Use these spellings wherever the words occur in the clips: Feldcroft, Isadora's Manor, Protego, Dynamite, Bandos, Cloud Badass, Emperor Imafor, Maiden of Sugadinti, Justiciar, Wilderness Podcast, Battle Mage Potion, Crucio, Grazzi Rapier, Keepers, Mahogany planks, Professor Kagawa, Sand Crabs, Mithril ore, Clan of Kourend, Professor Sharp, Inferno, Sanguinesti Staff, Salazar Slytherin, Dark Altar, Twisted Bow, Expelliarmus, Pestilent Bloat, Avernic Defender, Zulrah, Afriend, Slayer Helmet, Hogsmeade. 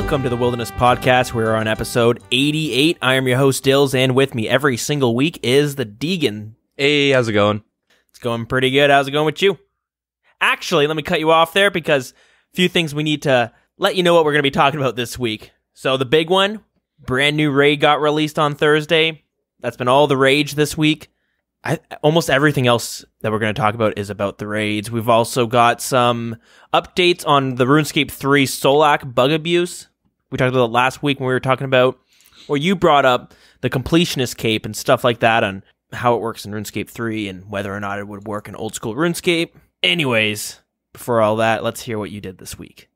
Welcome to the Wilderness Podcast. We're on episode 88. I am your host, Dills, and with me every single week is the Deegan. Hey, how's it going? It's going pretty good. How's it going with you? Actually, let me cut you off there because a few things we need to let you know what we're going to be talking about this week. So the big one, brand new raid got released on Thursday. That's been all the rage this week. Almost everything else that we're going to talk about is about the raids. We've also got some updates on the RuneScape 3 Solak bug abuse. We talked about it last week when we were talking about, or you brought up the completionist cape and stuff like that on how it works in RuneScape 3 and whether or not it would work in old school RuneScape. Anyways, before all that, let's hear what you did this week.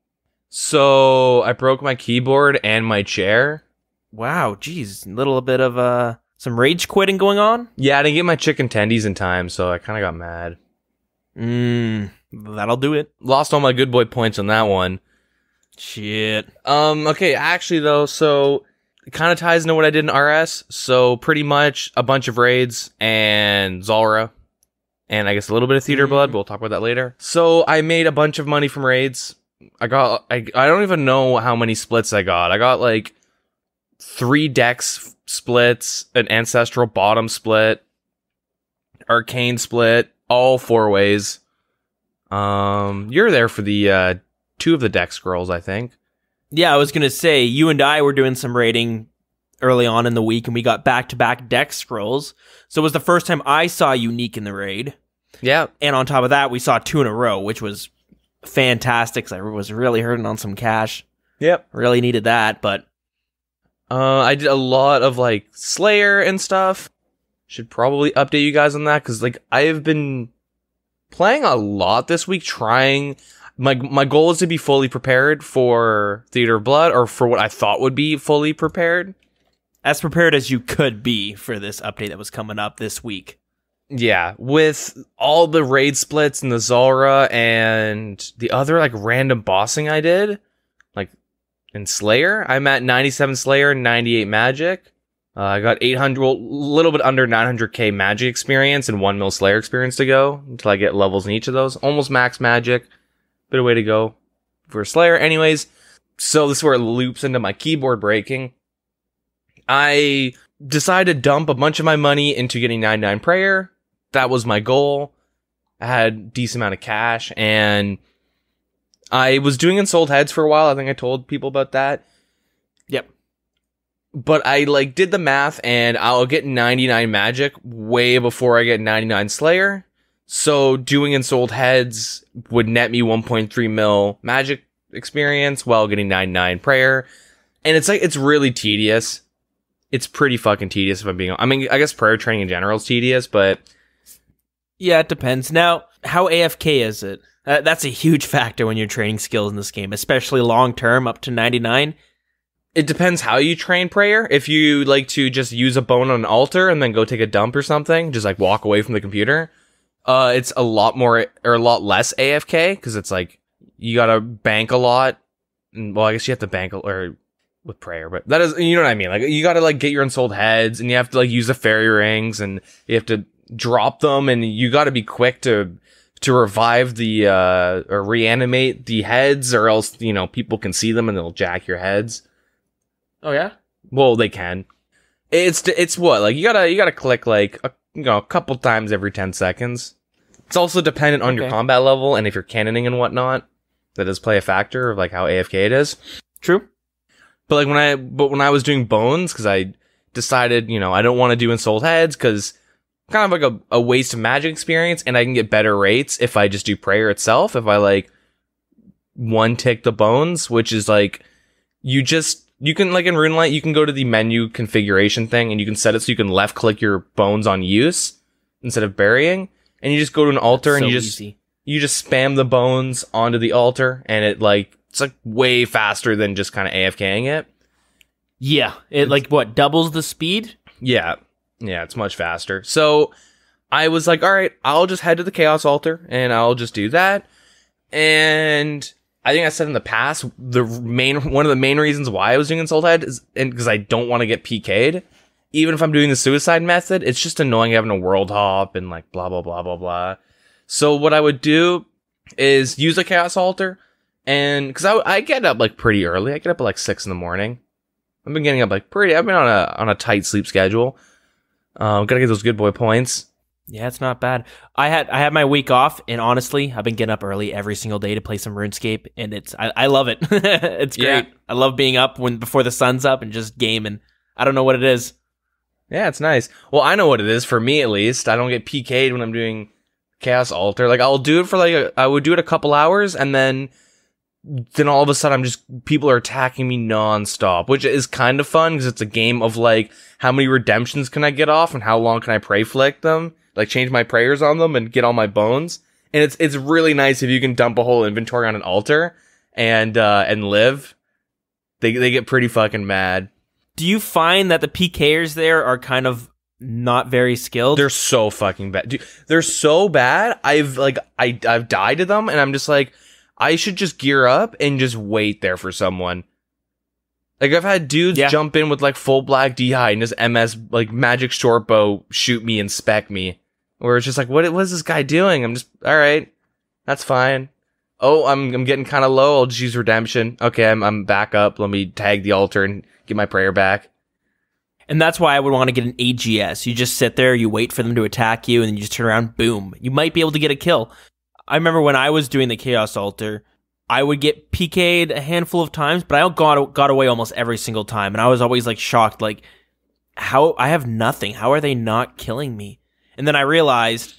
So I broke my keyboard and my chair. Wow, geez, a little bit of a... Some rage quitting going on? Yeah, I didn't get my chicken tendies in time, so I kind of got mad. That'll do it. Lost all my good boy points on that one. Shit. Okay, actually, though, so it kind of ties into what I did in RS. So pretty much a bunch of raids and Zulrah. And I guess a little bit of Theatre of Blood. We'll talk about that later. So I made a bunch of money from raids. I don't even know how many splits I got. I got, like, 3 decks... splits, an ancestral bottom split, arcane split, all 4 ways. You're there for the 2 of the deck scrolls, I think. Yeah, I was gonna say you and I were doing some raiding early on in the week, and we got back-to-back deck scrolls. So it was the first time I saw unique in the raid. Yeah, and on top of that, we saw 2 in a row, which was fantastic. I was really hurting on some cash. Yep, really needed that, but. I did a lot of, like, Slayer and stuff. Should probably update you guys on that, because, like, I have been playing a lot this week, trying... My goal is to be fully prepared for Theatre of Blood, or for what I thought would be fully prepared. As prepared as you could be for this update that was coming up this week. Yeah, with all the raid splits and the Zulrah and the other, like, random bossing I did... In Slayer, I'm at 97 Slayer and 98 Magic. I got 800, well, a little bit under 900k Magic experience and 1 mil Slayer experience to go until I get levels in each of those. Almost max Magic. Bit of way to go for Slayer. Anyways, so this is where it loops into my keyboard breaking. I decided to dump a bunch of my money into getting 99 Prayer. That was my goal. I had a decent amount of cash and... I was doing Ensouled Heads for a while. I think I told people about that. Yep. But I, like, did the math, and I'll get 99 Magic way before I get 99 Slayer. So doing Ensouled Heads would net me 1.3 mil Magic experience while getting 99 Prayer. And it's, like, it's really tedious. It's pretty fucking tedious if I'm being honest. I mean, I guess prayer training in general is tedious, but... Yeah, it depends. Now, how AFK is it? That's a huge factor when you're training skills in this game, especially long-term, up to 99. It depends how you train prayer. If you like to just use a bone on an altar and then go take a dump or something, just, like, walk away from the computer, it's a lot more, or a lot less AFK, because it's, like, you gotta bank a lot. And, well, I guess you have to bank, or with prayer, but that is, you know what I mean? Like, you gotta, like, get your Ensouled Heads, and you have to, like, use the fairy rings, and you have to drop them, and you gotta be quick to revive the, or reanimate the heads, or else, you know, people can see them and they'll jack your heads. Oh, yeah? Well, they can. It's what? Like, you gotta click, like, a couple times every 10 seconds. It's also dependent on your combat level, and if you're cannoning and whatnot, that does play a factor of, like, how AFK it is. True. But, like, when I was doing bones, because I decided, you know, I don't want to do Ensouled Heads, because... kind of like a waste of Magic experience, and I can get better rates if I just do prayer itself, if I, like, one-tick the bones, which is, like, you can, like, in RuneLite, you can go to the menu configuration thing, and you can set it so you can left-click your bones on use instead of burying, and you just go to an altar, and you just spam the bones onto the altar, and it, like, it's, like, way faster than just kind of AFKing it. Yeah, it, like, what, doubles the speed? Yeah. Yeah, it's much faster. So I was like, all right, I'll just head to the Chaos Altar and I'll just do that. And I think I said in the past, one of the main reasons why I was doing Ensouled Head is because I don't want to get PK'd. Even if I'm doing the suicide method, it's just annoying having a world hop and, like, blah, blah, blah, blah, blah. So what I would do is use a Chaos Altar, And because I get up like pretty early. I get up at like 6 in the morning. I've been getting up like pretty. I've been on a tight sleep schedule. Gotta get those good boy points. Yeah, it's not bad. I had my week off, and honestly, I've been getting up early every single day to play some RuneScape, and I love it. It's great. Yeah. I love being up before the sun's up and just gaming. I don't know what it is. Yeah, it's nice. Well, I know what it is for me at least. I don't get PK'd when I'm doing Chaos Altar. Like I'll do it for I would do it a couple hours, and then all of a sudden I'm just people are attacking me nonstop, which is kind of fun because it's a game of like how many redemptions can I get off and how long can I pray flick them. Like change my prayers on them and get all my bones, and it's really nice if you can dump a whole inventory on an altar and live. They get pretty fucking mad. Do you find that the PKers there are kind of not very skilled? They're so fucking bad. Dude, they're so bad. I've died to them, and I'm just like, I should just gear up and just wait there for someone. Like I've had dudes jump in with like full black DI and just MS like magic short bow shoot me and spec me. Where it's just like, what is this guy doing? I'm just, all right, that's fine. Oh, I'm getting kind of low. I'll just use redemption. Okay, I'm back up. Let me tag the altar and get my prayer back. And that's why I would want to get an AGS. You just sit there, you wait for them to attack you, and then you just turn around, boom. You might be able to get a kill. I remember when I was doing the Chaos Altar, I would get PK'd a handful of times, but I got away almost every single time, and I was always like shocked, like how I have nothing. How are they not killing me? And then I realized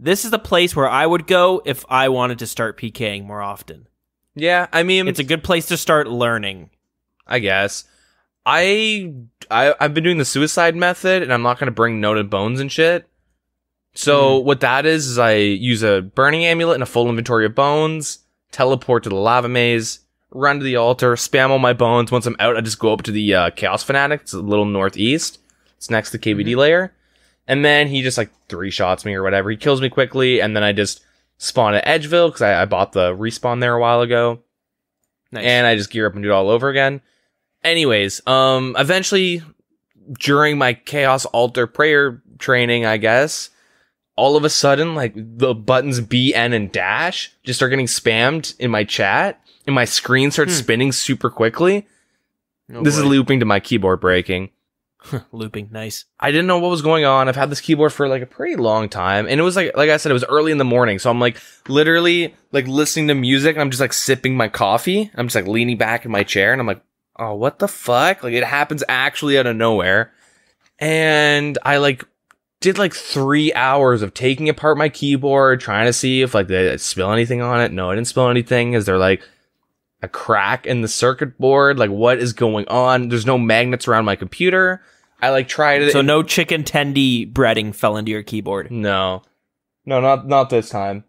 this is the place where I would go if I wanted to start PKing more often. Yeah, I mean, it's a good place to start learning, I guess. I've been doing the suicide method, and I'm not going to bring noted bones and shit. So what that is I use a burning amulet and a full inventory of bones. Teleport to the lava maze, run to the altar, spam all my bones. Once I'm out, I just go up to the Chaos Fanatic. It's a little northeast. It's next to the KVD layer. And then he just like 3-shots me or whatever. He kills me quickly, and then I just spawn at Edgeville because I bought the respawn there a while ago. Nice. And I just gear up and do it all over again. Anyways, eventually during my Chaos Altar prayer training, I guess, all of a sudden, like, the buttons B, N, and dash just start getting spammed in my chat, and my screen starts spinning super quickly. No this way. Is looping to my keyboard breaking. Looping, nice. I didn't know what was going on. I've had this keyboard for, like, a pretty long time, and it was, like I said, it was early in the morning, so I'm, like, literally, like, listening to music, and I'm just, like, sipping my coffee. I'm just, like, leaning back in my chair, and I'm like, oh, what the fuck? Like, it happens actually out of nowhere, and I, like, did like 3 hours of taking apart my keyboard, trying to see if like they spill anything on it. No, I didn't spill anything. Is there like a crack in the circuit board? Like what is going on? There's no magnets around my computer. I like tried it. So no chicken tendy breading fell into your keyboard. No, not this time.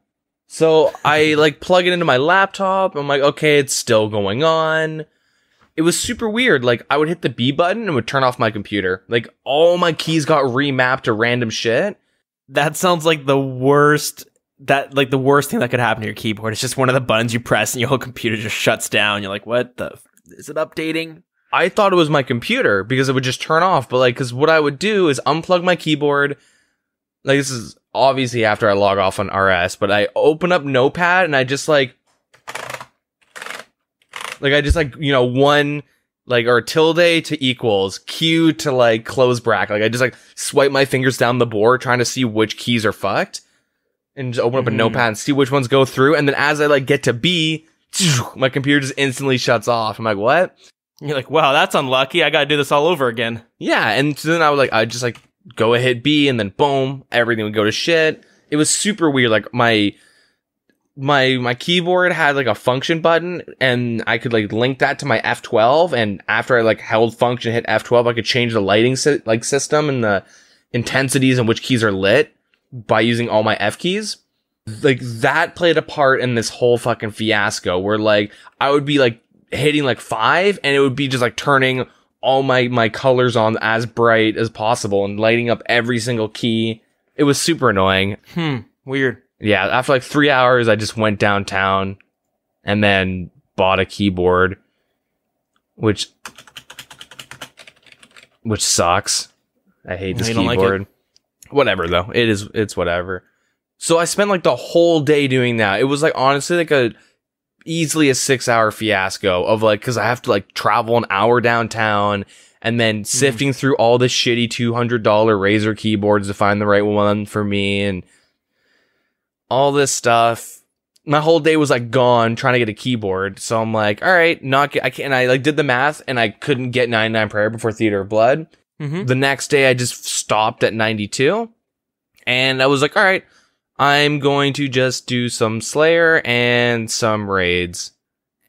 So I like plug it into my laptop. I'm like, okay, it's still going on. It was super weird. Like, I would hit the B button and would turn off my computer. Like, all my keys got remapped to random shit. That sounds like the worst. Like, the worst thing that could happen to your keyboard. It's just one of the buttons you press and your whole computer just shuts down. You're like, what the? Is it updating? I thought it was my computer because it would just turn off. But, like, because what I would do is unplug my keyboard. Like, this is obviously after I log off on RS. But I open up Notepad and I just, like, or tilde to equals, Q to, like, close bracket. Like, I just, like, swipe my fingers down the board trying to see which keys are fucked. And just open up a notepad and see which ones go through. And then as I, like, get to B, my computer just instantly shuts off. I'm like, what? And you're like, wow, that's unlucky. I gotta do this all over again. Yeah, and so then I'd just, like, go and hit B, and then boom, everything would go to shit. It was super weird. Like, my keyboard had like a function button, and I could like link that to my F12, and after I like held function, hit F12, I could change the lighting system and the intensities and which keys are lit by using all my F keys. Like that played a part in this whole fucking fiasco where like I would be like hitting like 5 and it would be just like turning all my colors on as bright as possible and lighting up every single key. It was super annoying. Weird. Yeah, after like 3 hours, I just went downtown and then bought a keyboard, which sucks. I hate this keyboard. Like whatever, though. It's whatever. So I spent like the whole day doing that. It was like honestly like a easily a 6-hour fiasco of like, because I have to like travel an hour downtown and then sifting through all the shitty $200 Razer keyboards to find the right one for me and all this stuff. My whole day was like gone trying to get a keyboard. So I'm like, all right, I like did the math and I couldn't get 99 prayer before Theater of Blood. The next day I just stopped at 92 and I was like, all right, I'm going to just do some Slayer and some raids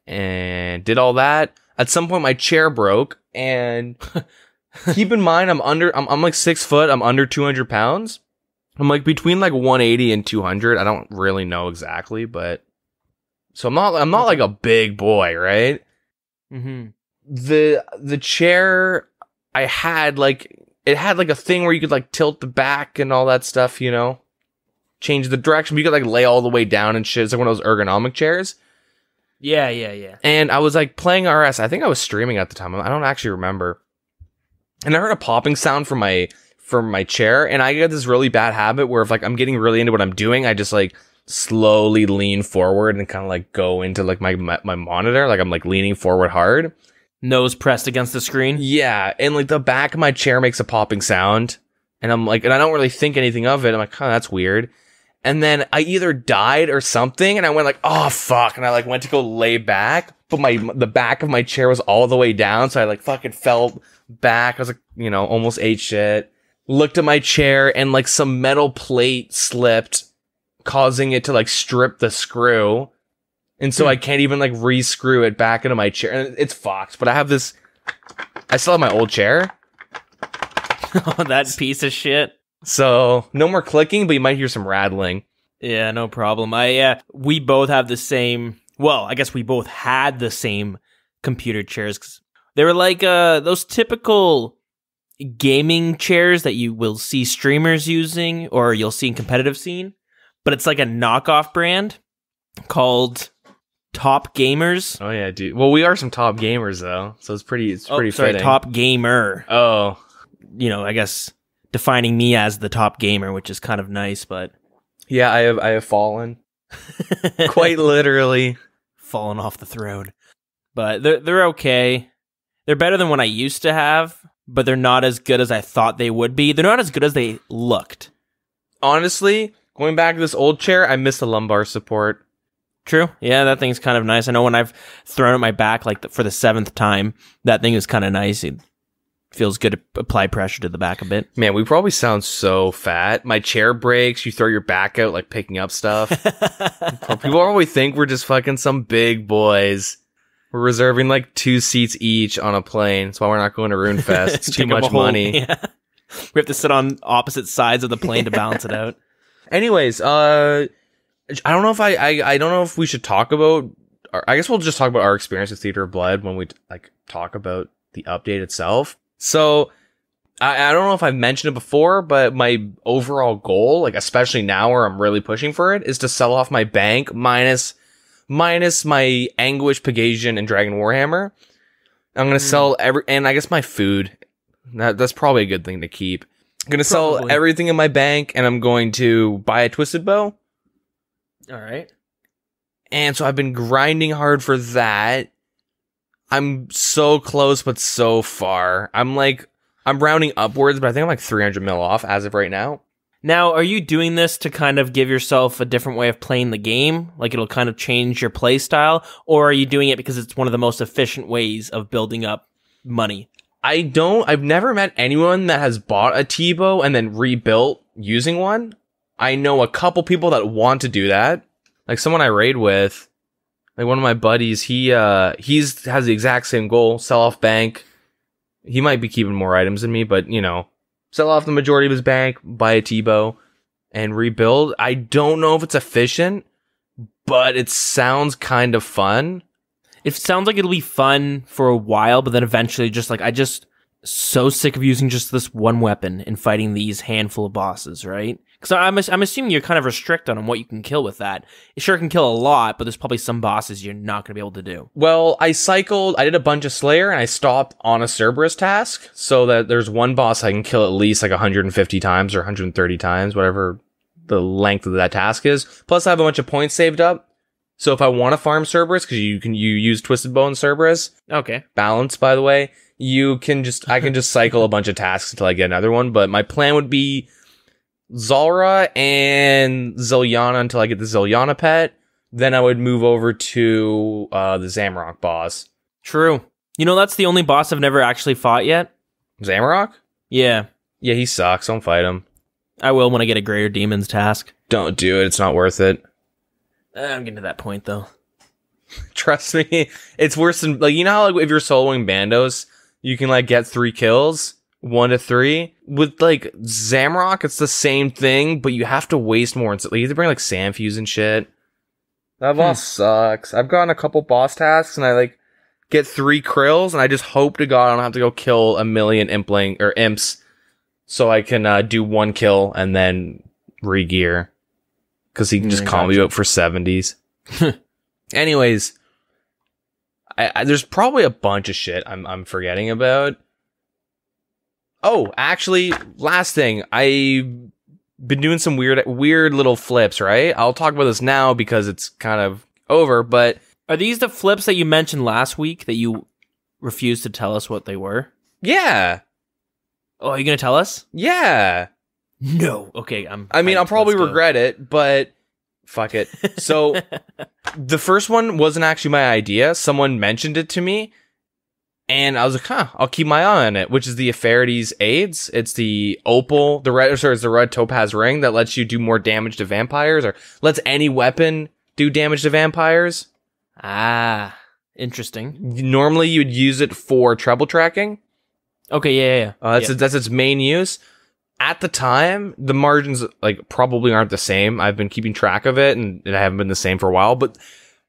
and did all that. At some point my chair broke and keep in mind, I'm like 6 foot. I'm under 200 pounds. I'm like between like 180 and 200. I don't really know exactly, but so I'm not like a big boy, right? The chair I had it had a thing where you could like tilt the back and all that stuff, you know, change the direction. You could like lay all the way down and shit. It's like one of those ergonomic chairs. Yeah. And I was like playing RS. I think I was streaming at the time. I don't actually remember. And I heard a popping sound from my chair, and I got this really bad habit where if like I'm getting really into what I'm doing, I just like slowly lean forward and kind of like go into like my monitor, like I'm like leaning forward hard, nose pressed against the screen. Yeah, and like the back of my chair makes a popping sound, and I'm like, and I don't really think anything of it. I'm like, oh, that's weird. And then I either died or something, and I went like, oh fuck, and I like went to go lay back, but the back of my chair was all the way down, so I like fucking fell back. I was like, you know, almost ate shit. Looked at my chair and like some metal plate slipped, causing it to like strip the screw. And so I can't even like re-screw it back into my chair. And it's fucked, but I still have my old chair. Oh, that piece of shit. So no more clicking, but you might hear some rattling. Yeah, no problem. We both have the same, well, I guess we both had the same computer chairs, 'cause they were like those typical gaming chairs that you will see streamers using or you'll see in competitive scene, but it's like a knockoff brand called Top Gamers. Oh yeah, dude. Well, we are some top gamers though, so it's pretty fitting. Top Gamer. Oh, you know, I guess defining me as the top gamer, which is kind of nice, but yeah, I have fallen quite literally fallen off the throne, but they're okay. They're better than what I used to have, but they're not as good as I thought they would be. They're not as good as they looked. Honestly, going back to this old chair, I miss the lumbar support. True. Yeah, that thing's kind of nice. I know when I've thrown at my back like for the 7th time, that thing is kind of nice. It feels good to apply pressure to the back a bit. Man, we probably sound so fat. My chair breaks. You throw your back out like picking up stuff. People always think we're just fucking some big boys. We're reserving like 2 seats each on a plane. That's why we're not going to RuneFest. It's too much money. Yeah. We have to sit on opposite sides of the plane to balance it out. Anyways, I don't know if I don't know if we should talk about. I guess we'll just talk about our experience with Theater of Blood when we like talk about the update itself. So I don't know if I've mentioned it before, but my overall goal, like especially now where I'm really pushing for it, is to sell off my bank minus my Anguish, Pegasian, and Dragon Warhammer. I'm going to sell and I guess my food. That's probably a good thing to keep. I'm going to sell everything in my bank, and I'm going to buy a Twisted Bow. All right. And so I've been grinding hard for that. I'm so close, but so far. I'm rounding upwards, but I think I'm like 300 mil off as of right now. Now, are you doing this to kind of give yourself a different way of playing the game? Like it'll kind of change your play style? Or are you doing it because it's one of the most efficient ways of building up money? I've never met anyone that has bought a T-Bow and then rebuilt using one. I know a couple people that want to do that. Like someone I raid with, like one of my buddies, he has the exact same goal, sell off bank. He might be keeping more items than me, but you know, sell off the majority of his bank, buy a T-Bow, and rebuild. I don't know if it's efficient, but it sounds kind of fun. It sounds like it'll be fun for a while, but then eventually just like, I just so sick of using just this one weapon and fighting these handful of bosses, right? Because I'm assuming you're kind of restricted on what you can kill with that. It sure can kill a lot, but there's probably some bosses you're not going to be able to do. Well, I did a bunch of Slayer, and I stopped on a Cerberus task, so that there's one boss I can kill at least like 150 times or 130 times, whatever the length of that task is. Plus, I have a bunch of points saved up, So if I want to farm Cerberus, because you use Twisted Bow and Cerberus. Okay. Balance, by the way. I can just cycle a bunch of tasks until I get another one. But my plan would be Zulrah and Zelyana until I get the Zelyana pet. Then I would move over to the Zamorak boss. True. You know, that's the only boss I've never actually fought yet. Zamorak? Yeah. Yeah, he sucks. Don't fight him. I will when I get a Greater Demons task. Don't do it. It's not worth it. I'm getting to that point, though. Trust me. It's worse than... like, you know how like, if you're soloing Bandos, you can like get 3 kills? 1 to 3? With like Zamorak, it's the same thing, but you have to waste more. Like, you have to bring like Sandfuse and shit. That boss sucks. I've gotten a couple boss tasks, and I like get 3 krills, and I just hope to God I don't have to go kill a million imps, so I can do 1 kill and then re-gear. Because he can just combo you up for 70s. Anyways, there's probably a bunch of shit I'm forgetting about. Oh, actually, last thing. I've been doing some weird little flips, right? I'll talk about this now because it's kind of over, but... are these the flips that you mentioned last week that you refused to tell us what they were? Yeah. Oh, are you going to tell us? Yeah. No. Okay, I'll probably regret it, but fuck it. So the first one wasn't actually my idea. Someone mentioned it to me, and I was like, huh, I'll keep my eye on it, which is the Afarity's Aids. It's the opal, the red topaz ring that lets you do more damage to vampires, or lets any weapon do damage to vampires. Ah, interesting. Normally you'd use it for treble tracking. Okay, yeah. That's its main use. At the time, the margins like probably aren't the same. I've been keeping track of it, and I haven't been the same for a while. But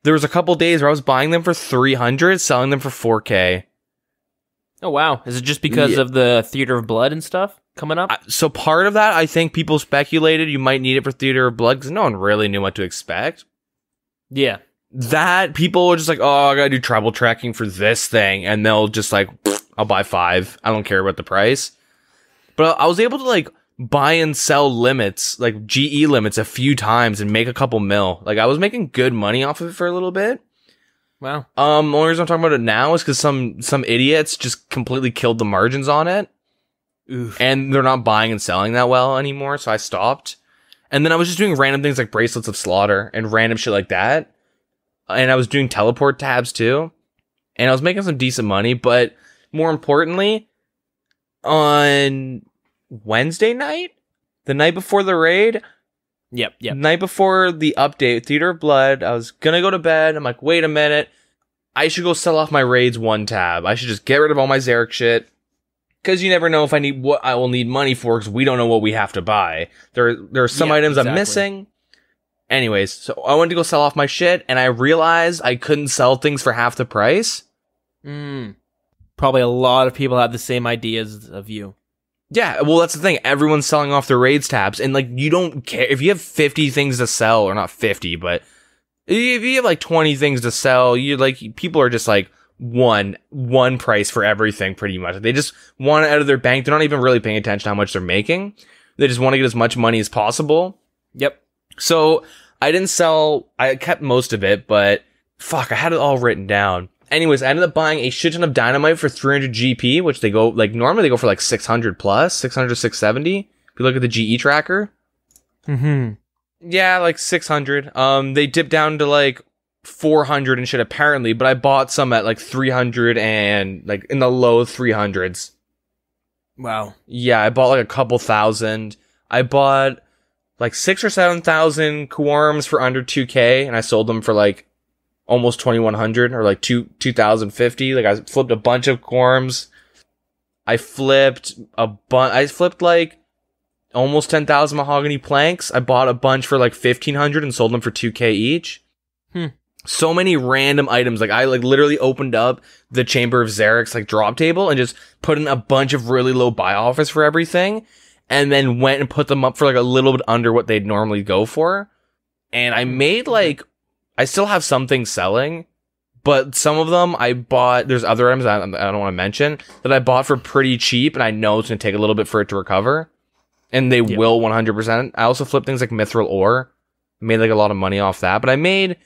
there was a couple days where I was buying them for $300, selling them for $4K. Oh, wow. Is it just because of the Theatre of Blood and stuff coming up? So part of that, I think people speculated you might need it for Theatre of Blood because no one really knew what to expect. Yeah. That people were just like, oh, I got to do treble tracking for this thing. And they'll just like, I'll buy 5. I don't care about the price. But I was able to like buy and sell limits, like GE limits, a few times and make a couple mil. Like I was making good money off of it for a little bit. Wow. The only reason I'm talking about it now is because some idiots just completely killed the margins on it. Oof. And they're not buying and selling that well anymore, so I stopped. And then I was just doing random things like Bracelets of Slaughter and random shit like that. And I was doing teleport tabs too. And I was making some decent money, but more importantly, on Wednesday night, the night before the raid, yep, night before the update, Theatre of Blood, I was gonna go to bed. I'm like, wait a minute, I should go sell off my raids 1 tab. I should just get rid of all my Xeric shit, because you never know if I need what I will need money for, because we don't know what we have to buy. There are some items exactly. I'm missing. Anyways, so I went to go sell off my shit, and I realized I couldn't sell things for half the price. Probably a lot of people have the same ideas of you. Yeah, well, that's the thing. Everyone's selling off their raids tabs, and like you don't care if you have 50 things to sell, or not 50, but if you have like 20 things to sell, you like people are just like one price for everything, pretty much. They just want it out of their bank. They're not even really paying attention to how much they're making. They just want to get as much money as possible. Yep. So I didn't sell. I kept most of it, but fuck, I had it all written down. Anyways, I ended up buying a shit ton of dynamite for 300 GP, which they go, like, normally they go for, like, 600 plus, 600, 670. If you look at the GE tracker. Yeah, like, 600. They dipped down to, like, 400 and shit, apparently, but I bought some at, like, 300 and, like, in the low 300s. Wow. Yeah, I bought, like, a couple thousand. I bought, like, 6,000 or 7,000 Kourends for under 2K, and I sold them for, like, almost 2,100 or like 2,050. Like I flipped a bunch of Kourends. I flipped like almost 10,000 mahogany planks. I bought a bunch for like 1,500 and sold them for 2K each. So many random items. Like I like literally opened up the Chamber of Xeric's like drop table and just put in a bunch of really low buy offers for everything, and then went and put them up for like a little bit under what they'd normally go for. And I made like, I still have some things selling, but some of them I bought. There's other items I don't want to mention that I bought for pretty cheap, and I know it's going to take a little bit for it to recover, and they will 100%. I also flipped things like Mithril Ore. I made like a lot of money off that, but I made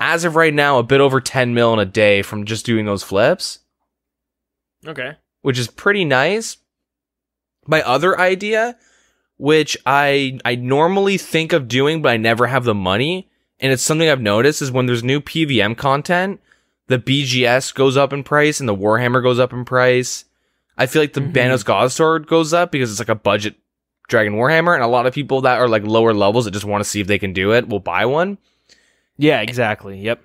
as of right now, a bit over 10 mil in a day from just doing those flips. Okay. Which is pretty nice. My other idea, which I normally think of doing, but I never have the money, and it's something I've noticed, is when there's new PVM content, the BGS goes up in price and the Warhammer goes up in price. I feel like the Bandos Godsword goes up because it's like a budget Dragon Warhammer, and a lot of people that are like lower levels that just want to see if they can do it will buy one. Yeah, exactly. Yep.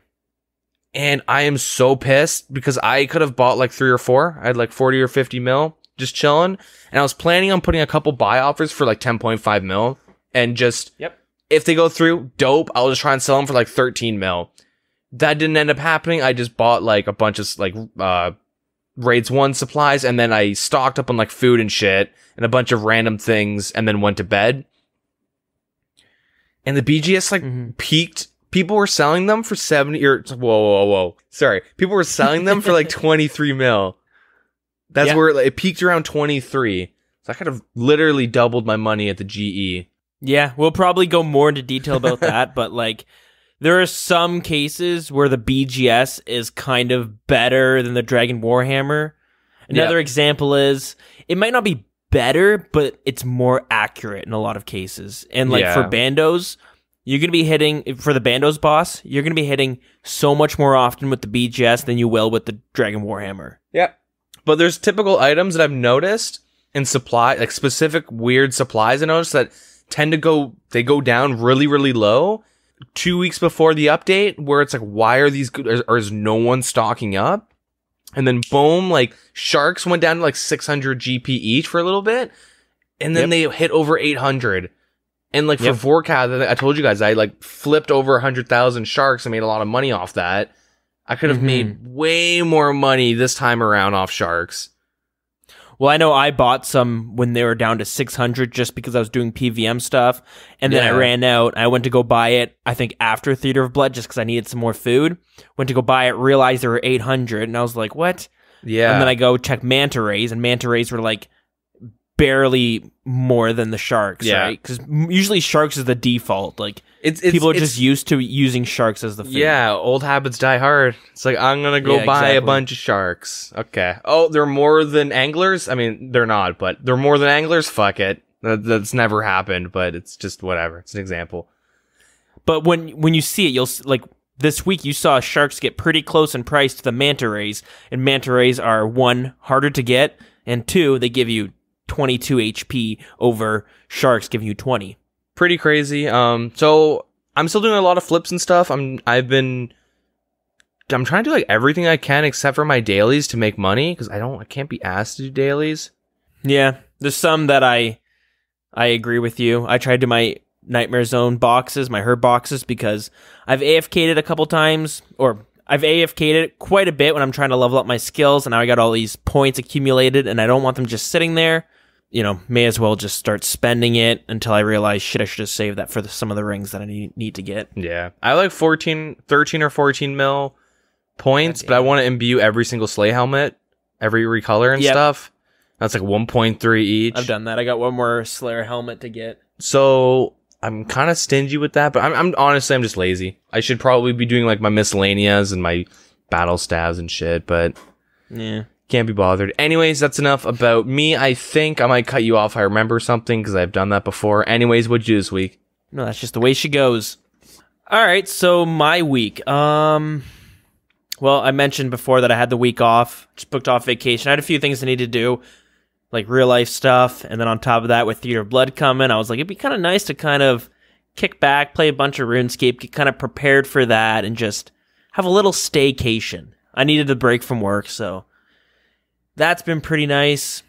And I am so pissed because I could have bought like 3 or 4. I had like 40 or 50 mil just chilling. And I was planning on putting a couple buy offers for like 10.5 mil. And just, yep, if they go through, dope. I'll just try and sell them for like 13 mil. That didn't end up happening. I just bought like a bunch of like Raids 1 supplies. And then I stocked up on like food and shit and a bunch of random things and then went to bed. And the BGS like peaked. People were selling them for 70 or whoa. Sorry. People were selling them for like 23 mil. That's where it peaked around 23. So I could have literally doubled my money at the GE. Yeah, we'll probably go more into detail about that, but like there are some cases where the BGS is kind of better than the Dragon Warhammer. Another example is it might not be better, but it's more accurate in a lot of cases. And like for Bandos, you're going to be hitting, for the Bandos boss, you're going to be hitting so much more often with the BGS than you will with the Dragon Warhammer. Yep. But there's typical items that I've noticed in supply, like specific weird supplies I noticed that tend to go, they go down really, really low 2 weeks before the update, where it's like, why are these good, or is no one stocking up? And then boom, like sharks went down to like 600 GP each for a little bit. And then they hit over 800. And like for Vorkath, I told you guys, I like flipped over 100,000 sharks and made a lot of money off that. I could have made way more money this time around off sharks. Well, I know I bought some when they were down to 600 just because I was doing PVM stuff. And then I ran out. I went to go buy it, I think, after Theatre of Blood just because I needed some more food. Went to go buy it, realized there were 800. And I was like, what? Yeah. And then I go check manta rays, and manta rays were like barely more than the sharks, right? Because usually sharks is the default. Like people are just used to using sharks as the food. Yeah, old habits die hard. It's like, I'm gonna go buy a bunch of sharks. Okay. Oh, they're more than anglers. I mean, they're not, but they're more than anglers. Fuck it. That's never happened, but it's just whatever. It's an example. But when you see it, you'll like. This week, you saw sharks get pretty close in price to the manta rays, and manta rays are 1, harder to get, and 2, they give you 22 HP over sharks giving you 20. Pretty crazy. So I'm still doing a lot of flips and stuff. I'm trying to do like everything I can except for my dailies to make money, because I can't be asked to do dailies. Yeah, there's some that I agree with you. I tried to do my Nightmare Zone boxes, my herb boxes, because I've AFK'd it a couple times, or I've AFK'd it quite a bit when I'm trying to level up my skills, and now I got all these points accumulated, and I don't want them just sitting there. You know, may as well just start spending it until I realize, shit, I should have saved that for some of the rings that I need to get. Yeah. I like 13 or 14 mil points, but I want to imbue every single sleigh helmet, every recolor and stuff. That's like 1.3 each. I've done that. I got one more Slayer helmet to get. So I'm kind of stingy with that, but I'm honestly, I'm just lazy. I should probably be doing like my miscellaneas and my battle stabs and shit, but yeah, can't be bothered. Anyways, that's enough about me. I think I might cut you off if I remember something, because I've done that before. Anyways, what'd you do this week? No, that's just the way she goes. All right, so my week. Well, I mentioned before that I had the week off, just booked off vacation. I had a few things I needed to do, like real life stuff, and then on top of that, with Theatre of Blood coming, I was like, it'd be kind of nice to kind of kick back, play a bunch of RuneScape, get kind of prepared for that, and just have a little staycation. I needed a break from work, so that's been pretty nice.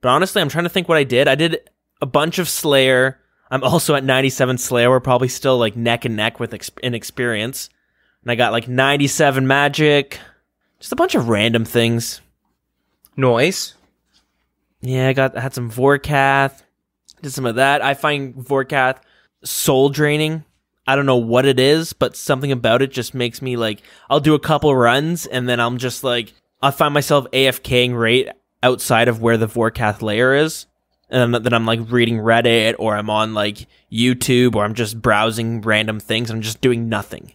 But honestly, I'm trying to think what I did. I did a bunch of Slayer. I'm also at 97 Slayer. We're probably still like neck and neck with inexperience. And I got like 97 Magic. Just a bunch of random things. Noise. Yeah, I had some Vorkath, did some of that. I find Vorkath soul draining. I don't know what it is, but something about it just makes me like, I'll do a couple runs and then I'm just like, I'll find myself AFKing right outside of where the Vorkath lair is. And then I'm like reading Reddit, or I'm on like YouTube, or I'm just browsing random things. I'm just doing nothing.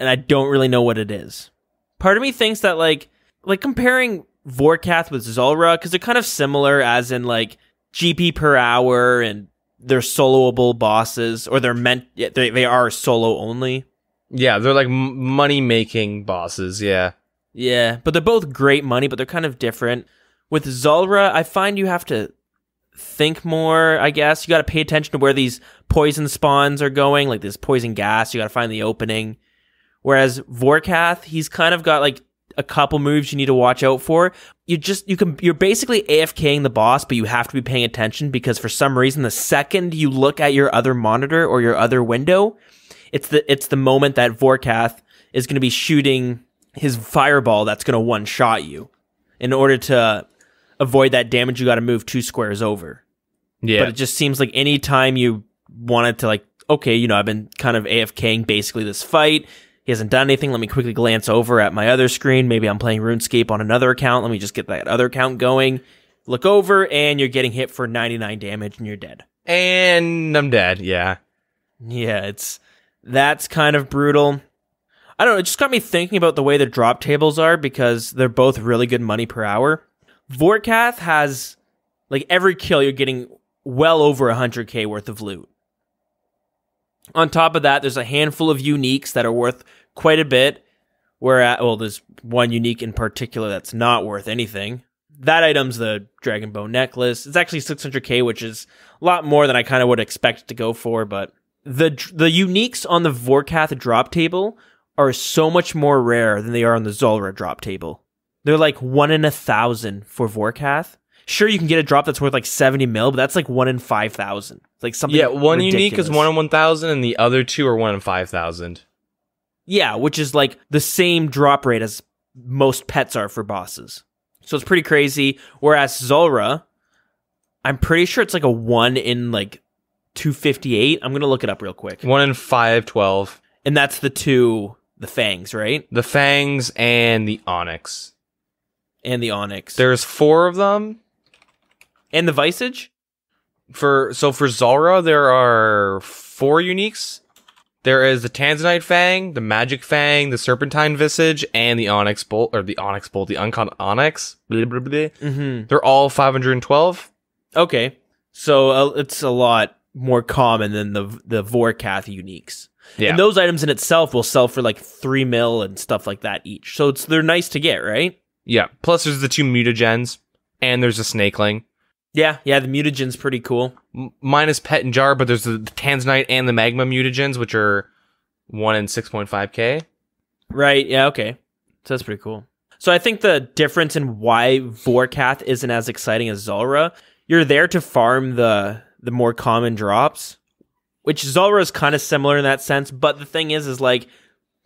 and I don't really know what it is. Part of me thinks that, like comparing Vorkath with Zulrah, because they're kind of similar as in, like, GP per hour, and they're soloable bosses, or they're meant, they are solo only. Yeah, they're, like, money-making bosses, yeah. Yeah, but they're both great money, but they're kind of different. With Zulrah, I find you have to think more, I guess. You got to pay attention to where these poison spawns are going, like this poison gas. You got to find the opening. Whereas Vorkath, he's kind of got like a couple moves you need to watch out for. You're basically AFKing the boss, but you have to be paying attention because for some reason, the second you look at your other monitor or your other window, it's the moment that Vorkath is going to be shooting his fireball that's going to one-shot you. In order to avoid that damage, you got to move 2 squares over. Yeah. But it just seems like any time you wanted to, like, okay, you know, I've been kind of AFKing basically this fight. He hasn't done anything. Let me quickly glance over at my other screen. Maybe I'm playing RuneScape on another account. Let me just get that other account going. Look over, and you're getting hit for 99 damage, and you're dead. And I'm dead, yeah. Yeah, that's kind of brutal. I don't know, it just got me thinking about the way the drop tables are because they're both really good money per hour. Vorkath has, like, every kill you're getting well over 100k worth of loot. On top of that, there's a handful of uniques that are worth quite a bit. Well, there's one unique in particular that's not worth anything. That item's the Dragon Bow Necklace. It's actually 600k, which is a lot more than I kind of would expect it to go for, but the uniques on the Vorkath drop table are so much more rare than they are on the Zulrah drop table. They're like 1 in 1,000 for Vorkath. Sure, you can get a drop that's worth like 70 mil, but that's like 1 in 5,000. It's like something. Yeah, one ridiculous. Unique is 1 in 1,000, and the other two are 1 in 5,000. Yeah, which is like the same drop rate as most pets are for bosses. So it's pretty crazy. Whereas Zulrah, I'm pretty sure it's like a 1 in like 258. I'm gonna look it up real quick. 1 in 512, and that's the two. The fangs, right? The fangs and the onyx. And the onyx. There's 4 of them. And the visage? So for Zulrah, there are 4 uniques. There is the Tanzanite Fang, the Magic Fang, the Serpentine Visage, and the Onyx Bolt, or the Onyx Bolt, the Uncon Onyx. Blah, blah, blah. Mm-hmm. They're all 512. Okay. So it's a lot more common than the Vorkath uniques. Yeah. And those items in itself will sell for like 3 mil and stuff like that each. So they're nice to get, right? Yeah. Plus there's the 2 mutagens and there's a snakeling. Yeah, the mutagen's pretty cool. Minus pet and jar, but there's the tanzanite and the magma mutagens, which are 1 in 6.5k. Right, yeah, okay. So that's pretty cool. So I think the difference in why Vorkath isn't as exciting as Zulrah, you're there to farm the more common drops. Which Zulrah is kind of similar in that sense, but the thing is like,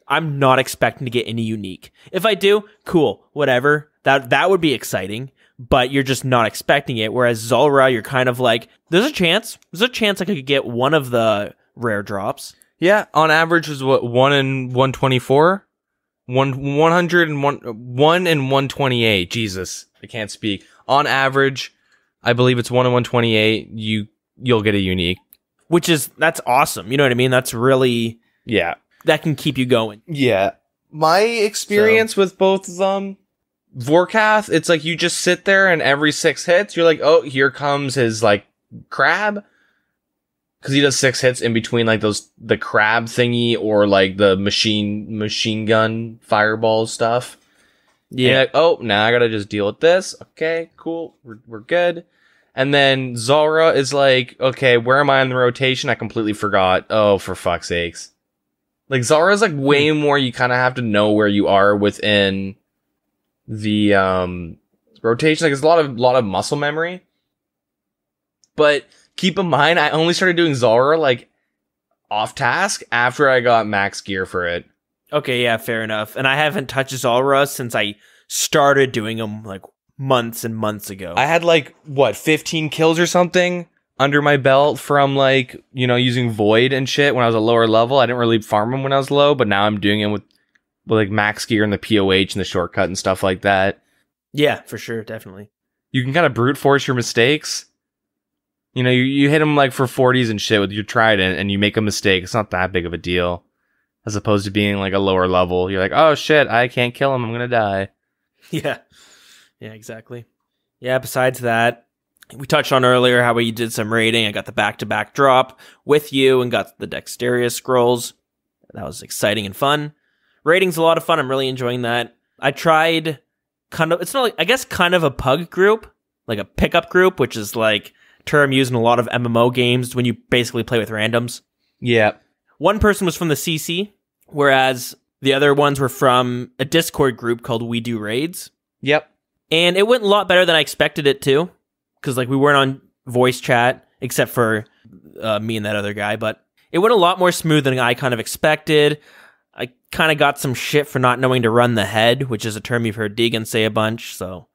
I'm not expecting to get any unique. If I do, cool, whatever. That would be exciting, but you're just not expecting it. Whereas Zulrah, you're kind of like, there's a chance. There's a chance I could get one of the rare drops. Yeah, on average is what, 1 in 124? 1 in 128. Jesus, I can't speak. On average, I believe it's 1 in 128. You'll get a unique. Which is, that's awesome. You know what I mean? That's really, yeah, that can keep you going. Yeah. My experience with both of them, Vorkath, it's like you just sit there and every 6 hits, you're like, oh, here comes his, like, crab. Because he does 6 hits in between, like, the crab thingy or, like, the machine gun fireball stuff. Yeah. And you're like, oh, now I gotta just deal with this. Okay, cool. We're good. And then Zulrah is like, okay, where am I in the rotation? I completely forgot. Oh, for fuck's sakes. Like, Zulrah is like way more, you kind of have to know where you are within the rotation. Like, it's a lot of muscle memory. But keep in mind, I only started doing Zulrah, like, off task after I got max gear for it. Okay, yeah, fair enough. And I haven't touched Zulrah since I started doing them, like, months and months ago. I had like what 15 kills or something under my belt from, like, you know, using void and shit when I was a lower level. I didn't really farm them when I was low, but now I'm doing it with like max gear and the POH and the shortcut and stuff like that. Yeah, for sure, definitely. You can kind of brute force your mistakes. You know, you hit them like for 40s and shit with your trident, and you make a mistake. It's not that big of a deal. as opposed to being like a lower level. You're like, oh shit, I can't kill him, I'm gonna die. Yeah, yeah, exactly. Yeah, besides that, we touched on earlier how you did some raiding. I got the back-to-back drop with you and got the Dexterious Scrolls. That was exciting and fun. Raiding's a lot of fun. I'm really enjoying that. I tried kind of, it's not like, I guess kind of a pug group, like a pickup group, which is like term used in a lot of MMO games when you basically play with randoms. Yeah. One person was from the CC, whereas the other ones were from a Discord group called We Do Raids. Yep. And it went a lot better than I expected it to. Because like we weren't on voice chat except for me and that other guy, but it went a lot more smooth than I kind of expected. I kind of got some shit for not knowing to run the head, which is a term you've heard Deegan say a bunch. So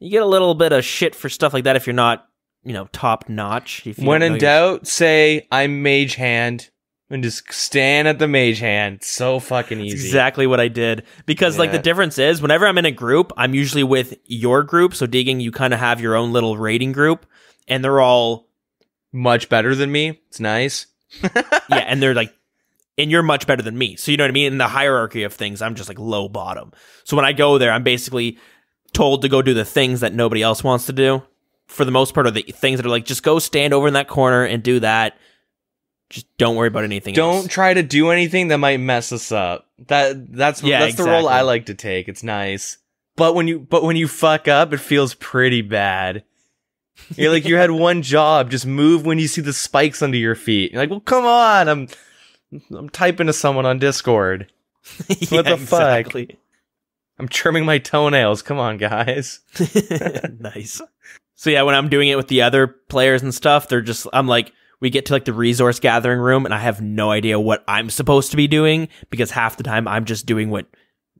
you get a little bit of shit for stuff like that if you're not, you know, top notch. If you when in doubt, say I'm mage hand and just stand at the mage hand. So fucking easy. That's exactly what I did. Because yeah, like the difference is whenever I'm in a group, I'm usually with your group. So Deegan, you kind of have your own little raiding group and they're all much better than me. It's nice. Yeah. And they're like, and you're much better than me. So you know what I mean? In the hierarchy of things, I'm just like low bottom. So when I go there, I'm basically told to go do the things that nobody else wants to do. For the most part, are the things that are like, just go stand over in that corner and do that. Just don't worry about anything else. Don't try to do anything that might mess us up. That's exactly the role I like to take. It's nice. But when you fuck up, it feels pretty bad. You're like, you had one job. Just move when you see the spikes under your feet. You're like, well, come on. I'm typing to someone on Discord. So what the exactly. Fuck? I'm trimming my toenails. Come on, guys. Nice. So yeah, when I'm doing it with the other players and stuff, they're just, I'm like, we get to like the resource gathering room and I have no idea what I'm supposed to be doing because half the time I'm just doing what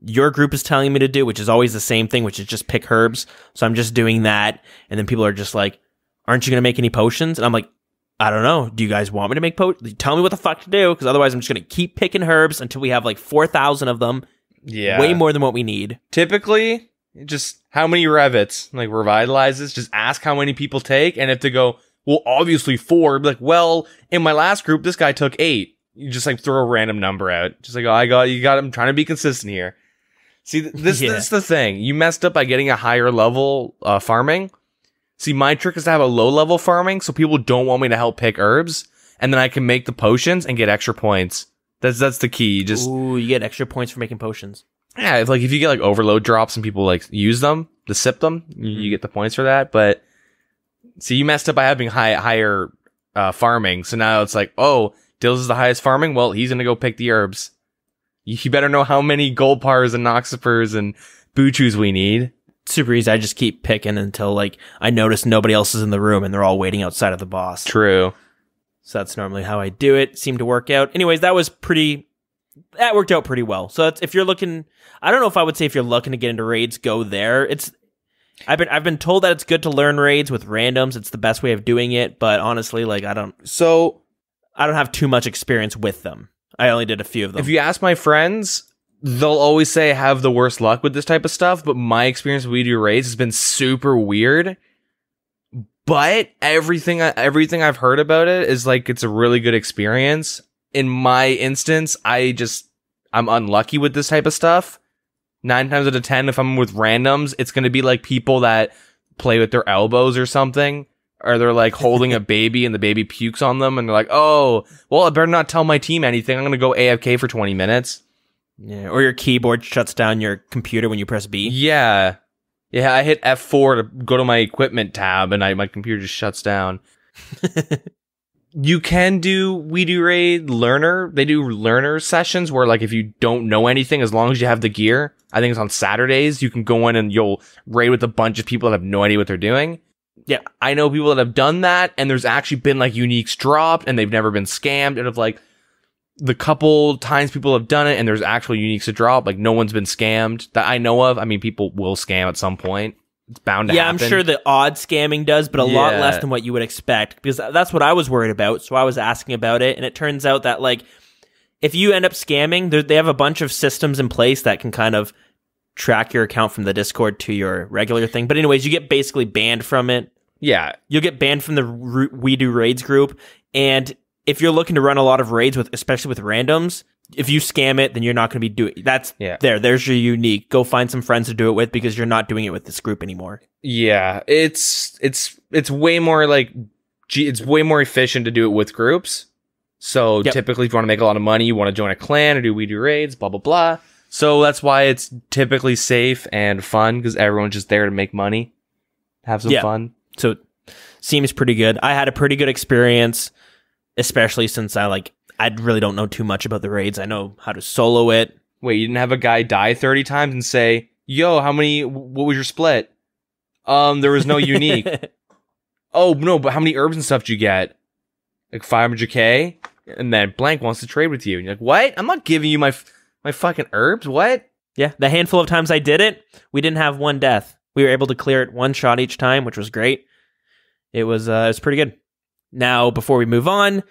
your group is telling me to do, which is always the same thing, which is just pick herbs. So I'm just doing that. And then people are just like, aren't you going to make any potions? And I'm like, I don't know. Do you guys want me to make potions? Tell me what the fuck to do because otherwise I'm just going to keep picking herbs until we have like 4,000 of them. Yeah. Way more than what we need. Typically, just how many revits, like revitalizes, just ask how many people take. And if they go, well, obviously 4, like, well, in my last group, this guy took 8. You just like throw a random number out. Just like, oh, I'm trying to be consistent here. See, this is the thing. You messed up by getting a higher level farming. See, my trick is to have a low level farming so people don't want me to help pick herbs. And then I can make the potions and get extra points. That's the key. Just ooh, you get extra points for making potions. Yeah, if like if you get like overload drops and people like use them to sip them, you get the points for that. But see, you messed up by having higher farming, so now it's like, oh, Dills is the highest farming. Well, he's gonna go pick the herbs. You better know how many gold pars and noxipers and buchus we need. Super easy. I just keep picking until like I notice nobody else is in the room and they're all waiting outside of the boss. True. So that's normally how I do it. Seemed to work out. Anyways, that worked out pretty well. So that's, if you're looking, I don't know if I would say if you're looking to get into raids, go there. I've been told that it's good to learn raids with randoms. It's the best way of doing it. But honestly, like I don't have too much experience with them. I only did a few of them. If you ask my friends, they'll always say I have the worst luck with this type of stuff. But my experience with We Do Raids has been super weird. But everything I've heard about it is like it's a really good experience. In my instance, I'm unlucky with this type of stuff. 9 times out of 10, if I'm with randoms, it's going to be like people that play with their elbows or something, or they're like holding a baby and the baby pukes on them, and they're like, "Oh, well, I better not tell my team anything. I'm going to go AFK for 20 minutes." Yeah, or your keyboard shuts down your computer when you press B. Yeah. Yeah, I hit F4 to go to my equipment tab, and my computer just shuts down. You can do We Do Raid Learner. They do Learner sessions where, like, if you don't know anything, as long as you have the gear, I think it's on Saturdays, you can go in and you'll raid with a bunch of people that have no idea what they're doing. Yeah, I know people that have done that, and there's actually been, like, uniques dropped, and they've never been scammed. And if, like, the couple times people have done it and there's actual uniques to drop, like no one's been scammed that I know of. I mean, people will scam at some point. It's bound to happen. Yeah, I'm sure the odd scamming does, but a lot less than what you would expect, because that's what I was worried about. So I was asking about it, and it turns out that like if you end up scamming, they have a bunch of systems in place that can kind of track your account from the Discord to your regular thing. But anyways, you get basically banned from it. Yeah. You'll get banned from the We Do Raids group, and if you're looking to run a lot of raids, especially with randoms, if you scam it, then you're not going to be doing that's yeah. There's your unique. Go find some friends to do it with because you're not doing it with this group anymore. Yeah, it's way more like it's way more efficient to do it with groups. So yep. Typically, if you want to make a lot of money, you want to join a clan or do We Do Raids, blah blah blah. So that's why it's typically safe and fun because everyone's just there to make money, have some yeah. fun. So it seems pretty good. I had a pretty good experience, especially since I really don't know too much about the raids. I know how to solo it. Wait, you didn't have a guy die 30 times and say, "Yo, how many? What was your split? There was no unique." Oh no, but how many herbs and stuff did you get? Like 500K, and then blank wants to trade with you. And you're like, "What? I'm not giving you my fucking herbs." What? Yeah, the handful of times I did it, we didn't have one death. We were able to clear it one shot each time, which was great. It was pretty good. Now, before we move on.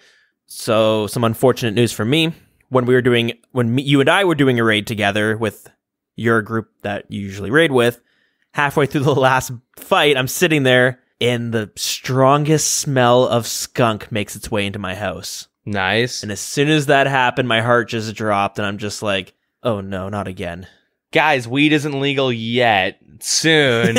So some unfortunate news for me when you and I were doing a raid together with your group that you usually raid with, halfway through the last fight, I'm sitting there and the strongest smell of skunk makes its way into my house. Nice. And as soon as that happened, my heart just dropped and I'm just like, oh no, not again. Guys, weed isn't legal yet. Soon.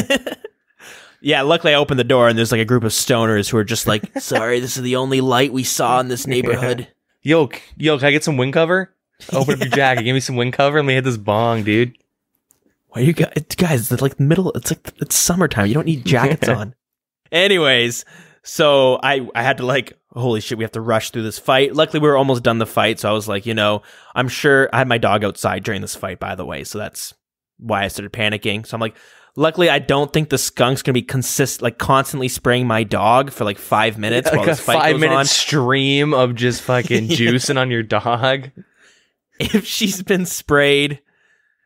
Yeah, luckily I opened the door and there's like a group of stoners who are just like, sorry, this is the only light we saw in this neighborhood. Yo, can I get some wind cover? Open up your jacket, give me some wind cover, and let me hit this bong, dude. Why you guys, it's like middle, it's like it's summertime. You don't need jackets on. Anyways, so I had to like, holy shit, we have to rush through this fight. Luckily we were almost done the fight, so I was like, you know, I'm sure I had my dog outside during this fight, by the way, so that's why I started panicking. So I'm like, luckily, I don't think the skunk's gonna be constantly spraying my dog for like 5 minutes. Yeah, like while this fight goes on. A 5 minute stream of just fucking yeah. juicing on your dog. If she's been sprayed,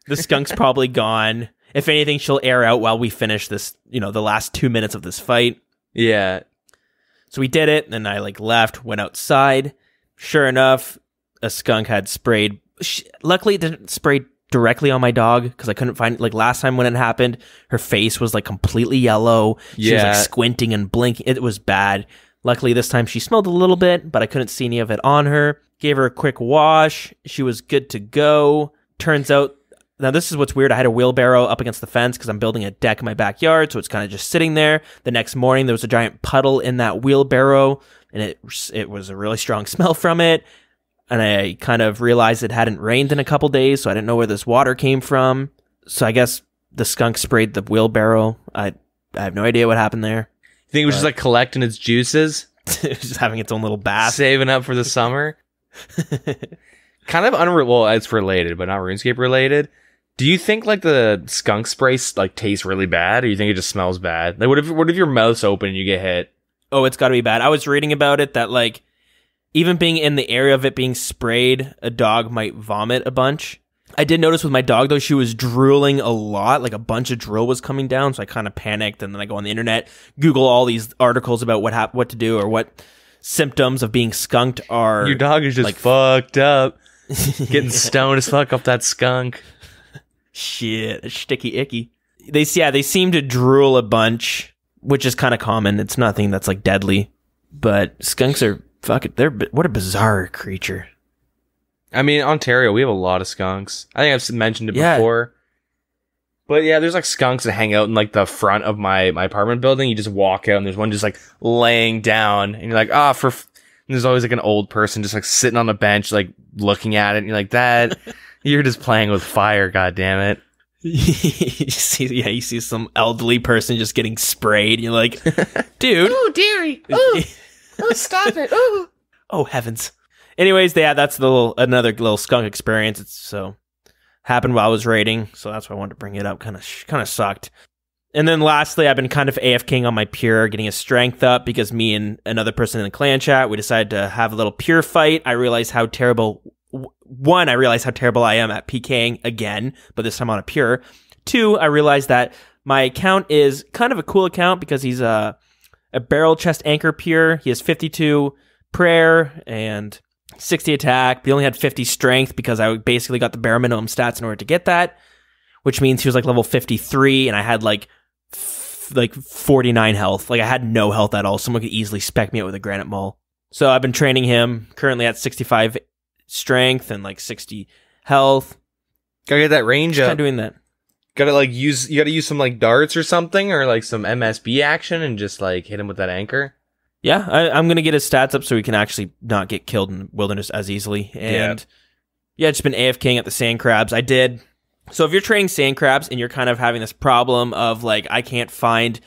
the skunk's probably gone. If anything, she'll air out while we finish this. You know, the last 2 minutes of this fight. Yeah. So we did it, and then I like left, went outside. Sure enough, a skunk had sprayed. Luckily, it didn't spray directly on my dog because I couldn't find it. Like last time when it happened, her face was like completely yellow. She was like squinting and blinking. It was bad. Luckily this time she smelled a little bit, but I couldn't see any of it on her. Gave her a quick wash. She was good to go. Turns out, now this is what's weird. I had a wheelbarrow up against the fence because I'm building a deck in my backyard, so it's kind of just sitting there. The next morning there was a giant puddle in that wheelbarrow, and it was a really strong smell from it. And I kind of realized it hadn't rained in a couple days, so I didn't know where this water came from. So I guess the skunk sprayed the wheelbarrow. I have no idea what happened there. You think it was just like collecting its juices? It was just having its own little bath. Saving up for the summer? Kind of well, it's related, but not RuneScape related. Do you think like the skunk spray like tastes really bad, or you think it just smells bad? Like what if your mouth's open and you get hit? Oh, it's gotta be bad. I was reading about it that like even being in the area of it being sprayed, a dog might vomit a bunch. I did notice with my dog, though, she was drooling a lot. Like, a bunch of drool was coming down, so I kind of panicked. And then I go on the internet, Google all these articles about what to do or what symptoms of being skunked are. Your dog is just like, fucked up. Getting stoned as fuck off that skunk. Shit, a sticky icky. They seem to drool a bunch, which is kind of common. It's nothing that's, like, deadly. But skunks are... Fuck it, what a bizarre creature. I mean, Ontario, we have a lot of skunks. I think I've mentioned it before. But yeah, there's like skunks that hang out in like the front of my apartment building. You just walk out and there's one just like laying down. And you're like, and there's always like an old person just like sitting on a bench, like looking at it. And you're like, you're just playing with fire, goddammit. You see some elderly person just getting sprayed. And you're like, dude. Ooh, dearie. Ooh. Oh, stop it. Ooh. Oh, heavens. Anyways, yeah, that's another little skunk experience. So happened while I was raiding, so that's why I wanted to bring it up. Kind of sucked. And then lastly, I've been kind of AFKing on my pure, getting his strength up, because me and another person in the clan chat, we decided to have a little pure fight. I realized how terrible I am at PKing again, but this time on a pure. 2, I realized that my account is kind of a cool account because he's a barrel chest anchor pure. He has 52 prayer and 60 attack. He only had 50 strength because I basically got the bare minimum stats in order to get that, which means he was like level 53 and I had like 49 health. Like I had no health at all. Someone could easily spec me out with a granite maul. So I've been training him currently at 65 strength and like 60 health. Gotta get that range up. Kind of doing that. Gotta like use, you gotta use some like darts or something, or like some MSB action and just like hit him with that anchor. Yeah, I'm gonna get his stats up so he can actually not get killed in Wilderness as easily. And yeah, it's been AFKing at the Sand Crabs. I did. So if you're training Sand Crabs and you're kind of having this problem of like, I can't find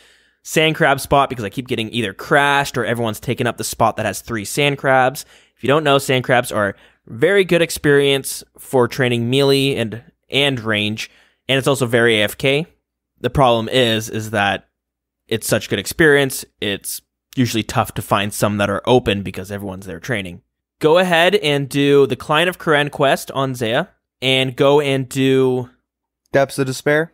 Sand Crab spot because I keep getting either crashed or everyone's taken up the spot that has 3 Sand Crabs. If you don't know, Sand Crabs are very good experience for training melee and range, and it's also very AFK. The problem is that it's such good experience, it's usually tough to find some that are open because everyone's there training. Go ahead and do the Client of Kourend quest on Zaya, and go and do Depths of Despair.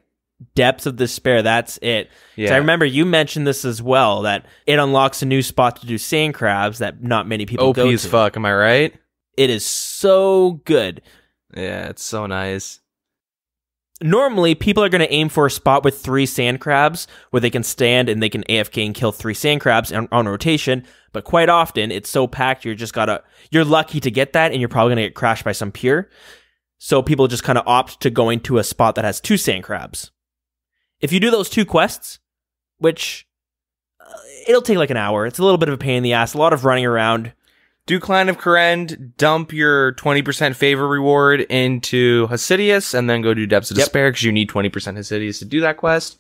Depths of Despair, that's it. Yeah. So I remember you mentioned this as well, that it unlocks a new spot to do Sand Crabs that not many people OP go to. OP as fuck, am I right? It is so good. Yeah, it's so nice. Normally, people are going to aim for a spot with 3 Sand Crabs where they can stand and they can AFK and kill 3 Sand Crabs on rotation, but quite often, it's so packed, you're lucky to get that, and you're probably going to get crashed by some peer. So people just kind of opt to going to a spot that has 2 Sand Crabs. If you do those 2 quests, which it'll take like an hour, it's a little bit of a pain in the ass, a lot of running around. Do Clan of Kourend, dump your 20% favor reward into Hosidius, and then go do Depths of Despair, because you need 20% Hosidius to do that quest.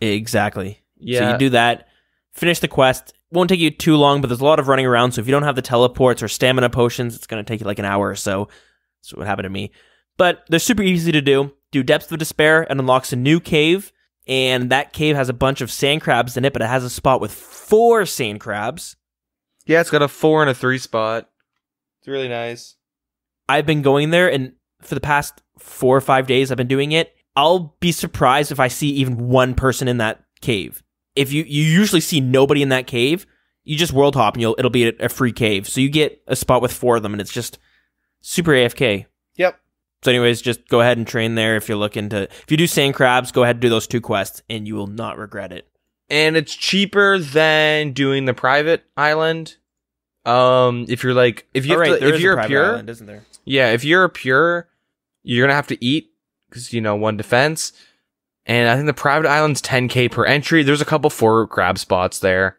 Exactly. Yeah. So you do that, finish the quest. Won't take you too long, but there's a lot of running around, so if you don't have the teleports or stamina potions, it's going to take you like an hour or so. That's what happened to me. But they're super easy to do. Do Depths of Despair, and unlocks a new cave, and that cave has a bunch of Sand Crabs in it, but it has a spot with 4 Sand Crabs. Yeah, it's got a 4 and a 3 spot. It's really nice. I've been going there, and for the past 4 or 5 days I've been doing it. I'll be surprised if I see even one person in that cave. If you usually see nobody in that cave, you just world hop and it'll be a free cave. So you get a spot with 4 of them, and it's just super AFK. Yep. So anyways, just go ahead and train there if you're looking to. If you do Sand Crabs, go ahead and do those 2 quests, and you will not regret it. And it's cheaper than doing the private island. If you're like, if you, oh, right, to, if you're a pure, island, isn't there? Yeah, if you're a pure, you're gonna have to eat because 1 defense. And I think the private island's 10k per entry. There's a couple 4 crab spots there,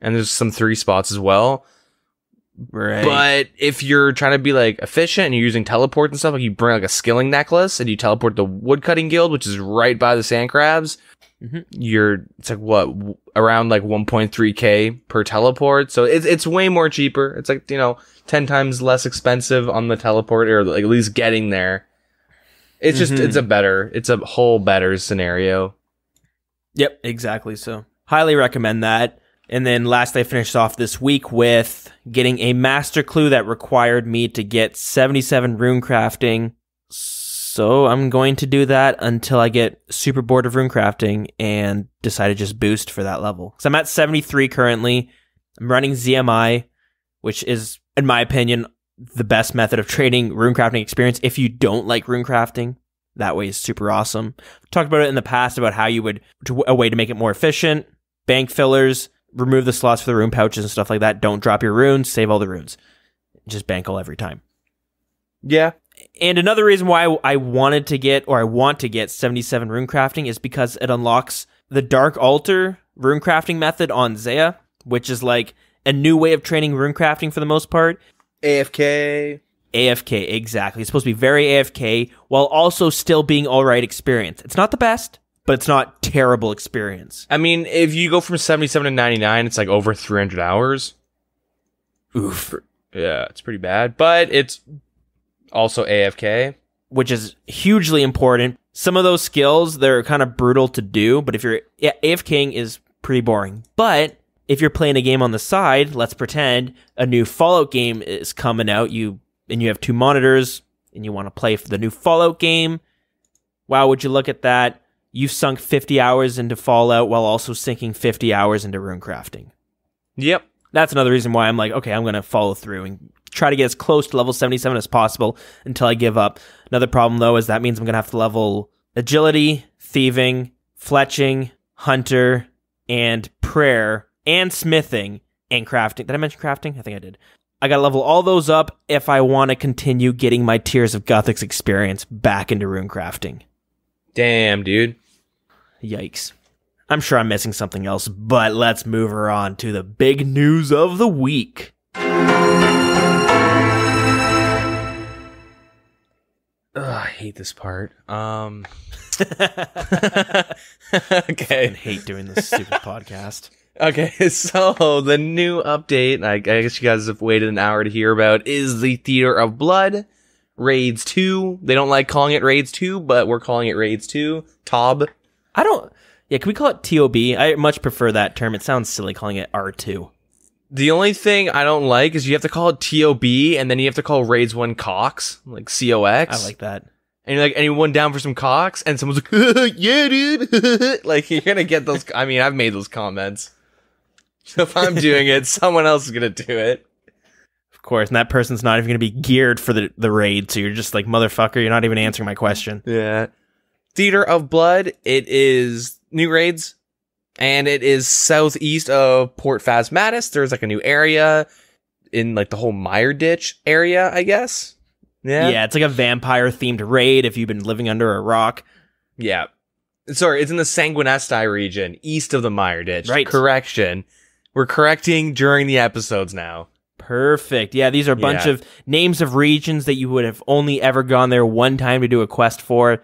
and there's some 3 spots as well. Right. But if you're trying to be like efficient and you're using teleport and stuff, like you bring like a skilling necklace and you teleport the woodcutting guild, which is right by the Sand Crabs. It's like what, around like 1.3k per teleport, so it's way more cheaper. It's like 10 times less expensive on the teleport, or like at least getting there. It's just it's a whole better scenario. Yep, exactly. So highly recommend that. And then lastly, I finished off this week with getting a master clue that required me to get 77 rune crafting. So I'm going to do that until I get super bored of runecrafting and decide to just boost for that level. So I'm at 73 currently. I'm running ZMI, which is, in my opinion, the best method of training runecrafting experience if you don't like runecrafting. That way is super awesome. I've talked about it in the past about how you would, a way to make it more efficient, bank fillers, remove the slots for the rune pouches and stuff like that. Don't drop your runes, save all the runes. Just bank all every time. Yeah. And another reason why I want to get 77 runecrafting is because it unlocks the Dark Altar runecrafting method on Zaya, which is like a new way of training runecrafting for the most part. AFK. AFK, exactly. It's supposed to be very AFK while also still being all right experience. It's not the best, but it's not terrible experience. I mean, if you go from 77 to 99, it's like over 300 hours. Oof. Yeah, it's pretty bad, but it's also AFK, which is hugely important. Some of those skills, they're kind of brutal to do, but if you're AFKing is pretty boring. But if you're playing a game on the side, let's pretend a new Fallout game is coming out, you have 2 monitors and you want to play for the new Fallout game. Wow, would you look at that? You've sunk 50 hours into Fallout while also sinking 50 hours into runecrafting. Yep. That's another reason why I'm like, okay, I'm going to follow through and try to get as close to level 77 as possible until I give up. Another problem, though, is that means I'm going to have to level Agility, Thieving, Fletching, Hunter, and Prayer, and Smithing, and Crafting. Did I mention Crafting? I think I did. I got to level all those up if I want to continue getting my Tears of Gothic's experience back into runecrafting. Damn, dude. Yikes. I'm sure I'm missing something else, but let's move her on to the big news of the week. Ugh, I hate this part. Okay. I hate doing this stupid podcast. Okay, so the new update, I guess you guys have waited an hour to hear about, is the Theatre of Blood, Raids 2. They don't like calling it Raids 2, but we're calling it Raids 2. Tob. I don't... Yeah, can we call it TOB? I much prefer that term. It sounds silly calling it R2. The only thing I don't like is you have to call it TOB, and then you have to call Raids 1 Cox, like COX. I like that. And you're like, anyone down for some Cox? And someone's like, yeah, dude. Like, you're going to get those. I mean, I've made those comments. So if I'm doing it, someone else is going to do it. Of course, and that person's not even going to be geared for the raid, so you're just like, motherfucker, you're not even answering my question. Yeah. Theatre of Blood, it is... new raids, and it is southeast of Port Phasmatys. There's like a new area in like the whole Meiyerditch area, I guess. Yeah. Yeah, it's like a vampire themed raid if you've been living under a rock. Yeah. Sorry, it's in the Sanguinesti region, east of the Meiyerditch. Right. Correction. We're correcting during the episodes now. Perfect. Yeah, these are a bunch of names of regions that you would have only ever gone there one time to do a quest for.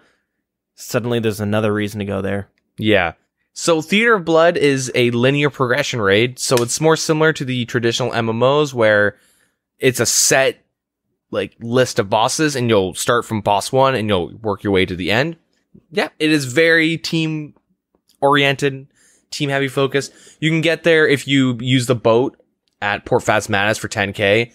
Suddenly there's another reason to go there. Yeah. So Theatre of Blood is a linear progression raid, so it's more similar to the traditional MMOs where it's a set like list of bosses and you'll start from boss 1 and you'll work your way to the end. Yeah, it is very team oriented, team heavy focused. You can get there if you use the boat at Port Phasmatys for 10k.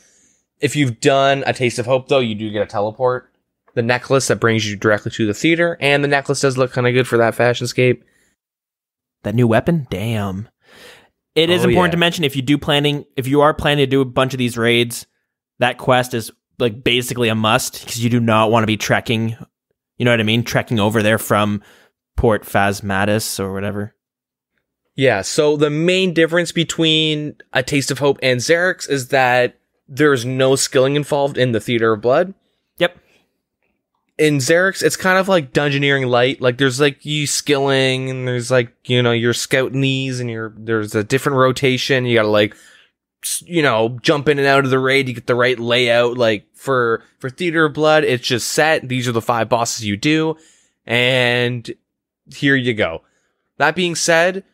If you've done A Taste of Hope though, you do get a teleport. The necklace that brings you directly to the theater, and the necklace does look kind of good for that fashion scape. That new weapon? Damn. It is important to mention if you are planning to do a bunch of these raids, that quest is like basically a must because you do not want to be trekking, you know what I mean? Trekking over there from Port Phasmatys or whatever. Yeah, so the main difference between A Taste of Hope and Xeric's is that there's no skilling involved in the Theatre of Blood. Yep. In Xeric's, it's kind of like Dungeoneering light. Like, there's, like, you skilling, and there's, like, you know, your scout knees, and there's a different rotation. You gotta, like, you know, jump in and out of the raid. You get the right layout. Like, for Theatre of Blood, it's just set. These are the 5 bosses you do, and here you go. That being said,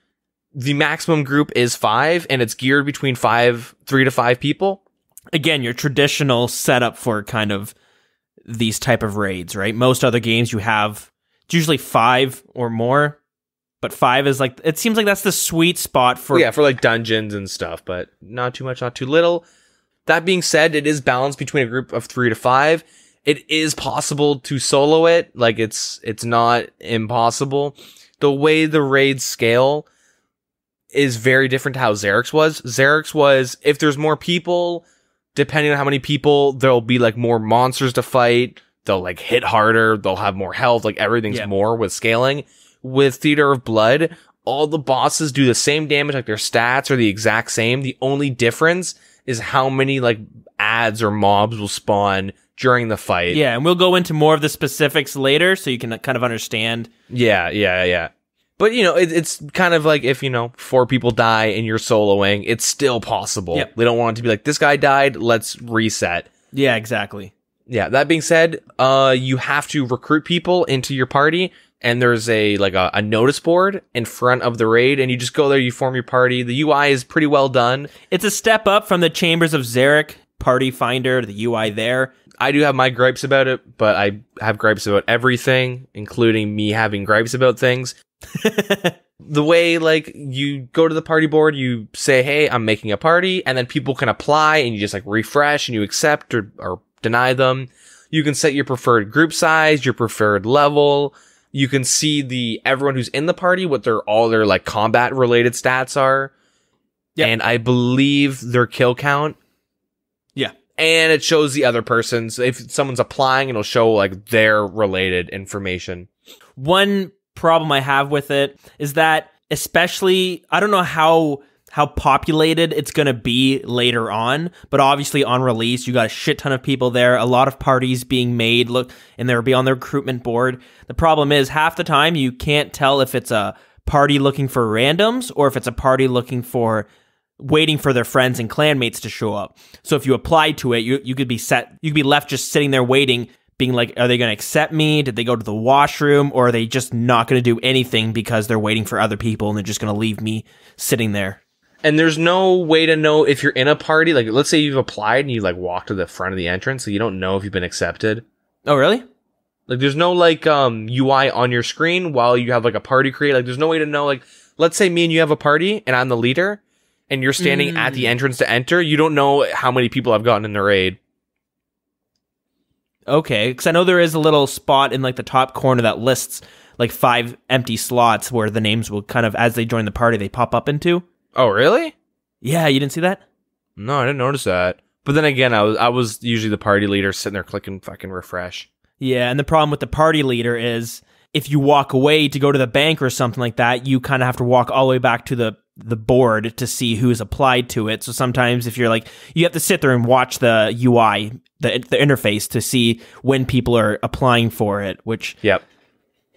the maximum group is 5, and it's geared between 3 to 5 people. Again, your traditional setup for kind of these type of raids, right? Most other games you have, it's usually 5 or more, but 5 is like, it seems like that's the sweet spot for... Yeah, for like dungeons and stuff, but not too much, not too little. That being said, it is balanced between a group of 3 to 5. It is possible to solo it, like it's not impossible. The way the raids scale is very different to how Xeric's was. Xeric's was, if there's more people... Depending on how many people, there'll be, like, more monsters to fight. They'll, like, hit harder. They'll have more health. Like, everything's more with scaling. With Theatre of Blood, all the bosses do the same damage. Like, their stats are the exact same. The only difference is how many, like, adds or mobs will spawn during the fight. Yeah, and we'll go into more of the specifics later so you can kind of understand. Yeah. But, you know, it's kind of like if, you know, 4 people die and you're soloing, it's still possible. Yep. They don't want it to be like, this guy died, let's reset. Yeah, exactly. Yeah, that being said, you have to recruit people into your party, and there's a notice board in front of the raid, and you just go there, you form your party. The UI is pretty well done. It's a step up from the Chambers of Xeric party finder, the UI there. I do have my gripes about it, but I have gripes about everything, including me having gripes about things. The way, like, you go to the party board, you say, hey, I'm making a party, and then people can apply, and you just, like, refresh, and you accept or deny them. You can set your preferred group size, your preferred level. You can see everyone who's in the party, what all their like, combat-related stats are. Yep. And I believe their kill count. Yeah. And it shows the other person's. If someone's applying, it'll show, like, their related information. One problem I have with it is that, especially, I don't know how how populated it's going to be later on. But obviously on release, you got a shit ton of people there, a lot of parties being made, look, and they'll be on the recruitment board. The problem is half the time you can't tell if it's a party looking for randoms or if it's a party looking for waiting for their friends and clanmates to show up. So if you apply to it, you could be set, you could be left just sitting there waiting, being like, are they going to accept me? Did they go to the washroom? Or are they just not going to do anything because they're waiting for other people and they're just going to leave me sitting there? And there's no way to know if you're in a party. Like, let's say you've applied and you, like, walk to the front of the entrance, so you don't know if you've been accepted. Oh, really? Like, there's no, like, UI on your screen while you have, like, a party create. Like, there's no way to know, like, let's say me and you have a party and I'm the leader and you're standing at the entrance to enter. You don't know how many people I've gotten in the raid. Okay, because I know there is a little spot in, like, the top corner that lists, like, 5 empty slots where the names will kind of, as they join the party, they pop up into. Oh, really? Yeah, you didn't see that? No, I didn't notice that. But then again, I was usually the party leader sitting there clicking fucking refresh. Yeah, and the problem with the party leader is if you walk away to go to the bank or something like that, you kind of have to walk all the way back to the board to see who's applied to it. So sometimes if you're like, you have to sit there and watch the UI, the interface to see when people are applying for it, which... Yep.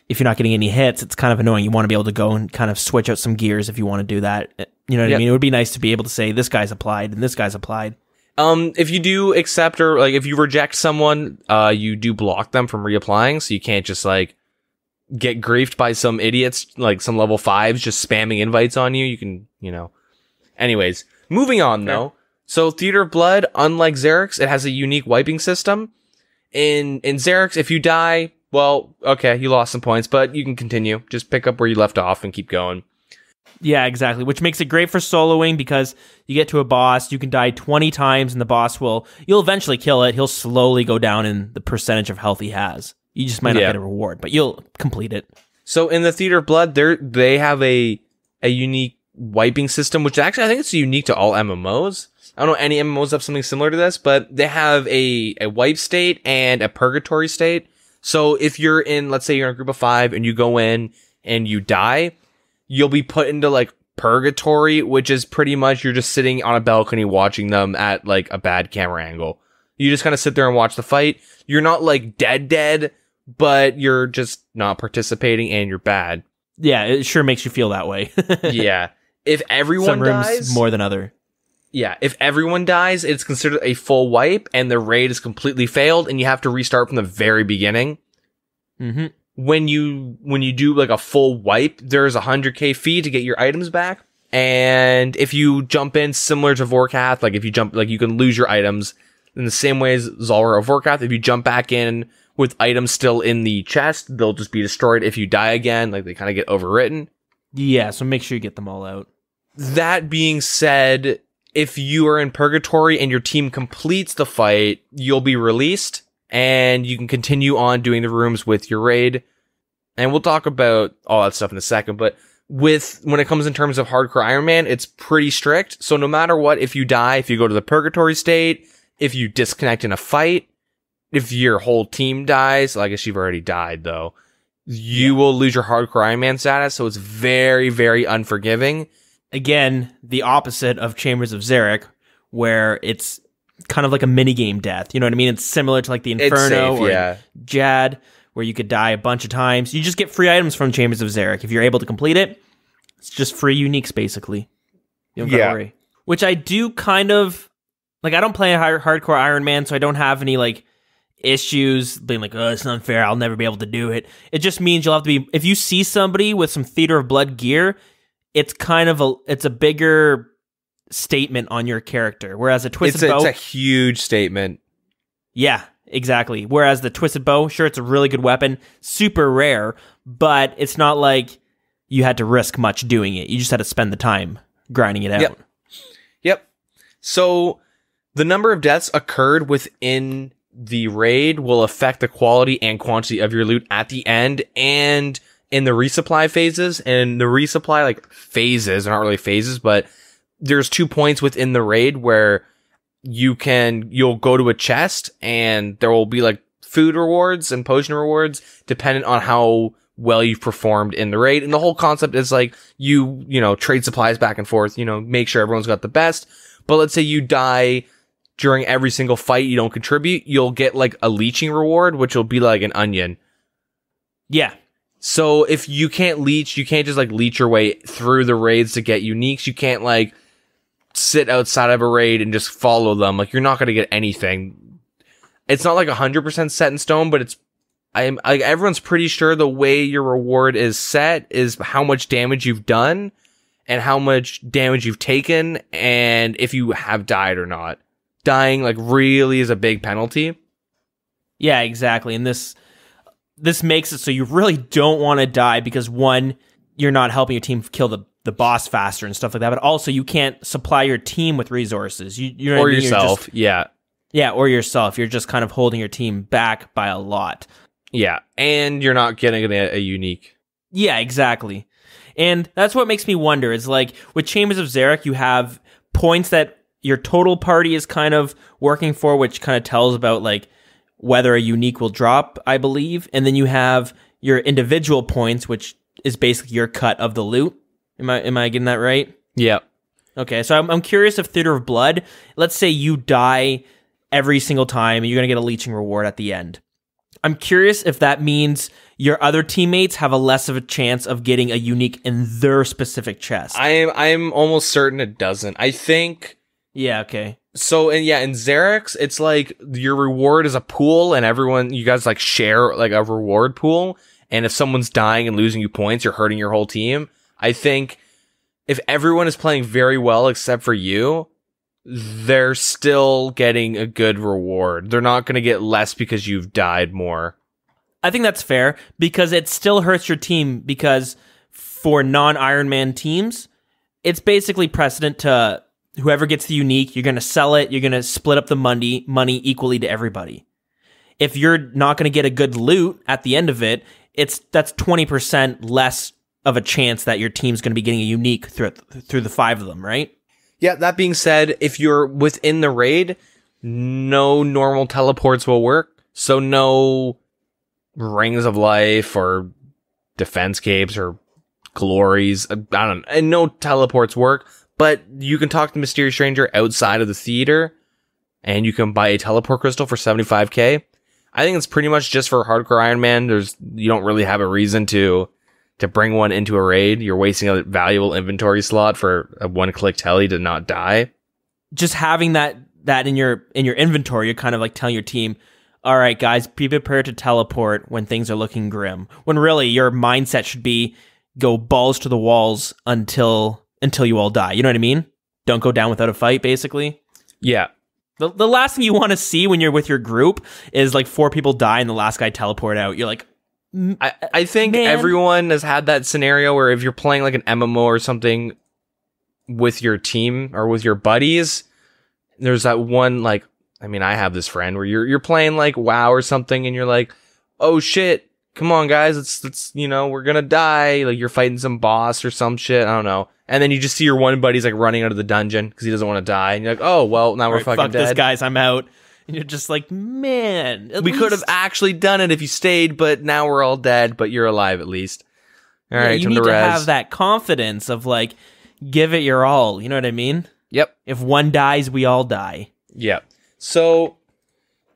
If you're not getting any hits, it's kind of annoying. You want to be able to go and kind of switch out some gears if you want to do that. You know what I mean? It would be nice to be able to say, this guy's applied and this guy's applied. If you do accept or, like, if you reject someone, you do block them from reapplying. So you can't just, like, get griefed by some idiots, like some level 5s just spamming invites on you. You can, you know. Anyways, moving on, though. So Theatre of Blood, unlike Xeric's, it has a unique wiping system. In Xeric's, if you die... Well, okay, you lost some points, but you can continue. Just pick up where you left off and keep going. Yeah, exactly, which makes it great for soloing because you get to a boss, you can die 20 times, and the boss will... You'll eventually kill it. He'll slowly go down in the percentage of health he has. You just might not get a reward, but you'll complete it. So in the Theatre of Blood, they have a unique wiping system, which actually I think it's unique to all MMOs. I don't know any MMOs have something similar to this, but they have a wipe state and a purgatory state. So if you're in, let's say you're in a group of 5 and you go in and you die, you'll be put into, like, purgatory, which is pretty much you're just sitting on a balcony watching them at, like, a bad camera angle. You just kind of sit there and watch the fight. You're not, like, dead, but you're just not participating and you're bad. Yeah, it sure makes you feel that way. Yeah. If everyone dies... Some rooms more than other. Yeah, if everyone dies, it's considered a full wipe, and the raid is completely failed, and you have to restart from the very beginning. Mm-hmm. When you do, like, a full wipe, there's a 100k fee to get your items back, and if you jump in similar to Vorkath, like, if you jump, like, you can lose your items in the same way as Zulrah or Vorkath. If you jump back in with items still in the chest, they'll just be destroyed. If you die again, like, they kind of get overwritten. Yeah, so make sure you get them all out. That being said... If you are in purgatory and your team completes the fight, you'll be released and you can continue on doing the rooms with your raid. And we'll talk about all that stuff in a second, but when it comes in terms of hardcore Iron Man, it's pretty strict. So no matter what, if you die, if you go to the purgatory state, if you disconnect in a fight, if your whole team dies, well, I guess you've already died though, you will lose your hardcore Iron Man status. So it's very, very unforgiving. Again, the opposite of Chambers of Xeric, where it's kind of like a minigame death. You know what I mean? It's similar to like the Inferno or Jad, where you could die a bunch of times. You just get free items from Chambers of Xeric. If you're able to complete it, it's just free uniques, basically. You don't gotta worry. Which I do kind of... Like, I don't play a hardcore Iron Man, so I don't have any, like... issues being like, oh, it's unfair, I'll never be able to do it. It just means you'll have to be... If you see somebody with some Theatre of Blood gear... It's kind of it's a bigger statement on your character, whereas a Twisted Bow... It's a huge statement. Yeah, exactly. Whereas the Twisted Bow, sure, it's a really good weapon, super rare, but it's not like you had to risk much doing it. You just had to spend the time grinding it out. Yep. So the number of deaths occurred within the raid will affect the quality and quantity of your loot at the end, and... in the resupply phases, and the resupply, like, phases, aren't really phases, but there's 2 points within the raid where you'll go to a chest, and there will be, like, food rewards and potion rewards, dependent on how well you've performed in the raid. And the whole concept is like you know, trade supplies back and forth, you know, make sure everyone's got the best. But let's say you die during every single fight, you don't contribute, you'll get like a leeching reward, which will be like an onion. Yeah. So if you can't leech, you can't just like leech your way through the raids to get uniques. You can't like sit outside of a raid and just follow them. Like, you're not going to get anything. It's not like 100% set in stone, but it's, I'm like, everyone's pretty sure the way your reward is set is how much damage you've done and how much damage you've taken and if you have died or not. Dying like really is a big penalty. Yeah, exactly. And this makes it so you really don't want to die because, one, you're not helping your team kill the boss faster and stuff like that, but also you can't supply your team with resources. You know what I mean? Yourself. You're just, yeah, or yourself. You're just kind of holding your team back by a lot. Yeah, and you're not getting a unique. Yeah, exactly. And that's what makes me wonder. It's like with Chambers of Xeric, you have points that your total party is kind of working for, which kind of tells about like whether a unique will drop, I believe. And then you have your individual points, which is basically your cut of the loot. Am I getting that right? Yeah. Okay, so I'm curious if Theatre of Blood, let's say you die every single time and you're going to get a leeching reward at the end. I'm curious if that means your other teammates have a less of a chance of getting a unique in their specific chest. I'm almost certain it doesn't. I think... Yeah, okay. So, and yeah, in Xeric's, it's like your reward is a pool and everyone, you guys like share like a reward pool. And if someone's dying and losing you points, you're hurting your whole team. I think if everyone is playing very well except for you, they're still getting a good reward. They're not going to get less because you've died more. I think that's fair because it still hurts your team because for non-Ironman teams, it's basically precedent to whoever gets the unique, you're going to sell it, you're going to split up the money equally to everybody. If you're not going to get a good loot at the end of it, that's 20% less of a chance that your team's going to be getting a unique through the 5 of them, right? Yeah, that being said, if you're within the raid, no normal teleports will work. So no Rings of Life or Defense Capes or Glories. I don't know. And no teleports work, but you can talk to the Mysterious Stranger outside of the theater and you can buy a teleport crystal for 75k. I think it's pretty much just for hardcore Iron Man. You don't really have a reason to bring one into a raid. You're wasting a valuable inventory slot for a one-click telly to not die. Just having that in your inventory, you're kind of like telling your team, all right, guys, be prepared to teleport when things are looking grim. When really, your mindset should be go balls to the walls until you all die. You know what I mean? Don't go down without a fight, basically. Yeah. The last thing you want to see when you're with your group is like 4 people die and the last guy teleport out. You're like, I think everyone has had that scenario where if you're playing like an MMO or something with your team or with your buddies, there's that one, like, I mean, I have this friend where you're playing like WoW or something and you're like, oh shit, come on guys, it's you know, we're gonna die, like you're fighting some boss or some shit, I don't know. And then you just see your one buddy's like running out of the dungeon because he doesn't want to die, and you're like, oh well, now we're fucking dead. Fuck this, guys, I'm out. And you're just like, man, we could have actually done it if you stayed, but now we're all dead, but you're alive at least. All right, you need to have that confidence of like, give it your all. You know what I mean? Yep. If one dies, we all die. Yep. So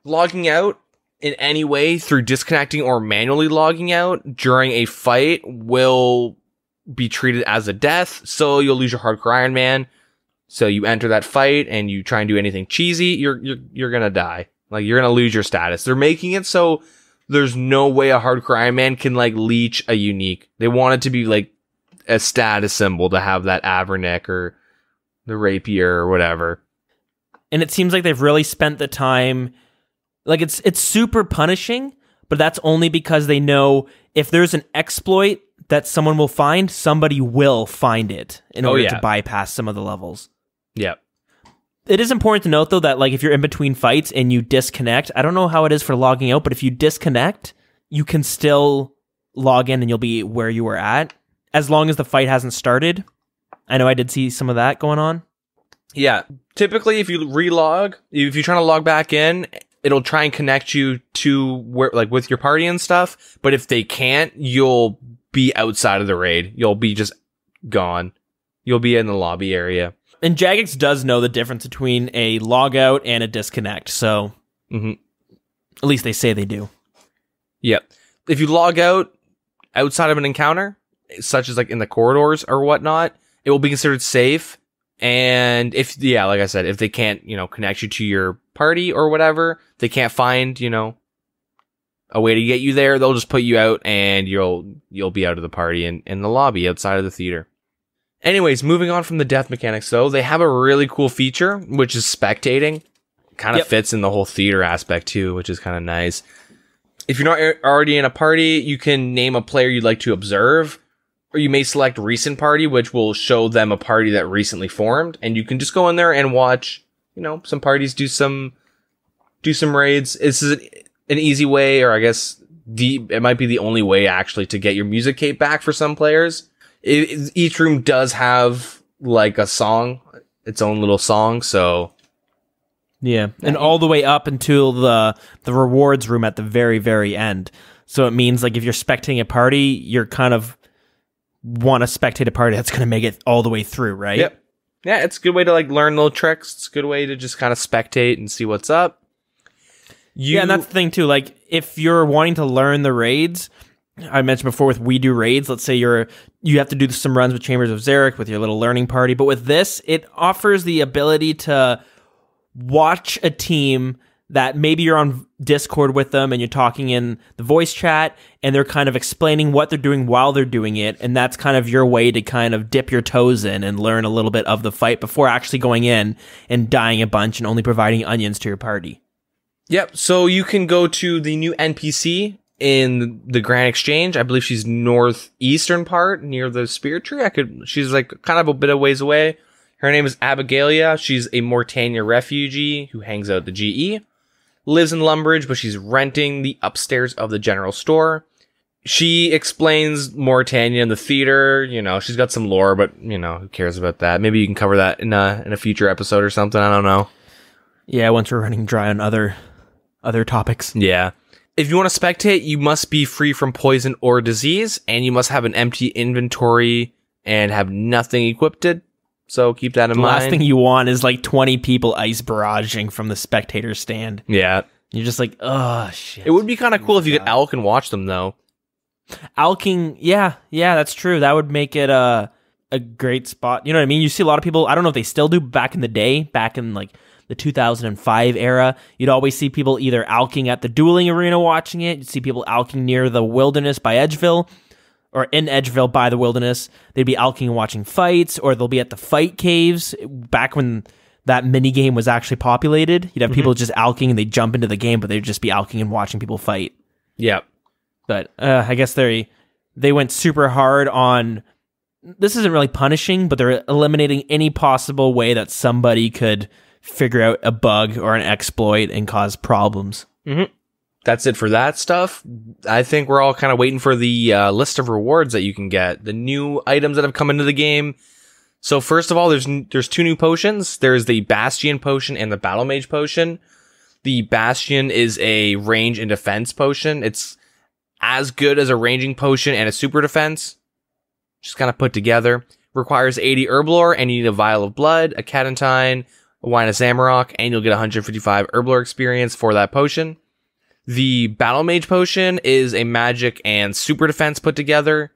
logging out in any way through disconnecting or manually logging out during a fight will be treated as a death. So you'll lose your hardcore Iron Man. So you enter that fight and you try and do anything cheesy, you're gonna die. Like, you're gonna lose your status. They're making it so there's no way a hardcore Iron Man can like leech a unique. They want it to be like a status symbol to have that Avernic or the rapier or whatever. And it seems like they've really spent the time, like it's super punishing, but that's only because they know if there's an exploit that someone will find, somebody will find it in order to bypass some of the levels. Yeah. It is important to note, though, that like if you're in between fights and you disconnect, I don't know how it is for logging out, but if you disconnect, you can still log in and you'll be where you were at, as long as the fight hasn't started. I know I did see some of that going on. Yeah. Typically, if you relog, if you're trying to log back in it'll try and connect you to where, like, with your party and stuff. But if they can't, you'll be outside of the raid. You'll be just gone. You'll be in the lobby area. And Jagex does know the difference between a logout and a disconnect. So at least they say they do. Yep. If you log out outside of an encounter, such as like in the corridors or whatnot, it will be considered safe. And if, yeah, like I said, if they can't, you know, connect you to your party or whatever, they can't find, you know, a way to get you there, they'll just put you out and you'll be out of the party and in the lobby outside of the theater. Anyways, moving on from the death mechanics, though, they have a really cool feature, which is spectating. Kind of fits in the whole theater aspect, too, which is kind of nice. If you're not already in a party, you can name a player you'd like to observe, or you may select recent party, which will show them a party that recently formed, and you can just go in there and watch, you know, some parties do some raids. This is an easy way, or I guess it might be the only way, actually, to get your music cape back for some players. Each room does have, like, a song, its own little song, so... Yeah, and all the way up until the rewards room at the very, very end. So it means, like, if you're spectating a party, you're kind of want to spectate a party that's going to make it all the way through, right? Yep. Yeah, it's a good way to, like, learn little tricks. It's a good way to just kind of spectate and see what's up. Yeah, and that's the thing, too. Like, if you're wanting to learn the raids... I mentioned before with We Do Raids, let's say you have to do some runs with Chambers of Xeric with your little learning party, but with this, it offers the ability to watch a team that maybe you're on Discord with them and you're talking in the voice chat and they're kind of explaining what they're doing while they're doing it, and that's kind of your way to kind of dip your toes in and learn a little bit of the fight before actually going in and dying a bunch and only providing onions to your party. Yep, so you can go to the new NPC in the Grand Exchange. I believe she's northeastern part near the Spirit Tree. She's like kind of a bit of ways away. Her name is Abigailia. She's a Mortania refugee who hangs out at the GE. Lives in Lumbridge, but she's renting the upstairs of the general store. She explains Mortania in the theater. You know, she's got some lore, but you know, who cares about that? Maybe you can cover that in a future episode or something. I don't know. Yeah, once we're running dry on other topics. Yeah. If you want to spectate, you must be free from poison or disease, and you must have an empty inventory and have nothing equipped. So keep that in mind. The last thing you want is like 20 people ice barraging from the spectator stand. Yeah. You're just like, oh, shit. It would be kind of cool if you could alk and watch them, though. Alking, yeah, that's true. That would make it a great spot. You know what I mean? You see a lot of people, I don't know if they still do back in the day, back in like... the 2005 era, you'd always see people either alking at the dueling arena watching it, you'd see people alking near the Wilderness by Edgeville, or in Edgeville by the Wilderness, they'd be alking and watching fights, or they'll be at the fight caves, back when that minigame was actually populated, you'd have people just alking and they'd jump into the game, but they'd just be alking and watching people fight. Yeah. But I guess they went super hard on, this isn't really punishing, but they're eliminating any possible way that somebody could figure out a bug or an exploit and cause problems. That's it for that stuff. I think we're all kind of waiting for the list of rewards that you can get, the new items that have come into the game. So first of all, there's two new potions. There's the Bastion potion and the Battle Mage potion. The Bastion is a range and defense potion. It's as good as a ranging potion and a super defense, just kind of put together. Requires 80 herb lore, and you need a vial of blood, a catentine, a wine of Zamorak, and you'll get 155 herblore experience for that potion. The Battle Mage potion is a magic and super defense put together.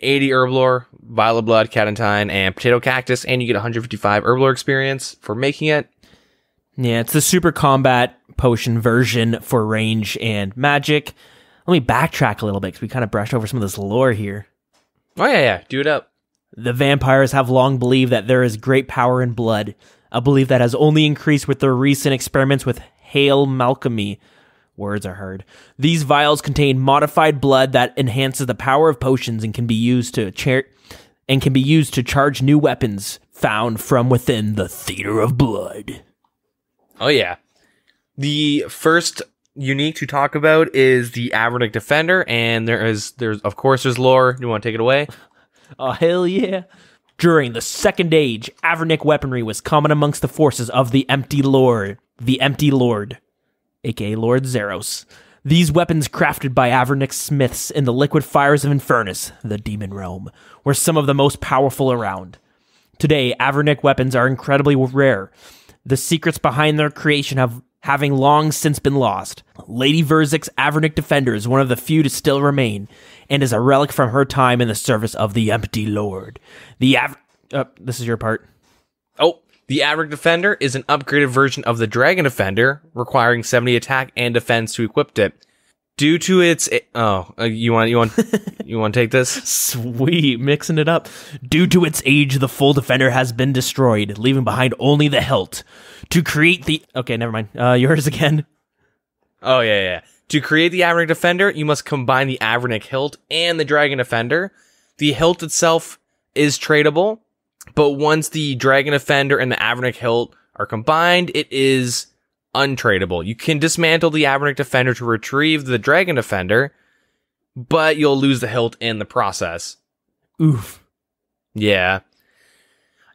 80 herblore, vial of blood, catentine, and potato cactus, and you get 155 herblore experience for making it. Yeah, it's the super combat potion version for range and magic. Let me backtrack a little bit because we kind of brushed over some of this lore here. Oh, yeah, do it up. The vampires have long believed that there is great power in blood, a belief that has only increased with their recent experiments with Hail Malchemy. Words are hard. These vials contain modified blood that enhances the power of potions and can be used to charge new weapons found from within the Theater of Blood. Oh yeah. The first unique to talk about is the Avernic Defender, and there's lore. You want to take it away? Oh hell yeah. During the Second Age, Avernic weaponry was common amongst the forces of the Empty Lord. aka Lord Xeros. These weapons crafted by Avernic smiths in the liquid fires of Infernus, the demon realm, were some of the most powerful around. Today, Avernic weapons are incredibly rare. The secrets behind their creation having long since been lost. Lady Verzik's Avernic Defender is one of the few to still remain, and is a relic from her time in the service of the Empty Lord. This is your part. Oh, the Avernic Defender is an upgraded version of the Dragon Defender, requiring 70 attack and defense to equip it. Due to its you want to take this? Sweet, mixing it up. Due to its age, the full defender has been destroyed, leaving behind only the hilt. To create the yours again. Oh yeah. To create the Avernic Defender, you must combine the Avernic hilt and the Dragon Defender. The hilt itself is tradable, but once the Dragon Defender and the Avernic hilt are combined, it is untradable. You can dismantle the Avernic Defender to retrieve the Dragon Defender, but you'll lose the hilt in the process. Oof. Yeah.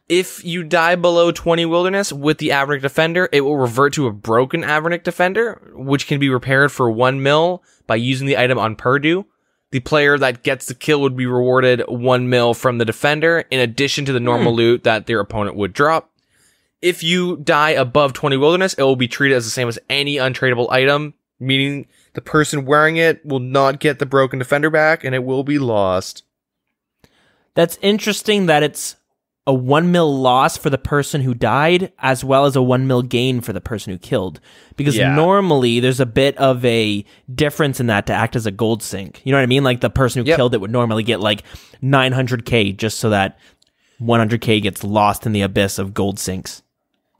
If you die below 20 Wilderness with the Avernic Defender, it will revert to a broken Avernic Defender, which can be repaired for 1 mil by using the item on Purdue. The player that gets the kill would be rewarded 1 mil from the defender, in addition to the normal loot that their opponent would drop. If you die above 20 Wilderness, it will be treated as the same as any untradable item, meaning the person wearing it will not get the broken defender back, and it will be lost. That's interesting that it's a 1 mil loss for the person who died, as well as a 1 mil gain for the person who killed. Because normally, there's a bit of a difference in that to act as a gold sink. You know what I mean? Like, the person who killed it would normally get, like, 900k, just so that 100k gets lost in the abyss of gold sinks.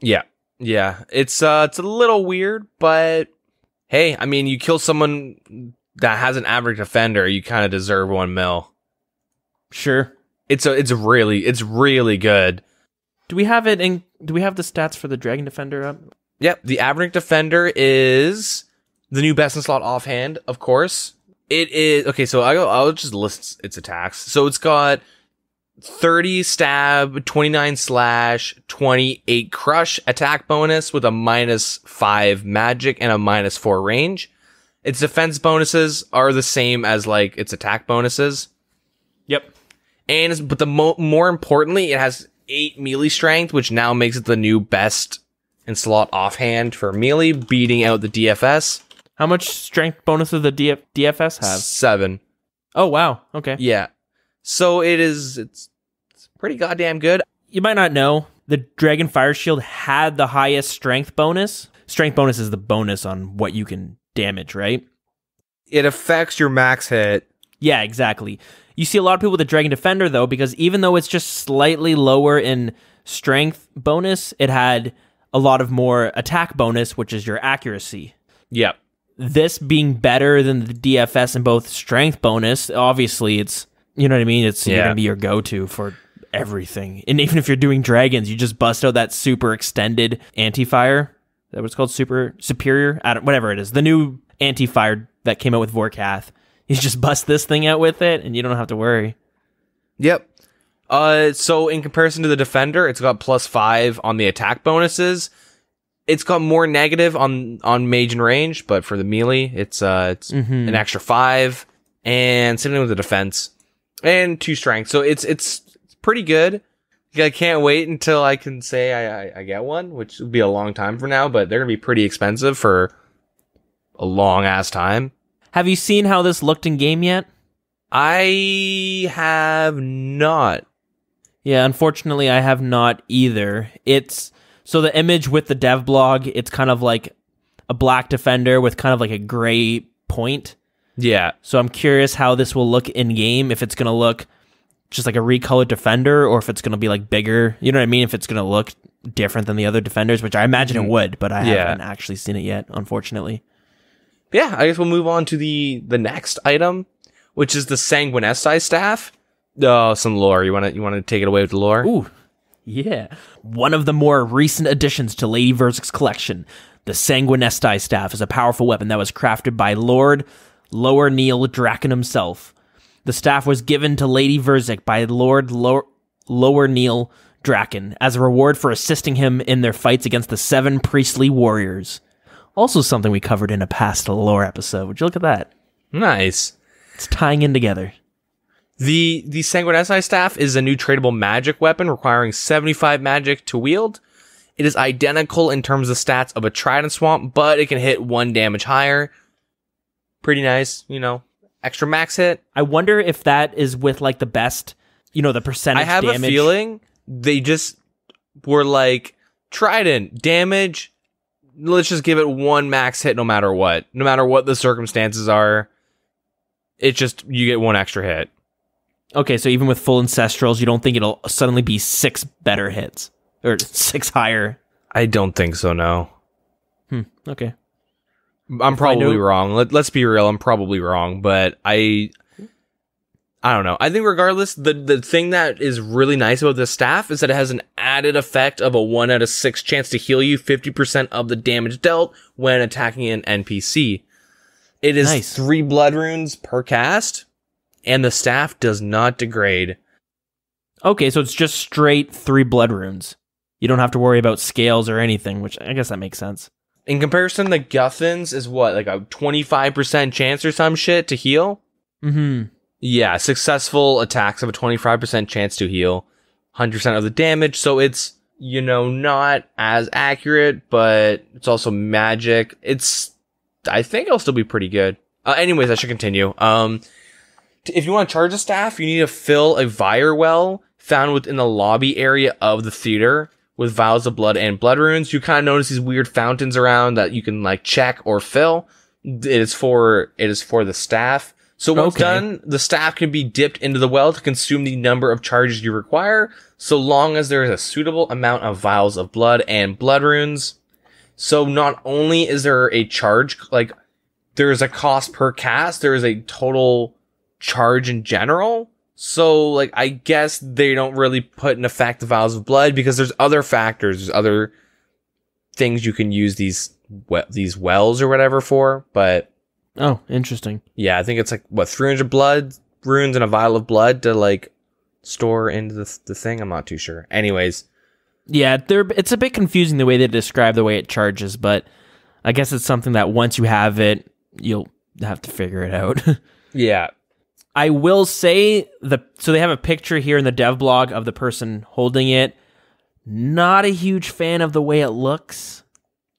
Yeah. It's a little weird, but hey, I mean, you kill someone that has an Avernic Defender, you kind of deserve 1 mil. Sure. It's really good. Do we have the stats for the Dragon Defender up? Yep, the Avernic Defender is the new best in slot offhand, of course. It is okay, so I'll just list its attacks. So it's got 30 stab, 29 slash, 28 crush attack bonus with a -5 magic and a -4 range. Its defense bonuses are the same as like its attack bonuses. Yep. And but the more importantly, it has 8 melee strength, which now makes it the new best in slot offhand for melee, beating out the DFS. How much strength bonus does the DFS have? 7. Oh wow. Okay. Yeah. So it's pretty goddamn good. You might not know, the Dragon Fire Shield had the highest strength bonus. Strength bonus is the bonus on what you can damage, right? It affects your max hit. Yeah, exactly. You see a lot of people with the Dragon Defender, though, because even though it's just slightly lower in strength bonus, it had a lot of more attack bonus, which is your accuracy. Yep. This being better than the DFS in both strength bonus, obviously it's... You know what I mean? You're going to be your go-to for everything. And even if you're doing dragons, you just bust out that super extended anti-fire. Is that what it's called? Superior? Whatever it is. The new anti-fire that came out with Vorkath. You just bust this thing out with it, and you don't have to worry. Yep. So in comparison to the Defender, it's got +5 on the attack bonuses. It's got more negative on mage and range, but for the melee, it's an extra 5. And same thing with the defense. And 2 strength, so it's pretty good. I can't wait until I can say I get one, which will be a long time from now, but they're going to be pretty expensive for a long-ass time. Have you seen how this looked in-game yet? I have not. Yeah, unfortunately, I have not either. So the image with the dev blog, it's kind of like a black defender with kind of like a gray point. Yeah. So I'm curious how this will look in-game, if it's going to look just like a recolored defender or if it's going to be like bigger. You know what I mean? If it's going to look different than the other defenders, which I imagine it would, but I haven't actually seen it yet, unfortunately. Yeah, I guess we'll move on to the next item, which is the Sanguinesti Staff. Oh, some lore. You want to take it away with the lore? Ooh, yeah. One of the more recent additions to Lady Verzik's collection, the Sanguinesti Staff is a powerful weapon that was crafted by Lord Lower Neil Draken himself. The staff was given to Lady Verzik by Lord Lower Neil Draken as a reward for assisting him in their fights against the 7 priestly warriors. Also something we covered in a past lore episode. Would you look at that? Nice. It's tying in together. The Sanguinesti Staff is a new tradable magic weapon requiring 75 magic to wield. It is identical in terms of stats of a Trident Swamp, but it can hit 1 damage higher. Pretty nice, you know. Extra max hit. I wonder if that is with, like, the best, you know, the percentage damage. I have a feeling they just were like, Trident, damage, let's just give it 1 max hit no matter what. No matter what the circumstances are, it's just, you get 1 extra hit. Okay, so even with full Ancestrals, you don't think it'll suddenly be 6 better hits? Or 6 higher? I don't think so, no. Okay. I'm probably wrong. Let's be real, I'm probably wrong, but I don't know. I think regardless, the thing that is really nice about this staff is that it has an added effect of a 1 out of 6 chance to heal you 50% of the damage dealt when attacking an NPC. It is nice. 3 blood runes per cast, and the staff does not degrade. Okay, so it's just straight 3 blood runes. You don't have to worry about scales or anything, which I guess that makes sense. In comparison, the Guthans is what, like a 25% chance or some shit to heal? Mm-hmm. Yeah, successful attacks have a 25% chance to heal 100% of the damage, so it's, you know, not as accurate, but it's also magic. It's, I think it'll still be pretty good. Anyways, I should continue. If you want to charge a staff, you need to fill a Vire Well found within the lobby area of the theater with vials of blood and blood runes. You kind of notice these weird fountains around that you can, like, check or fill. It is for the staff. So once done, the staff can be dipped into the well to consume the number of charges you require, so long as there is a suitable amount of vials of blood and blood runes. So not only is there a charge, like, there is a cost per cast, there is a total charge in general. So, like, I guess they don't really put in effect the vials of blood because there's other factors, there's other things you can use these wells or whatever for, but... Oh, interesting. Yeah, I think it's like, what, 300 blood runes and a vial of blood to, like, store into the thing? I'm not too sure. Anyways. Yeah, it's a bit confusing the way they describe the way it charges, but I guess it's something that once you have it, you'll have to figure it out. Yeah. I will say, so they have a picture here in the dev blog of the person holding it. Not a huge fan of the way it looks.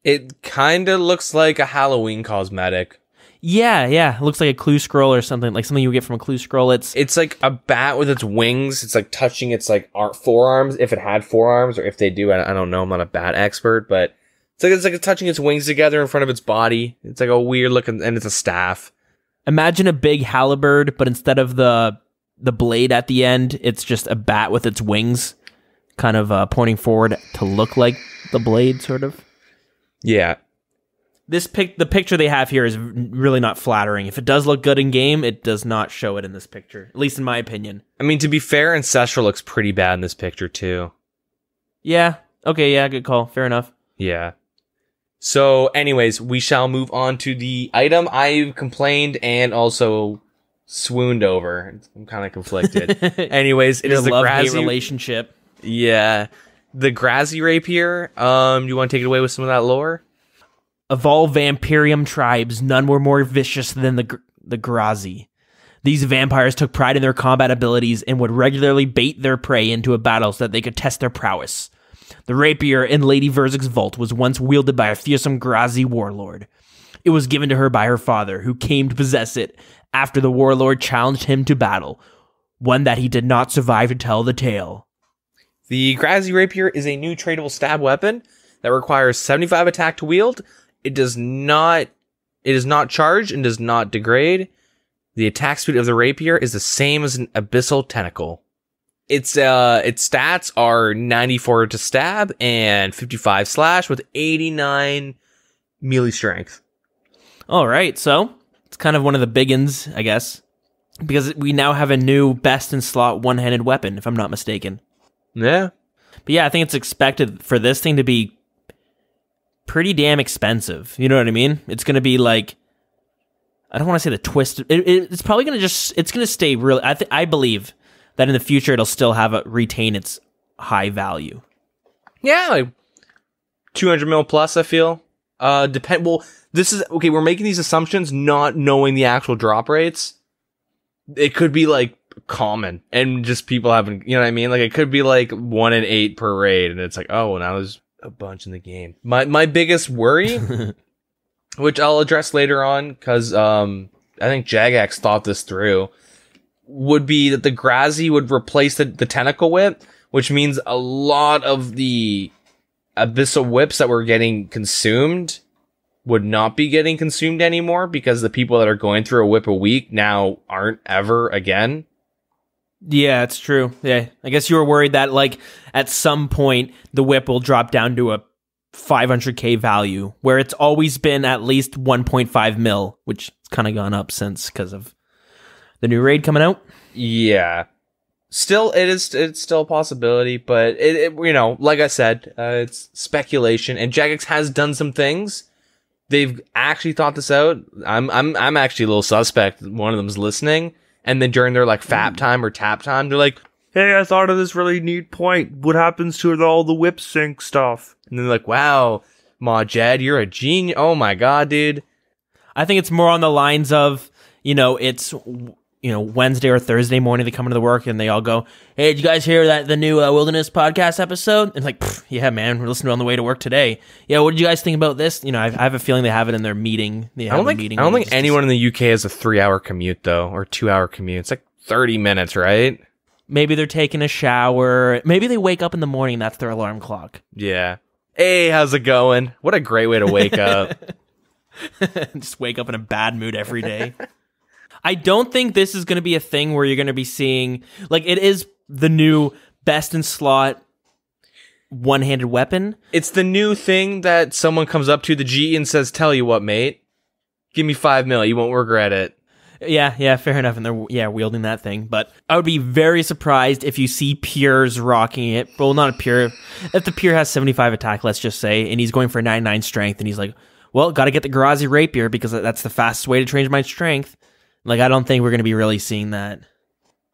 It kind of looks like a Halloween cosmetic. Yeah. It looks like a clue scroll or something, like something you would get from a clue scroll. It's like a bat with its wings. It's like touching its like forearms, if it had forearms, or if they do. I don't know. I'm not a bat expert, but it's like touching its wings together in front of its body. It's like a weird looking, and it's a staff. Imagine a big halberd, but instead of the blade at the end, it's just a bat with its wings kind of pointing forward to look like the blade, sort of. Yeah. The picture they have here is really not flattering. If it does look good in game, it does not show it in this picture, at least in my opinion. I mean, to be fair, Ancestral looks pretty bad in this picture too. Yeah. Okay. Yeah. Good call. Fair enough. Yeah. So, anyways, we shall move on to the item I complained and also swooned over. I'm kind of conflicted. Anyways, it is the love-hate relationship. Yeah, the Grazi Rapier. You want to take it away with some of that lore? Of all Vampirium tribes, none were more vicious than the Grazi. These vampires took pride in their combat abilities and would regularly bait their prey into a battle so that they could test their prowess. The rapier in Lady Verzik's vault was once wielded by a fearsome Grazi warlord. It was given to her by her father, who came to possess it after the warlord challenged him to battle, one that he did not survive to tell the tale. The Grazi Rapier is a new tradable stab weapon that requires 75 attack to wield. It is not charged and does not degrade. The attack speed of the rapier is the same as an abyssal tentacle. Its stats are 94 to stab and 55 slash with 89 melee strength. All right, so it's kind of one of the big uns, I guess, because we now have a new best in slot one-handed weapon, if I'm not mistaken. Yeah. But yeah, I think it's expected for this thing to be pretty damn expensive. You know what I mean? It's going to be like, I don't want to say the twist. It's probably going to just, it's going to stay really, I believe that in the future, it'll still have a retain its high value. Yeah. Like 200 mil plus, I feel. Well, this is okay. We're making these assumptions, not knowing the actual drop rates. It could be like common and just people having, you know what I mean? Like it could be like 1 in 8 per raid, and it's like, oh, well, now there's a bunch in the game. My biggest worry, which I'll address later on, because I think Jagax thought this through, would be that the Grazi would replace the tentacle whip, which means a lot of the abyssal whips that were getting consumed would not be getting consumed anymore, because the people that are going through a whip a week now aren't ever again. Yeah, it's true. Yeah, I guess you were worried that like at some point the whip will drop down to a 500k value where it's always been at least 1.5 mil, which it's kind of gone up since because of the new raid coming out. Yeah. Still, it's still a possibility, but it you know, like I said, it's speculation. And Jagex has done some things. They've actually thought this out. I'm actually a little suspect. One of them's listening, and then during their like fap time or tap time, they're like, "Hey, I thought of this really neat point. What happens to all the whip sync stuff?" And they're like, "Wow, Majed, you're a genius. Oh my god, dude." I think it's more on the lines of, you know, it's, you know, Wednesday or Thursday morning, they come into the work and they all go, "Hey, did you guys hear that the new Wilderness Podcast episode?" And it's like, "Yeah, man, we're listening on the way to work today. Yeah, what did you guys think about this?" You know, I have a feeling they have it in their meeting. I don't think anyone in the UK has a 3-hour commute though, or 2-hour commute. It's like 30 minutes, right? Maybe they're taking a shower. Maybe they wake up in the morning and that's their alarm clock. Yeah. Hey, how's it going? What a great way to wake up. Just wake up in a bad mood every day. I don't think this is going to be a thing where you're going to be seeing, like, it is the new best in slot one-handed weapon. It's the new thing that someone comes up to the G and says, "Tell you what, mate, give me 5 mil. You won't regret it." Yeah, fair enough. And they're, yeah, wielding that thing. But I would be very surprised if you see Pures rocking it. Well, not a Pure. If the Pure has 75 attack, let's just say, and he's going for 99 strength, and he's like, "Well, got to get the Garazi Rapier because that's the fastest way to change my strength." Like, I don't think we're going to be really seeing that.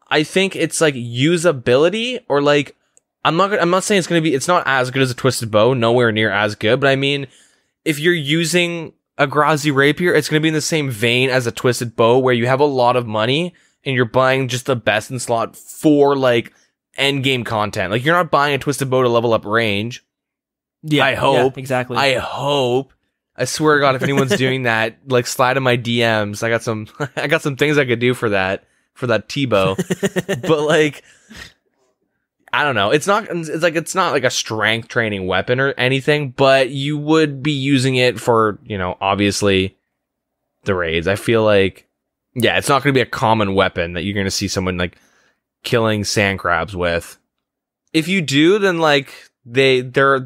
I think it's like usability, or like, I'm not saying it's going to be, it's not as good as a Twisted Bow, nowhere near as good, but I mean, if you're using a Grazi Rapier, it's going to be in the same vein as a Twisted Bow, where you have a lot of money and you're buying just the best in slot for like end game content. Like, you're not buying a Twisted Bow to level up range. Yeah, I hope. Yeah, exactly. I hope. I swear to God, if anyone's doing that, like, slide in my DMs. I got some things I could do for that T-Bow. But like, I don't know. It's not like a strength training weapon or anything, but you would be using it for, you know, obviously the raids. I feel like, yeah, it's not going to be a common weapon that you're going to see someone like killing sand crabs with. If you do, then like, They were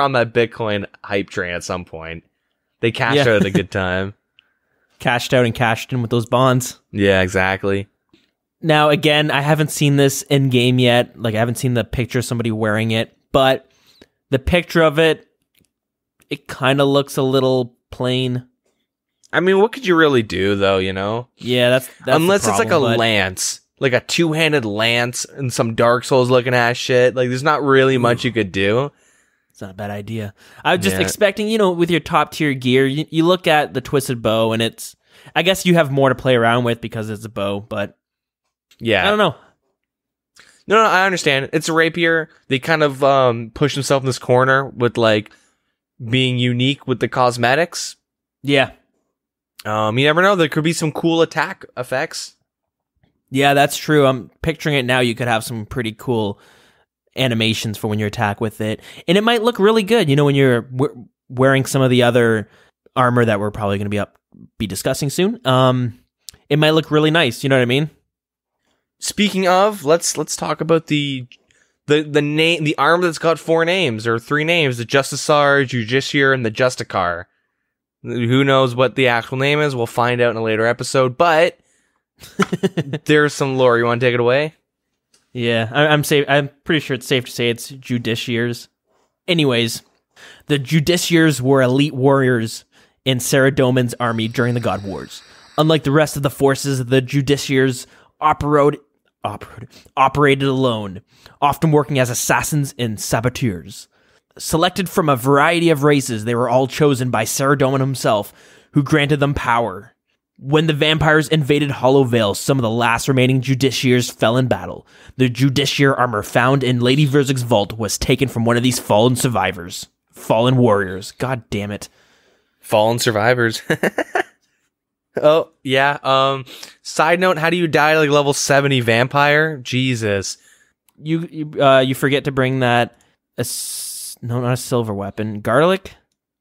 on that Bitcoin hype train at some point. They cashed out at a good time. Cashed out and cashed in with those bonds. Yeah, exactly. Now, again, I haven't seen this in game yet. Like, I haven't seen the picture of somebody wearing it, but the picture of it, it kind of looks a little plain. I mean, what could you really do though? You know? Yeah, that's unless the problem, it's like a lance. Like a two-handed lance and some Dark Souls looking ass shit. Like, there's not really much you could do. It's not a bad idea. I was just expecting, you know, with your top tier gear, you look at the Twisted Bow and it's, I guess you have more to play around with because it's a bow, but yeah, I don't know. No, I understand. It's a rapier. They kind of push themselves in this corner with like being unique with the cosmetics. Yeah. You never know. There could be some cool attack effects. Yeah, that's true. I'm picturing it now. You could have some pretty cool animations for when you attack with it. And it might look really good, you know, when you're wearing some of the other armor that we're probably going to be discussing soon. It might look really nice, you know what I mean? Speaking of, let's talk about the name, the armor that's got 3 names, the Justiciar, Justiciar, and the Justicar. Who knows what the actual name is? We'll find out in a later episode, but there's some lore. You want to take it away? Yeah, I'm pretty sure it's safe to say it's Justiciars. Anyways, the Justiciars were elite warriors in Ceridoman's army during the God Wars. Unlike the rest of the forces, the Justiciars operated alone, often working as assassins and saboteurs. Selected from a variety of races, they were all chosen by Sarudomin himself, who granted them power. When the vampires invaded Hollow Vale, some of the last remaining Justiciars fell in battle. The Justiciar armor found in Lady Verzik's vault was taken from one of these fallen survivors. Fallen warriors. God damn it. Fallen survivors. Oh, yeah. Side note, how do you die like level 70 vampire? Jesus. You forget to bring that... No, not a silver weapon. Garlic?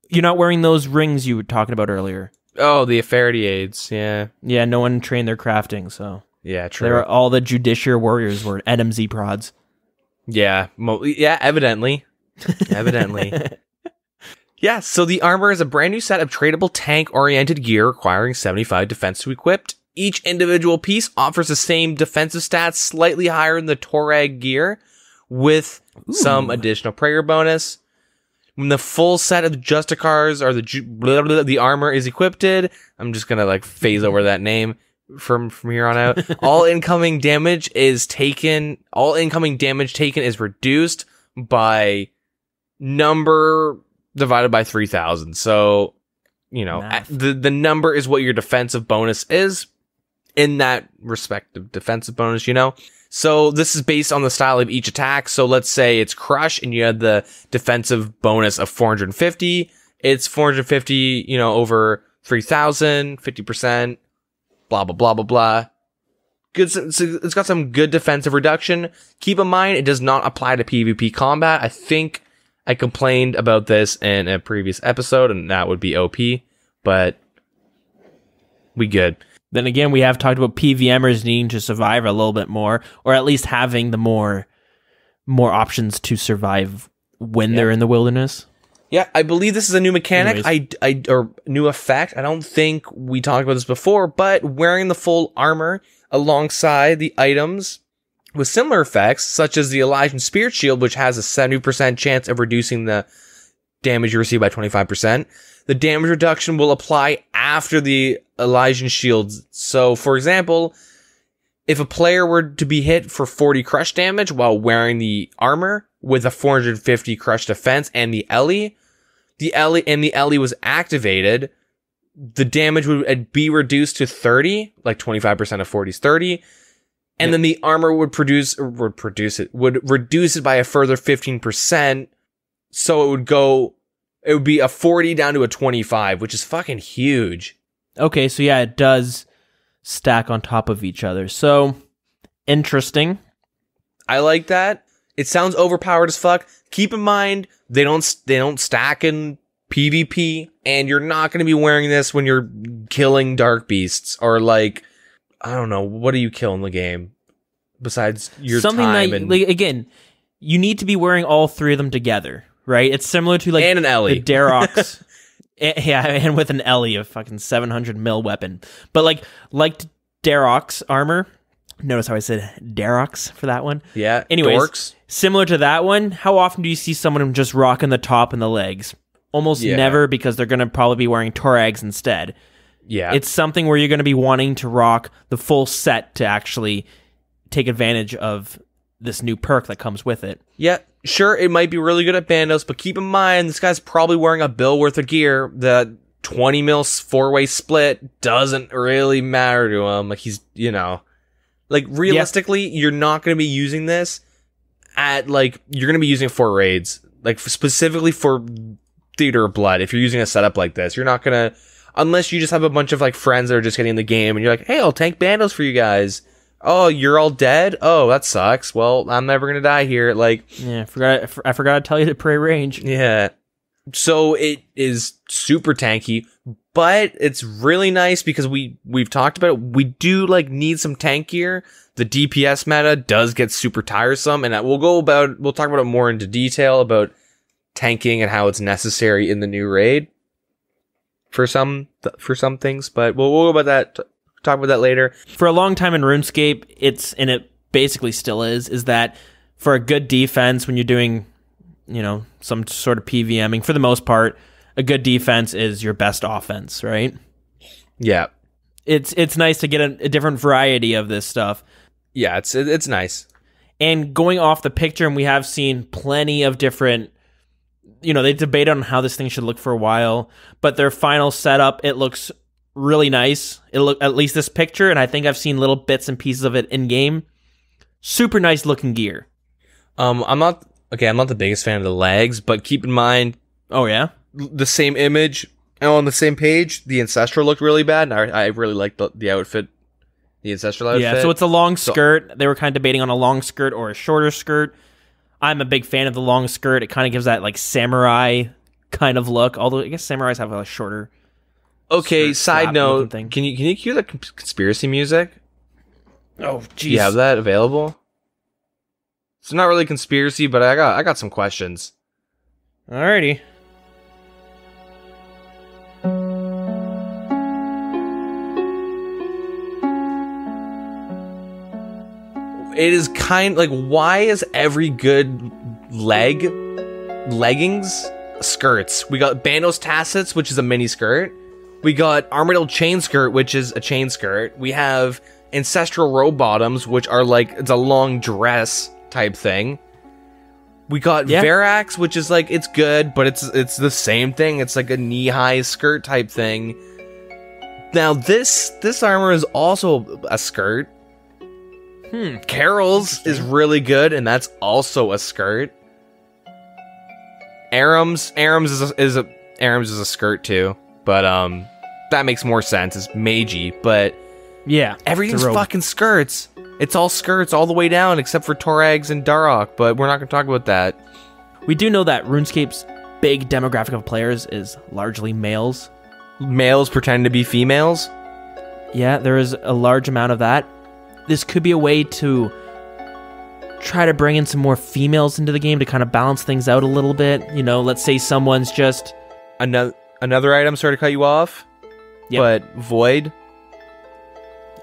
You're not wearing those rings you were talking about earlier. Oh, the Aferity aids, yeah. Yeah, no one trained their crafting, so... Yeah, true. They were, all the Justiciar warriors were NMZ prods. Yeah, evidently. Evidently. Yeah, so the armor is a brand new set of tradable tank-oriented gear requiring 75 defense to equip. Each individual piece offers the same defensive stats, slightly higher than the Torag gear, with some additional prayer bonus. When the full set of Justiciars or the armor is equipped, I'm just gonna like phase over that name from here on out. All incoming damage taken is reduced by number divided by 3,000. So you know the number is what your defensive bonus is in that respective defensive bonus. You know. So this is based on the style of each attack. So let's say it's Crush and you had the defensive bonus of 450. It's 450, you know, over 3,000, 50%, blah, blah, blah, blah, blah. Good. So it's got some good defensive reduction. Keep in mind, it does not apply to PvP combat. I think I complained about this in a previous episode and that would be OP, but we good. Then again, we have talked about PVMers needing to survive a little bit more, or at least having the more options to survive when they're in the wilderness. Yeah, I believe this is a new mechanic, or new effect. I don't think we talked about this before, but wearing the full armor alongside the items with similar effects, such as the Elysian Spirit Shield, which has a 70% chance of reducing the damage you receive by 25%. The damage reduction will apply after the Elysian shields. So, for example, if a player were to be hit for 40 crush damage while wearing the armor with a 450 crush defense and the Ellie was activated, the damage would be reduced to 30, like 25% of 40 is 30, and then the armor would reduce it by a further 15%. So it would be a 40 down to a 25, which is fucking huge. Okay, so yeah, it does stack on top of each other. So, interesting. I like that. It sounds overpowered as fuck. Keep in mind, they don't stack in PvP, and you're not going to be wearing this when you're killing dark beasts, or like, I don't know, what do you kill in the game? Besides your time, you need to be wearing all three of them together. Right, it's similar to like the Darox, and with an Ellie, a fucking 700 mil weapon. But like Darox armor. Notice how I said Darox for that one. Yeah. Anyways, dorks. Similar to that one, how often do you see someone just rocking the top and the legs? Almost never, because they're gonna probably be wearing Torags instead. Yeah, it's something where you're gonna be wanting to rock the full set to actually take advantage of this new perk that comes with it. Yeah. Sure, it might be really good at Bandos, but keep in mind, this guy's probably wearing a bill worth of gear. The 20 mil four-way split doesn't really matter to him. Like, he's, you know... Like, realistically, you're not going to be using this at, like... You're going to be using it for raids. Like, specifically for Theatre of Blood, if you're using a setup like this. You're not going to... Unless you just have a bunch of, like, friends that are just getting in the game, and you're like, hey, I'll tank Bandos for you guys. Oh, you're all dead? Oh, that sucks. Well, I'm never gonna die here. Like, yeah, I forgot to tell you to pray range. Yeah, so it is super tanky, but it's really nice because we've talked about it. We do like need some tank gear. The DPS meta does get super tiresome, and we'll talk about it more into detail about tanking and how it's necessary in the new raid for some things. But we'll go about that. Talk about that later. For a long time in RuneScape, it basically still is that for a good defense, when you're doing, you know, some sort of PVMing, for the most part, a good defense is your best offense, right? Yeah. It's nice to get a different variety of this stuff. Yeah, it's nice. And going off the picture, and we have seen plenty of different you know, they debated on how this thing should look for a while, but their final setup, it looks really nice. It look, at least this picture, and I think I've seen little bits and pieces of it in game. Super nice looking gear. I'm not the biggest fan of the legs, but keep in mind, oh yeah, the same image on the same page, the Ancestral looked really bad, and I really liked the outfit, the Ancestral outfit. Yeah, so it's a long skirt. They were kind of debating on a long skirt or a shorter skirt. I'm a big fan of the long skirt. It kind of gives that like samurai kind of look, although I guess samurais have a shorter. Okay, side note, can you cue the conspiracy music? Oh, jeez. Do you have that available? It's not really conspiracy, but I got some questions. Alrighty. It is kind like, why is every good leggings skirts? We got Bandos Tassets, which is a mini skirt. We got Armadillo Chain Skirt, which is a chain skirt. We have Ancestral Row Bottoms, which are like, it's a long dress type thing. We got Verax, which is like, it's good, but it's the same thing. It's like a knee-high skirt type thing. Now this armor is also a skirt. Carol's is really good, and that's also a skirt. Aram's is a skirt too. But that makes more sense. It's Meiji, but yeah, everything's fucking skirts. It's all skirts all the way down, except for Torag's and Darok. But we're not going to talk about that. We do know that RuneScape's big demographic of players is largely males. Males pretend to be females. Yeah, there is a large amount of that. This could be a way to try to bring in some more females into the game to kind of balance things out a little bit. You know, let's say someone's just another item, sorry to cut you off, but Void.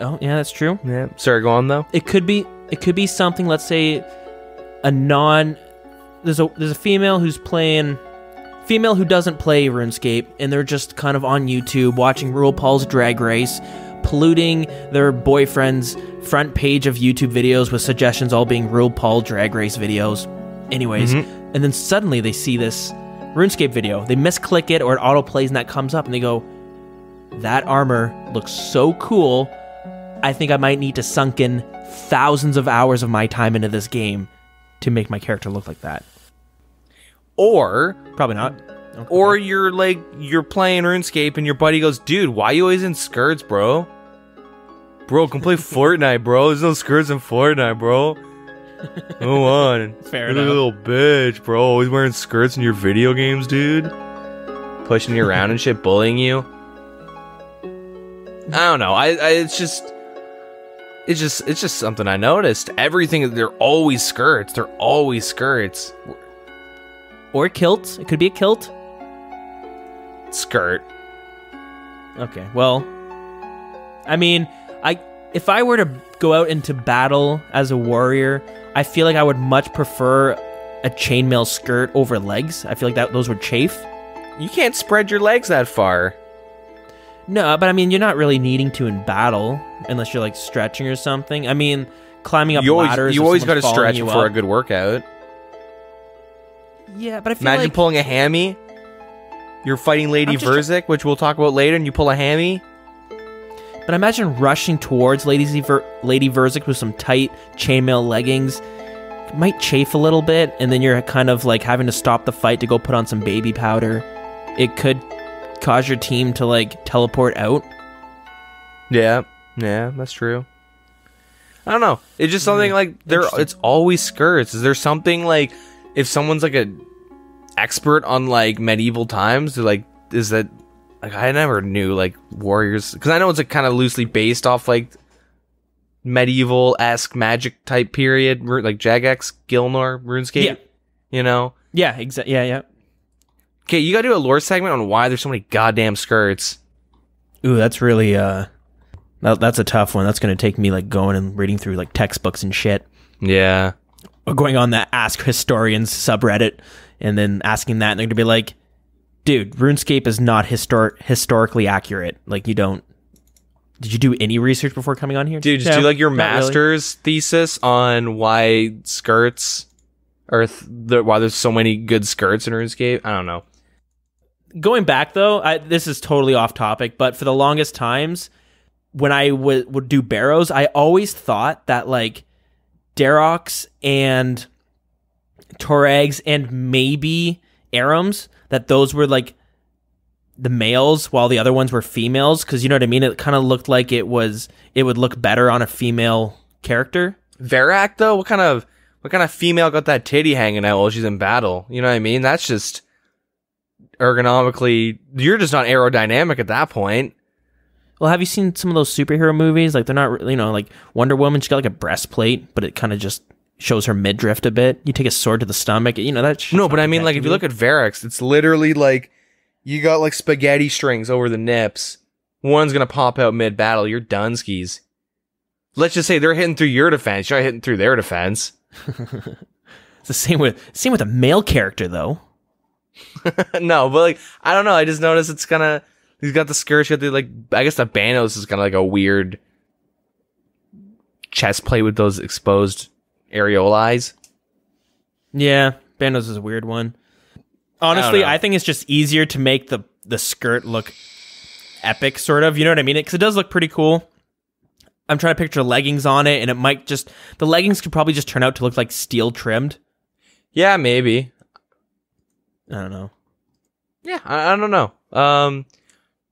Oh, yeah, that's true. Yeah, sorry, go on though. It could be something. Let's say there's a female who's playing, female who doesn't play RuneScape, and they're just kind of on YouTube watching RuPaul's Drag Race, polluting their boyfriend's front page of YouTube videos with suggestions all being RuPaul Drag Race videos. Anyways, and then suddenly they see this RuneScape video. They misclick it, or it autoplays, and that comes up, and they go, that armor looks so cool. I think I might need to sunk in thousands of hours of my time into this game to make my character look like that. Or probably not. Okay. Or you're playing RuneScape and your buddy goes, dude, why are you always in skirts, bro? Bro, come play Fortnite, bro. There's no skirts in Fortnite, bro. Come on. Fair enough. You're a little bitch, bro. Always wearing skirts in your video games, dude. Pushing you around and shit, bullying you. I don't know. It's just something I noticed. Everything, they're always skirts. They're always skirts. Or kilts. It could be a kilt. Skirt. Okay. Well, I mean, if I were to go out into battle as a warrior, I feel like I would much prefer a chainmail skirt over legs. I feel like those would chafe. You can't spread your legs that far. No, but I mean, you're not really needing to in battle unless you're like stretching or something. I mean, climbing up ladders. You always got to stretch for a good workout. Yeah, but I feel like, imagine pulling a hammy. You're fighting Lady Verzik, which we'll talk about later, and you pull a hammy. But imagine rushing towards Lady Verzik with some tight chainmail leggings. It might chafe a little bit, and then you're kind of like having to stop the fight to go put on some baby powder. It could cause your team to like teleport out. Yeah, that's true. I don't know. It's just something like it's always skirts. Is there something like, if someone's like a expert on like medieval times, they're like, is that like, I never knew like warriors, because I know it's like kind of loosely based off like medieval-esque magic type period, like Jagex, Gilnor, RuneScape. Yeah. You know. Yeah. Exactly. Yeah. Okay, you gotta do a lore segment on why there's so many goddamn skirts. Ooh, that's really that's a tough one. That's gonna take me like going and reading through like textbooks and shit. Yeah. Or going on that Ask Historians subreddit and then asking that, and they're going to be like, dude, RuneScape is not historically accurate. Like, you don't... Did you do any research before coming on here? Dude, just do, like, your master's thesis on why skirts Earth. Why there's so many good skirts in RuneScape? I don't know. Going back though, this is totally off topic, but for the longest times when I would do barrows, I always thought that like Darox and Torags and maybe Arums, that those were like the males while the other ones were females, because you know what I mean? It kind of looked like it would look better on a female character. Varrak though, what kind of female got that titty hanging out while she's in battle? You know what I mean? That's just ergonomically, you're just not aerodynamic at that point. Well, have you seen some of those superhero movies? Like they're not, you know, like Wonder Woman, she got like a breastplate, but it kind of just shows her midriff a bit. You take a sword to the stomach, you know that. No, but I mean, like if you look at Varrix, it's literally like you got like spaghetti strings over the nips. One's gonna pop out mid battle. You're Dunskies. Let's just say they're hitting through your defense. You're not hitting through their defense. It's the same with a male character though. No, but like I don't know. I just noticed it's kind of. He's got the skirts. Got the like. I guess the Bandos is kind of like a weird chest plate with those exposed areolas. Yeah, Bandos is a weird one. Honestly, I think it's just easier to make the skirt look epic, sort of. You know what I mean? Because it does look pretty cool. I'm trying to picture leggings on it, and it might just the leggings could probably just turn out to look like steel trimmed. Yeah, maybe. I don't know. Yeah, I don't know.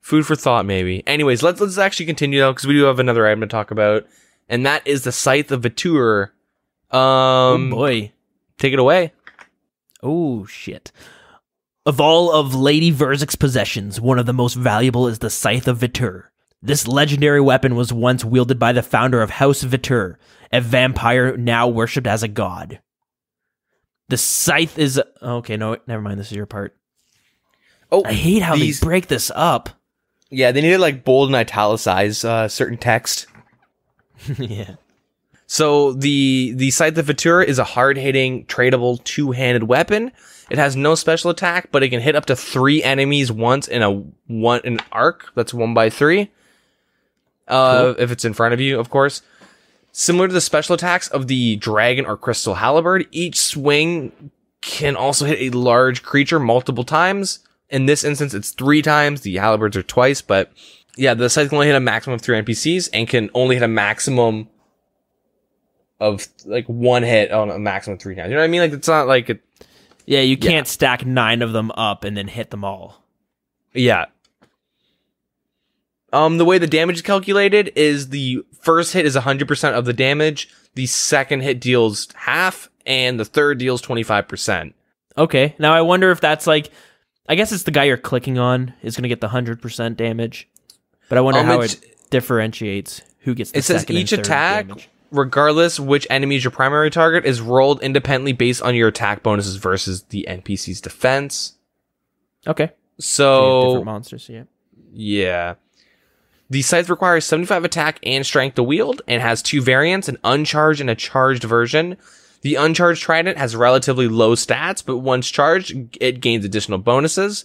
Food for thought, maybe. Anyways, let's actually continue though, because we do have another item to talk about, and that is the Scythe of Vatour. Oh boy, take it away. Oh shit! Of all of Lady Verzik's possessions, one of the most valuable is the Scythe of Vatour. This legendary weapon was once wielded by the founder of House Vatour, a vampire now worshipped as a god. The scythe is okay. No, never mind. This is your part. Oh, I hate how they break this up. Yeah, they need to like bold and italicize certain text. Yeah. So the Scythe of Vatour is a hard-hitting, tradable, two-handed weapon. It has no special attack, but it can hit up to 3 enemies once in an arc. That's 1x3. Cool. If it's in front of you, of course. Similar to the special attacks of the Dragon or Crystal Halberd, each swing can also hit a large creature multiple times. In this instance, it's 3 times. The halberds are twice, but yeah, the scythe can only hit a maximum of 3 NPCs and can only hit a maximum of like 1 hit on a maximum of 3 times. You know what I mean? Like it's not like it. Yeah, you can't stack 9 of them up and then hit them all. Yeah. The way the damage is calculated is the first hit is 100% of the damage, the second hit deals half, and the third deals 25%. Okay, now I wonder if that's like. I guess it's the guy you're clicking on is going to get the 100% damage, but I wonder how it differentiates who gets the second and third damage. It says each attack, regardless which enemy is your primary target, is rolled independently based on your attack bonuses versus the NPC's defense. Okay. So you have different monsters, yeah. Yeah. The scythe requires 75 attack and strength to wield and has 2 variants, an uncharged and a charged version. The uncharged trident has relatively low stats, but once charged, it gains additional bonuses.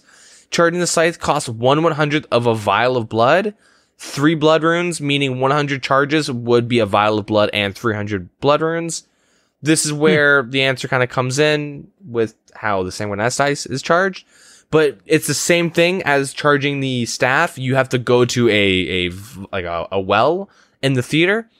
Charging the scythe costs 1/100th of a vial of blood. 3 blood runes, meaning 100 charges would be a vial of blood and 300 blood runes. This is where the answer kind of comes in with how the Sanguinesti is charged. But it's the same thing as charging the staff. You have to go to a well in the theater,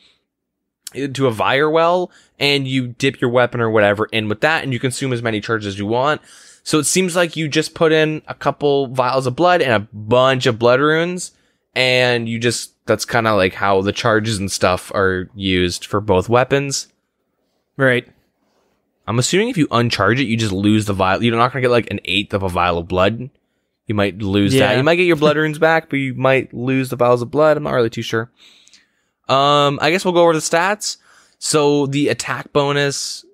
to a vire well, and you dip your weapon or whatever in with that, and you consume as many charges as you want. So it seems like you just put in a couple vials of blood and a bunch of blood runes, and you just, that's kind of like how the charges and stuff are used for both weapons. Right. I'm assuming if you uncharge it, you just lose the vial. You're not going to get like 1/8 of a vial of blood. You might lose that. You might get your blood runes back, but you might lose the vials of blood. I'm not really too sure. I guess we'll go over the stats. So the attack bonus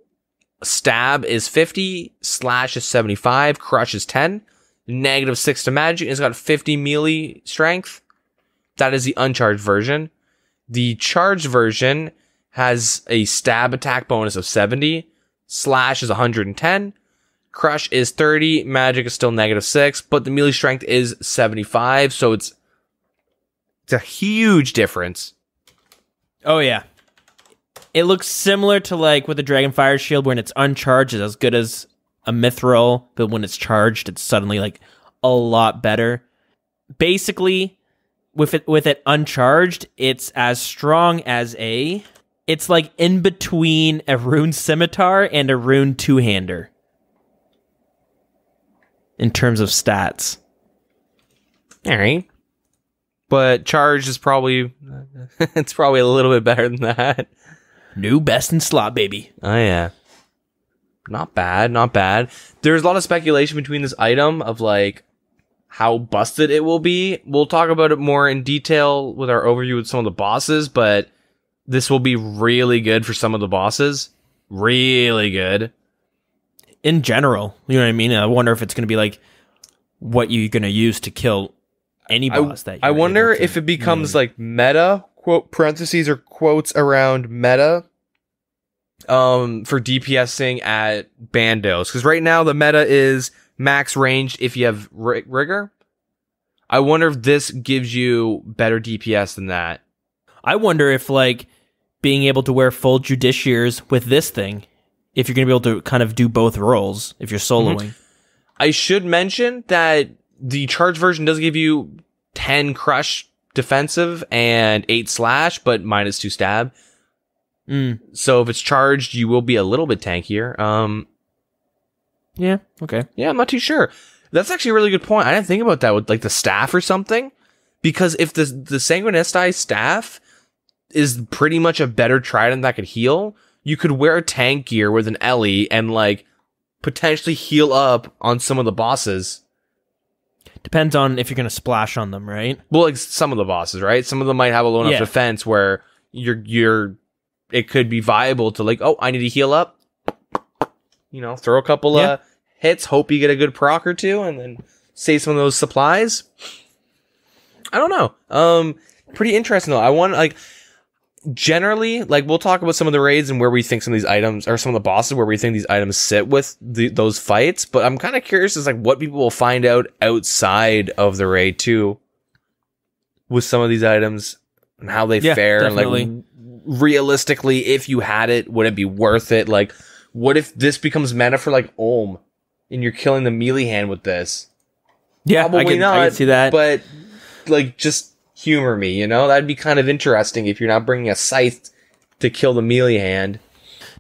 stab is 50, slash is 75, crush is 10, -6 to magic. It's got 50 melee strength. That is the uncharged version. The charged version has a stab attack bonus of 70, slash is 110, crush is 30, magic is still -6, but the melee strength is 75. So it's a huge difference. Oh yeah, It looks similar to like with a Dragonfire Shield, when it's uncharged, it's as good as a Mithril, but when it's charged, it's suddenly like a lot better. Basically, with it uncharged, it's as strong as a... It's like in between a Rune Scimitar and a Rune Two-Hander in terms of stats. All right. But charge is probably... it's probably a little bit better than that. New best in slot, baby. Oh, yeah. Not bad, not bad. There's a lot of speculation between this item of, like, how busted it will be. We'll talk about it more in detail with our overview with some of the bosses, but this will be really good for some of the bosses. Really good. In general, you know what I mean? I wonder if it's going to be, like, what you're going to use to kill... any boss that I wonder if it becomes like meta, quote parentheses or quotes around meta, for DPSing at Bandos, because right now the meta is max ranged if you have rigor. I wonder if this gives you better DPS than that. I wonder if like being able to wear full Justiciars with this thing, if you're gonna be able to kind of do both roles if you're soloing. I should mention that the charge version does give you 10 crush defensive and 8 slash, but minus 2 stab. So if it's charged, you will be a little bit tankier. Yeah, okay. Yeah, I'm not too sure. That's actually a really good point. I didn't think about that with like the staff or something, because if the Sanguinesti staff is pretty much a better trident that could heal, you could wear a tank gear with an Ellie and like potentially heal up on some of the bosses. Depends on if you're going to splash on them, right? Well, like some of the bosses, right? Some of them might have a low enough defense where it could be viable to like, oh, I need to heal up. You know, throw a couple of hits, hope you get a good proc or two, and then save some of those supplies. I don't know. Pretty interesting though. I want like generally, like we'll talk about some of the raids and where we think some of these items or some of the bosses where we think these items sit with those fights, but I'm kind of curious as like what people will find out outside of the raid too with some of these items and how they fare, and like realistically if you had it, would it be worth it? Like what if this becomes meta for like Ulm and you're killing the melee hand with this? Yeah, probably I can see that, but like just humor me, you know? That'd be kind of interesting if you're not bringing a scythe to kill the melee hand.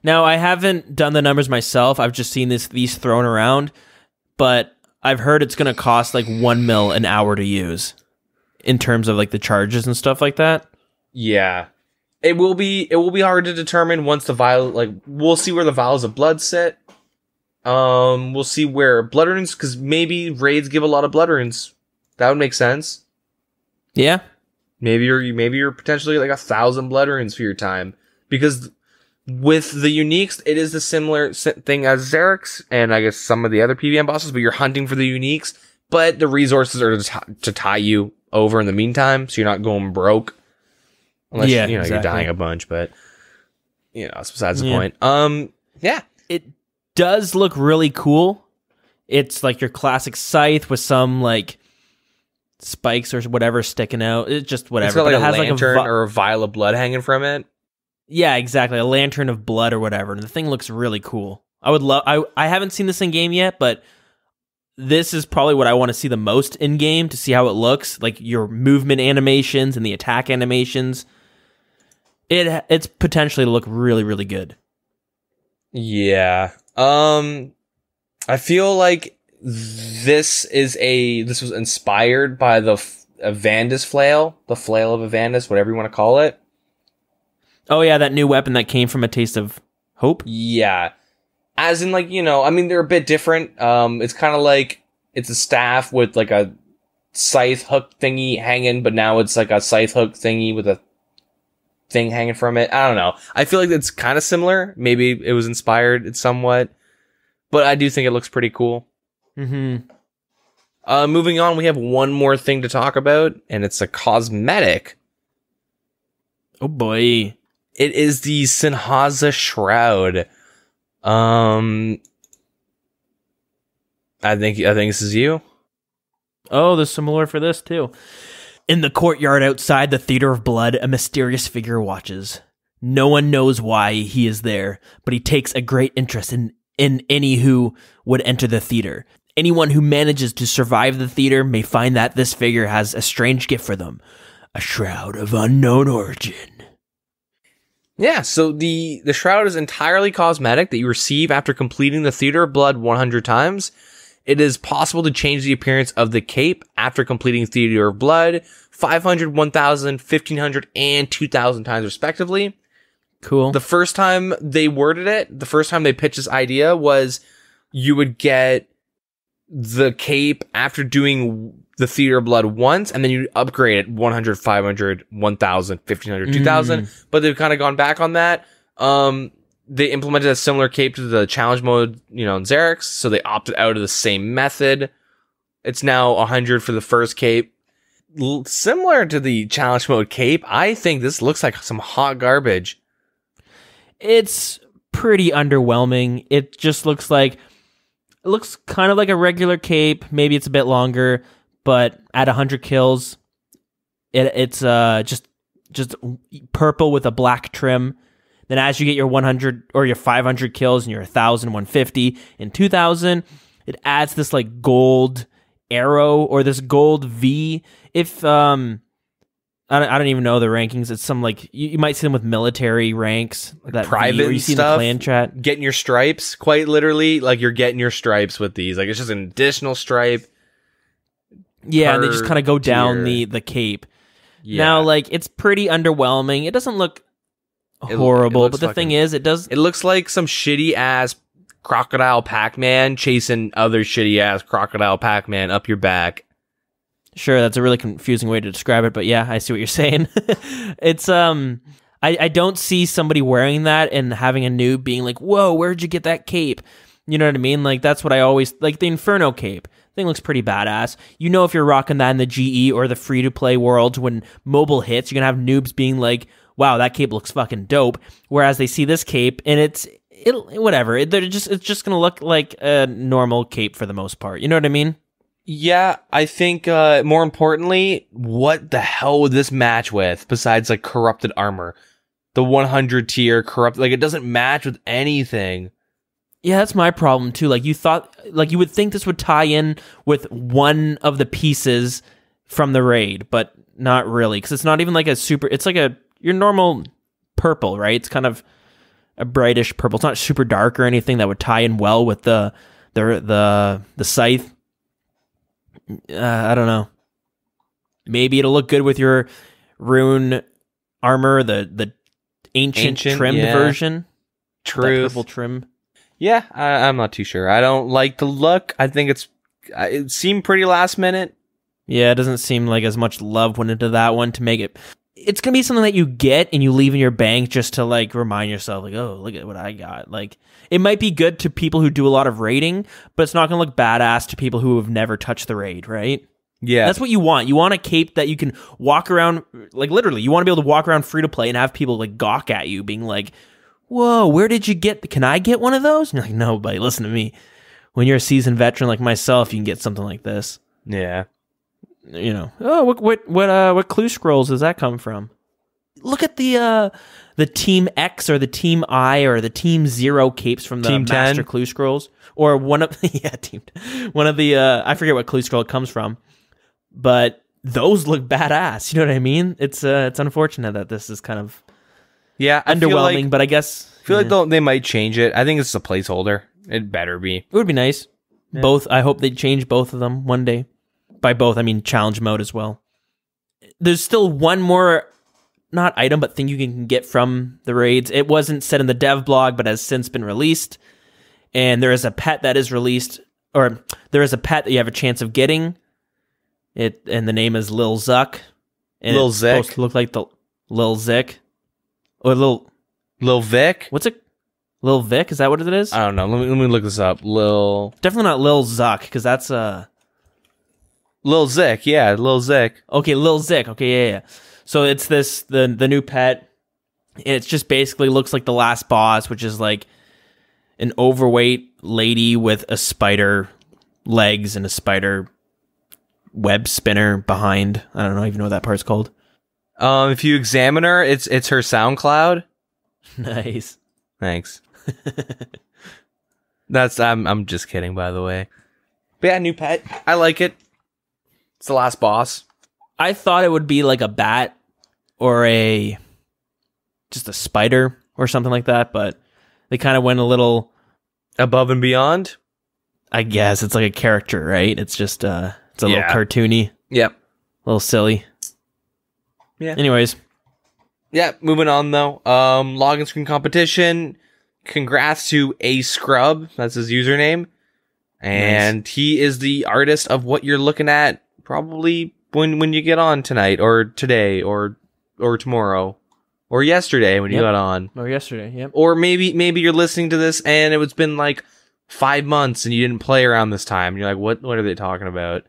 Now, I haven't done the numbers myself. I've just seen these thrown around, but I've heard it's going to cost like $1 million an hour to use in terms of like the charges and stuff like that. Yeah. It will be hard to determine once the vial, like we'll see where the vials of blood sit. We'll see where blood runes, because maybe raids give a lot of blood runes. That would make sense. Yeah, maybe you're potentially like 1,000 blood runes for your time, because with the uniques it is the similar thing as Xeric's and I guess some of the other PVM bosses, but you're hunting for the uniques, but the resources are to tie you over in the meantime, so you're not going broke unless you're dying a bunch. But you know, that's besides the point. Yeah, it does look really cool. It's like your classic scythe with some like spikes or whatever sticking out. It's just whatever. It's got like it has a lantern like or a vial of blood hanging from it. Yeah, exactly. A lantern of blood or whatever. And the thing looks really cool. I would love... I haven't seen this in game yet, but this is probably what I want to see the most in game, to see how it looks. Like your movement animations and the attack animations. It's potentially to look really, really good. Yeah. I feel like this was inspired by the Avandis flail, the flail of Avandis, whatever you want to call it. Oh yeah, that new weapon that came from A Taste of Hope. Yeah, as in like, you know, I mean they're a bit different. It's kind of like it's a staff with like a scythe hook thingy hanging, but now it's like a scythe hook thingy with a thing hanging from it. I don't know. I feel like it's kind of similar. Maybe it was inspired somewhat, but I do think it looks pretty cool. Moving on, we have one more thing to talk about, and it's a cosmetic. Oh boy. It is the Sinhaza Shroud. I think this is you. Oh, there's some lore for this too. In the courtyard outside the Theatre of Blood, a mysterious figure watches. No one knows why he is there, but he takes a great interest in any who would enter the theater. Anyone who manages to survive the theater may find that this figure has a strange gift for them, a shroud of unknown origin. Yeah, so the shroud is entirely cosmetic that you receive after completing the Theatre of Blood 100 times. It is possible to change the appearance of the cape after completing Theatre of Blood 500, 1,000, 1,500, and 2,000 times respectively. Cool. The first time they worded it, the first time they pitched this idea was you would get the cape after doing the Theatre of Blood once, and then you upgrade it 100, 500, 1,000, 1,500, 2,000. But they've kind of gone back on that. They implemented a similar cape to the challenge mode, you know, in Xeric's, so they opted out of the same method. It's now 100 for the first cape. Similar to the challenge mode cape, I think this looks like some hot garbage. It's pretty underwhelming. It just looks like, it looks kind of like a regular cape. Maybe it's a bit longer, but at 100 kills, it's just purple with a black trim. Then as you get your 100 or your 500 kills and your 1,000, 150, and 2,000, it adds this like gold arrow or this gold V. If I don't even know the rankings. It's some like you might see them with military ranks, like that private V, you see stuff. In the clan chat, getting your stripes, quite literally, like you're getting your stripes with these. Like it's just an additional stripe. Yeah, and they just kind of go down tier. The cape. Yeah. Now, like it's pretty underwhelming. It doesn't look horrible, but the thing is, it looks like some shitty ass crocodile Pac-Man chasing other shitty ass crocodile Pac-Man up your back. Sure, that's a really confusing way to describe it, but yeah, I see what you're saying. It's I don't see somebody wearing that and having a noob being like, "Whoa, where'd you get that cape?" You know what I mean? Like that's what I always like. The Inferno cape thing looks pretty badass. You know, if you're rocking that in the GE or the free to play world, when mobile hits, you're gonna have noobs being like, wow, that cape looks fucking dope. Whereas they see this cape and it's just gonna look like a normal cape for the most part. You know what I mean? Yeah, I think more importantly, what the hell would this match with besides like corrupted armor? The 100 tier corrupt, like it doesn't match with anything. Yeah, that's my problem too. Like you would think this would tie in with one of the pieces from the raid, but not really, because it's not even like a super. It's like a your normal purple, right? It's kind of a brightish purple. It's not super dark or anything that would tie in well with the scythe. I don't know. Maybe it'll look good with your rune armor, the ancient trimmed version. True, purple trim. Yeah, I'm not too sure. I don't like the look. I think it seemed pretty last minute. Yeah, it doesn't seem like as much love went into that one to make it. It's going to be something that you get and you leave in your bank just to like remind yourself like, oh, look at what I got. Like it might be good to people who do a lot of raiding, but it's not going to look badass to people who have never touched the raid, right? Yeah. That's what you want. You want a cape that you can walk around, like literally you want to be able to walk around free to play and have people like gawk at you being like, whoa, where did you get, can I get one of those? And you're like, no, buddy, listen to me. When you're a seasoned veteran like myself, you can get something like this. Yeah. You know, oh, what clue scrolls does that come from? Look at the Team X or the Team I or the Team Zero capes from the Master Clue Scrolls, or one of I forget what clue scroll it comes from, but those look badass. You know what I mean? It's unfortunate that this is kind of underwhelming, like, but I guess I feel like they might change it. I think it's a placeholder. It better be. It would be nice. Yeah. Both. I hope they change both of them one day. By both, I mean challenge mode as well. There's still one more, not item, but thing you can get from the raids. It wasn't said in the dev blog, but has since been released. And there is a pet that is released, or there is a pet that you have a chance of getting. It and the name is Lil Zuck. And Lil Zick. It's supposed to look like the Lil Zick. Or Lil Vic? What's it? Lil Vic? Is that what it is? I don't know. Let me look this up. Definitely not Lil Zuck, because that's a... Lil Zick, yeah, Lil Zick. Okay, Lil Zick. Okay, yeah. So it's this the new pet. It just basically looks like the last boss, which is like an overweight lady with a spider legs and a spider web spinner behind. I don't even know what that part's called. If you examine her, it's her SoundCloud. Nice. Thanks. That's I'm just kidding, by the way. But yeah, new pet. I like it. It's the last boss. I thought it would be like a bat or just a spider or something like that, but they kind of went a little above and beyond. I guess it's like a character, right? It's just it's a little cartoony. Yep. A little silly. Yeah. Anyways. Yeah, moving on though. Login screen competition. Congrats to A Scrub. That's his username. And nice. He is the artist of what you're looking at probably when you get on tonight or today or tomorrow or yesterday when you got on. Or yesterday, yep. Or maybe you're listening to this and it's been like 5 months and you didn't play around this time. You're like, what are they talking about?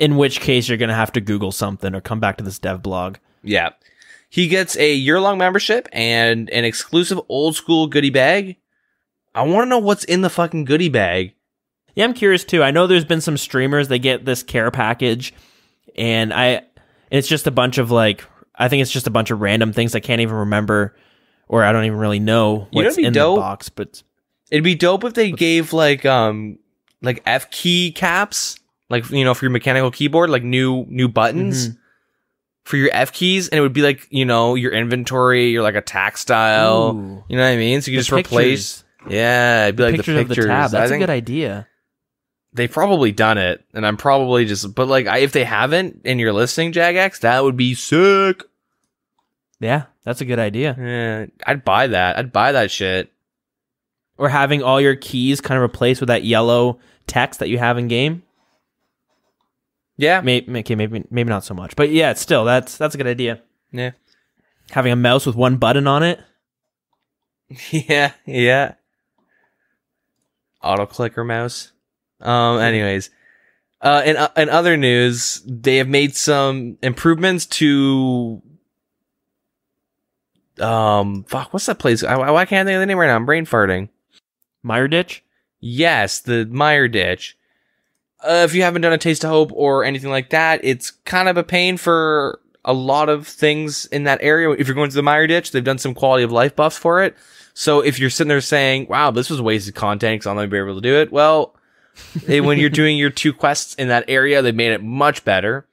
In which case you're going to have to Google something or come back to this dev blog. Yeah. He gets a year-long membership and an exclusive old-school goodie bag. I want to know what's in the fucking goodie bag. Yeah, I'm curious, too. I know there's been some streamers that get this care package, and it's just a bunch of, like, I think it's just a bunch of random things I can't even remember, or I don't even really know what's in the box. But it'd be dope if they gave, like F key caps, like, you know, for your mechanical keyboard, like new buttons. Mm-hmm. For your F keys, and it would be like, you know, your inventory, your like attack style. Ooh. You know what I mean? So you can just replace. Yeah, it'd be like the pictures. Of the tab. That's a good idea. They've probably done it, and I'm probably just. But like, if they haven't, and you're listening, Jagex, that would be sick. Yeah, that's a good idea. Yeah, I'd buy that. I'd buy that shit. Or having all your keys kind of replaced with that yellow text that you have in game. Yeah, maybe not so much, but yeah, still that's a good idea. Yeah, having a mouse with one button on it. Yeah. Auto clicker mouse. Anyways, in other news, they have made some improvements to. Fuck, what's that place? I can't think of the name right now. I'm brain farting. Meiyerditch? Yes, the Meiyerditch. If you haven't done A Taste of Hope or anything like that, it's kind of a pain for a lot of things in that area. If you're going to the Meiyerditch, they've done some quality of life buffs for it. So if you're sitting there saying, wow, this was wasted content because I'm not going to be able to do it. Well, when you're doing your 2 quests in that area, they've made it much better.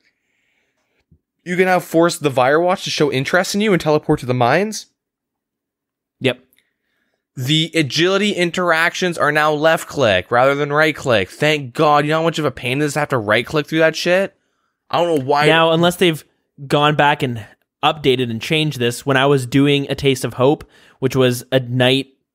You can now force the Virewatch to show interest in you and teleport to the mines. Yep. The agility interactions are now left click rather than right click. Thank God. You know how much of a pain it is to have to right click through that shit? I don't know why. Now, unless they've gone back and updated and changed this, when I was doing A Taste of Hope, which was the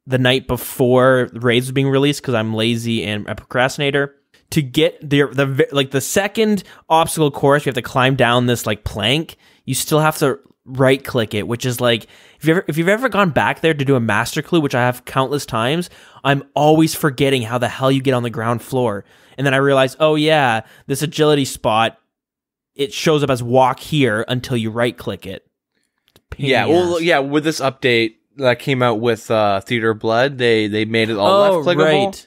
night before Raids was being released because I'm lazy and a procrastinator, to get the second obstacle course, you have to climb down this like plank. You still have to right click it, which is like, if you've ever gone back there to do a master clue, which I have countless times, I'm always forgetting how the hell you get on the ground floor. And then I realize, oh yeah, this agility spot, it shows up as walk here until you right click it. Yeah. Well, yeah, with this update that came out with Theatre of Blood, they made it all left clickable.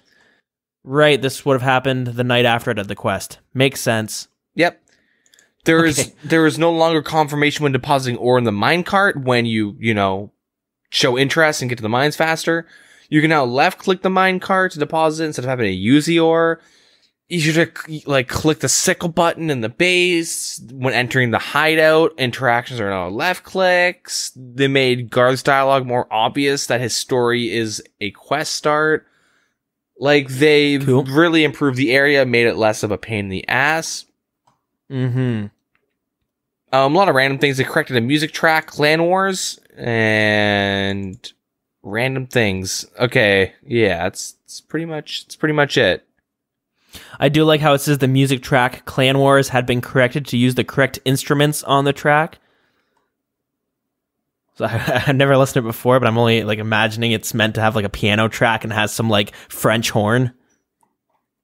Right. This would have happened the night after I did the quest. Makes sense. Yep. There is no longer confirmation when depositing ore in the minecart when you show interest and get to the mines faster. You can now left click the minecart to deposit instead of having to use the ore. Easier to like click the sickle button in the base when entering the hideout. Interactions are now left clicks. They made Garth's dialogue more obvious that his story is a quest start. Like they've really improved the area, made it less of a pain in the ass. A lot of random things. They corrected a music track, Clan Wars, and random things. Okay, yeah, it's pretty much it. I do like how it says the music track, Clan Wars, had been corrected to use the correct instruments on the track. So I've never listened to it before, but I'm only like imagining it's meant to have like a piano track and has some like French horn.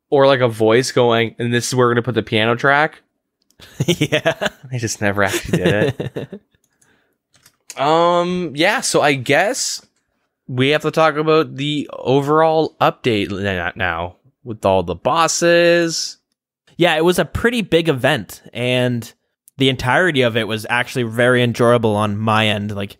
Or like a voice going, and this is where we're going to put the piano track. Yeah. I just never actually did it. Yeah, so I guess we have to talk about the overall update now with all the bosses. Yeah, it was a pretty big event, and the entirety of it was actually very enjoyable on my end. Like,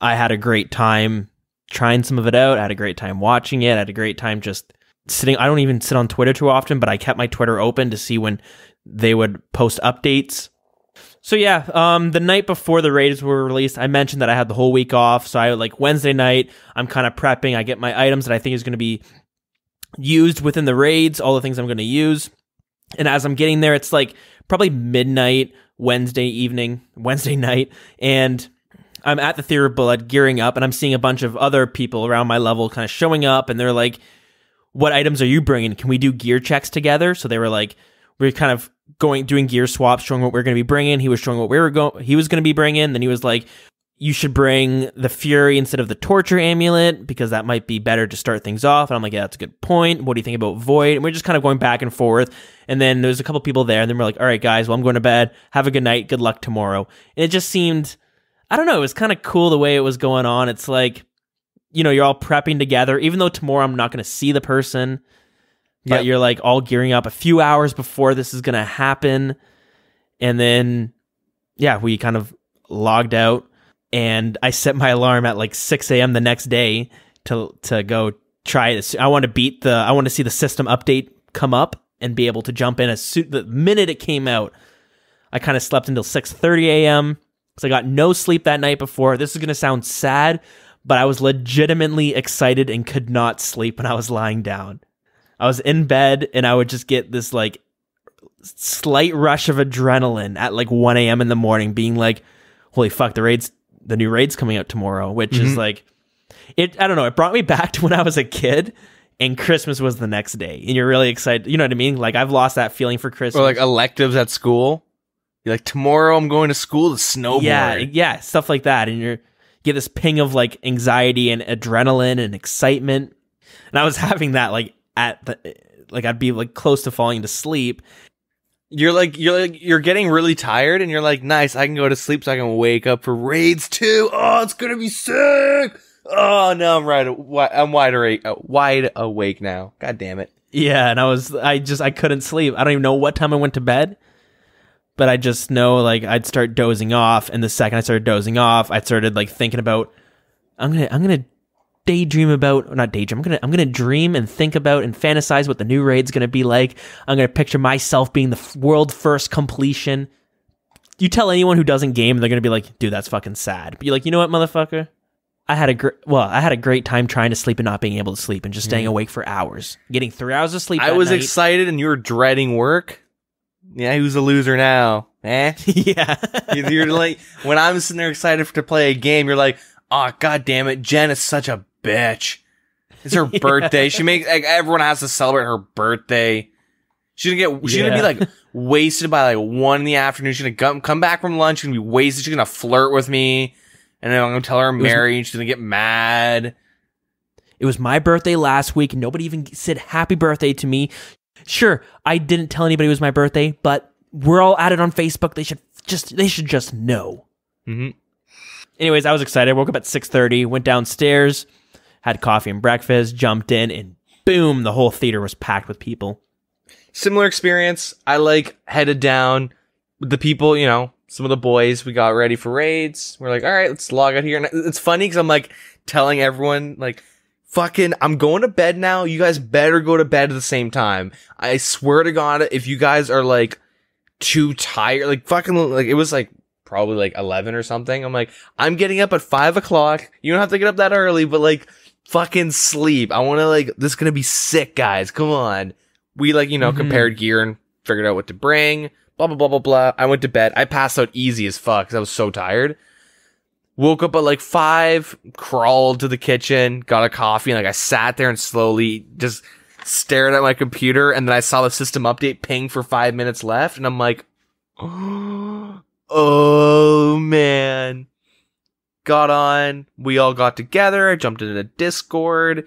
I had a great time trying some of it out. I had a great time watching it. I had a great time just sitting. I don't even sit on Twitter too often, but I kept my Twitter open to see when they would post updates. So yeah, the night before the raids were released, I mentioned that I had the whole week off. So I like Wednesday night, I'm kind of prepping. I get my items that I think is going to be used within the raids, all the things I'm going to use. And as I'm getting there, it's like probably midnight Wednesday night. And I'm at the Theatre of Blood gearing up, and I'm seeing a bunch of other people around my level kind of showing up, and they're like, what items are you bringing? Can we do gear checks together? So they were like, we're kind of doing gear swaps, showing what we're going to be bringing. He was showing what he was going to be bringing. Then he was like, you should bring the Fury instead of the Torture Amulet because that might be better to start things off. And I'm like, yeah, that's a good point. What do you think about Void? And we're just kind of going back and forth. And then there's a couple people there, and then we're like, all right, guys, well, I'm going to bed. Have a good night. Good luck tomorrow. And it just seemed, I don't know, it was kind of cool the way it was going on. It's like, you know, you're all prepping together, even though tomorrow I'm not going to see the person. But you're like all gearing up a few hours before this is going to happen. And then, yeah, we kind of logged out, and I set my alarm at like 6 a.m. the next day to go try it. I want to see the system update come up and be able to jump in the minute it came out. I kind of slept until 6:30 a.m. because I got no sleep that night before. This is going to sound sad, but I was legitimately excited and could not sleep when I was lying down. I was in bed, and I would just get this like slight rush of adrenaline at like 1 a.m. in the morning, being like, holy fuck, the new raid's coming out tomorrow, which is like, I don't know, it brought me back to when I was a kid, and Christmas was the next day, and you're really excited, you know what I mean? Like, I've lost that feeling for Christmas. Or like electives at school. You're like, tomorrow I'm going to school to snowboard. Yeah, stuff like that, and you get this ping of like anxiety and adrenaline and excitement, and I was having that like, I'd be like close to falling to sleep. You're getting really tired, and you're like, nice, I can go to sleep so I can wake up for raids too. Oh, it's gonna be sick. Oh no, I'm wide awake now. God damn it. Yeah, and I couldn't sleep. I don't even know what time I went to bed, but I just know like I'd start dozing off, and the second I started dozing off, I started like thinking about I'm gonna daydream about, or not daydream, I'm gonna dream and think about and fantasize what the new raid's gonna be like. I'm gonna picture myself being the world first completion. You tell anyone who doesn't game, they're gonna be like, dude, that's fucking sad. But you're like, you know what, motherfucker, I had a great time trying to sleep and not being able to sleep and just staying awake for hours, getting 3 hours of sleep. I was excited, and you were dreading work. Yeah, who's a loser now, eh? Yeah. You're like, when I'm sitting there excited to play a game, you're like, oh god damn it, Jen is such a bitch. It's her birthday. She makes like everyone has to celebrate her birthday. She's gonna be like wasted by like 1 in the afternoon. She's gonna come back from lunch and be wasted. She's gonna flirt with me, and then I'm gonna tell her I'm married. She's gonna get mad. It was my birthday last week. Nobody even said happy birthday to me. Sure, I didn't tell anybody it was my birthday, but we're all at it on Facebook. They should just know. Anyways, I was excited. I woke up at 6:30, went downstairs, had coffee and breakfast, jumped in, and boom, the whole theater was packed with people. Similar experience. I like headed down with the people, you know, some of the boys. We got ready for raids. We're like, all right, let's log out here. And it's funny because I'm like telling everyone, like, fucking, I'm going to bed now. You guys better go to bed at the same time. I swear to God, if you guys are like too tired, like fucking, like it was like probably like 11 or something. I'm like, I'm getting up at 5 o'clock. You don't have to get up that early, but like, fucking sleep. I want to like, this is going to be sick, guys. Come on. We like, you know, compared gear and figured out what to bring, blah, blah, blah, blah, blah. I went to bed. I passed out easy as fuck because I was so tired. Woke up at like 5, crawled to the kitchen, got a coffee, and like I sat there and slowly just stared at my computer, and then I saw the system update ping for 5 minutes left, and I'm like, oh man. Got on, we all got together, jumped into Discord,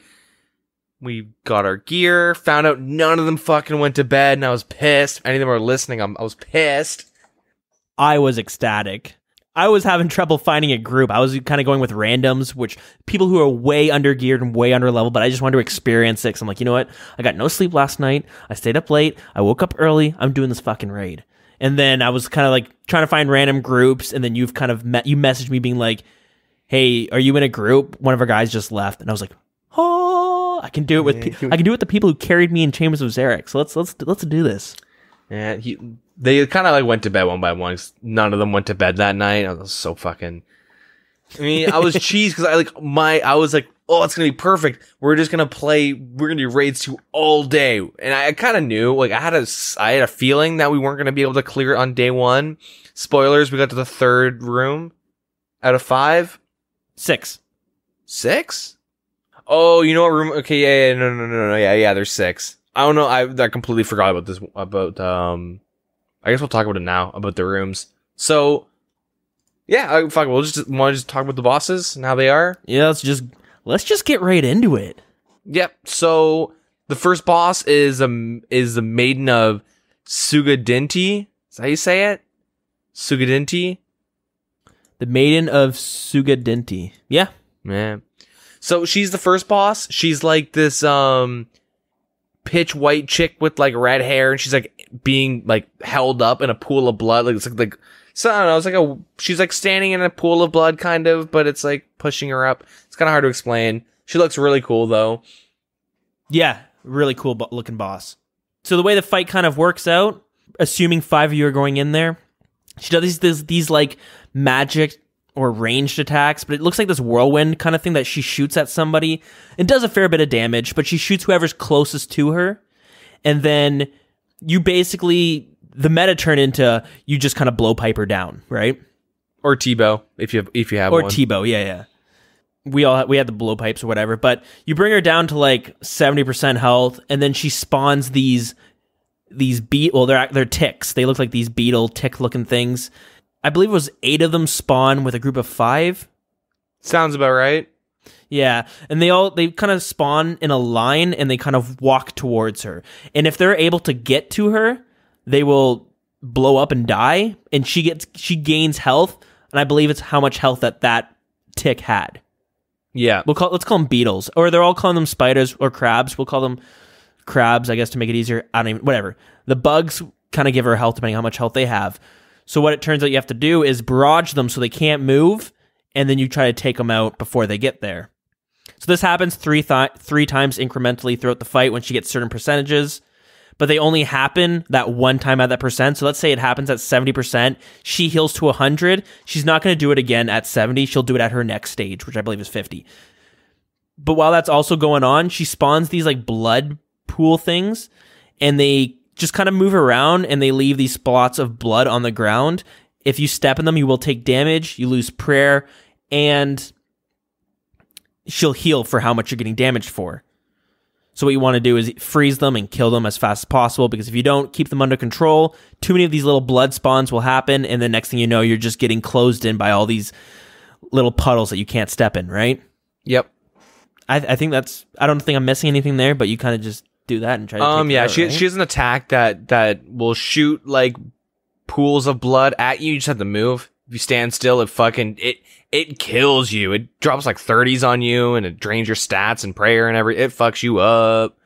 we got our gear, found out none of them fucking went to bed, and I was pissed. If any of them are listening, I was pissed. I was ecstatic. I was having trouble finding a group. I was kind of going with randoms, which people who are way under geared and way under level, but I just wanted to experience it. So I'm like, you know what? I got no sleep last night. I stayed up late. I woke up early. I'm doing this fucking raid. And then I was kind of like trying to find random groups, and then you messaged me being like, hey, are you in a group? One of our guys just left, and I was like, oh, I can do it with I can do it with the people who carried me in Chambers of Xeric. So let's do this. Yeah, they kind of like went to bed one by one. None of them went to bed that night. I was so fucking. I mean, I was cheesed because I was like, oh, it's gonna be perfect. We're just gonna play. We're gonna do raids 2 all day, and I kind of knew. Like I had a feeling that we weren't gonna be able to clear it on day one. Spoilers: we got to the 3rd room out of 5. 6? Oh, you know what room? Okay, yeah, there's 6. I don't know. I completely forgot about this. I guess we'll talk about it now about the rooms. So, yeah, we'll just talk about the bosses and how they are. Yeah, let's just get right into it. Yep. So the first boss is the Maiden of Sugadinti. Is that how you say it? Sugadinti. The Maiden of Sugadinti. Yeah. Man. So she's the first boss. She's like this pitch white chick with like red hair, and she's like being like held up in a pool of blood. Like it's like so I don't know, it's like she's like standing in a pool of blood kind of, but it's like pushing her up. It's kinda hard to explain. She looks really cool though. Yeah, really cool looking boss. So the way the fight kind of works out, assuming 5 of you are going in there, she does these like magic or ranged attacks, but it looks like this whirlwind kind of thing that she shoots at somebody. It does a fair bit of damage, but she shoots whoever's closest to her. And then you basically, the meta turn into you just kind of blow Piper down, right? Or T-Bow, if you have one. Or T-Bow, yeah. We had the blow pipes or whatever, but you bring her down to like 70% health, and then she spawns these beetle, well, they're ticks. They look like these beetle tick looking things. I believe it was 8 of them spawn with a group of 5. Sounds about right. Yeah, and they kind of spawn in a line, and they kind of walk towards her. And if they're able to get to her, they will blow up and die, and she gains health, and I believe it's how much health that tick had. Yeah. Let's call them beetles, or they're all calling them spiders or crabs. We'll call them crabs, I guess, to make it easier. I don't even, whatever. The bugs kind of give her health depending on how much health they have. So what it turns out you have to do is barrage them so they can't move, and then you try to take them out before they get there. So this happens three times incrementally throughout the fight when she gets certain percentages, but they only happen that one time at that percent. So let's say it happens at 70%. She heals to 100. She's not going to do it again at 70. She'll do it at her next stage, which I believe is 50. But while that's also going on, she spawns these like blood pool things, and they just kind of move around, and they leave these spots of blood on the ground. If you step in them, you will take damage, you lose prayer, and she'll heal for how much you're getting damaged for. So what you want to do is freeze them and kill them as fast as possible, because if you don't keep them under control, too many of these little blood spawns will happen, and the next thing you know, you're just getting closed in by all these little puddles that you can't step in, right? Yep. I think that's... I don't think I'm missing anything there, but you kind of just... do that and try to take yeah out, she right? She has an attack that will shoot like pools of blood at you. You just have to move. If you stand still, it kills you. It drops like 30s on you, and it drains your stats and prayer and everything. It fucks you up.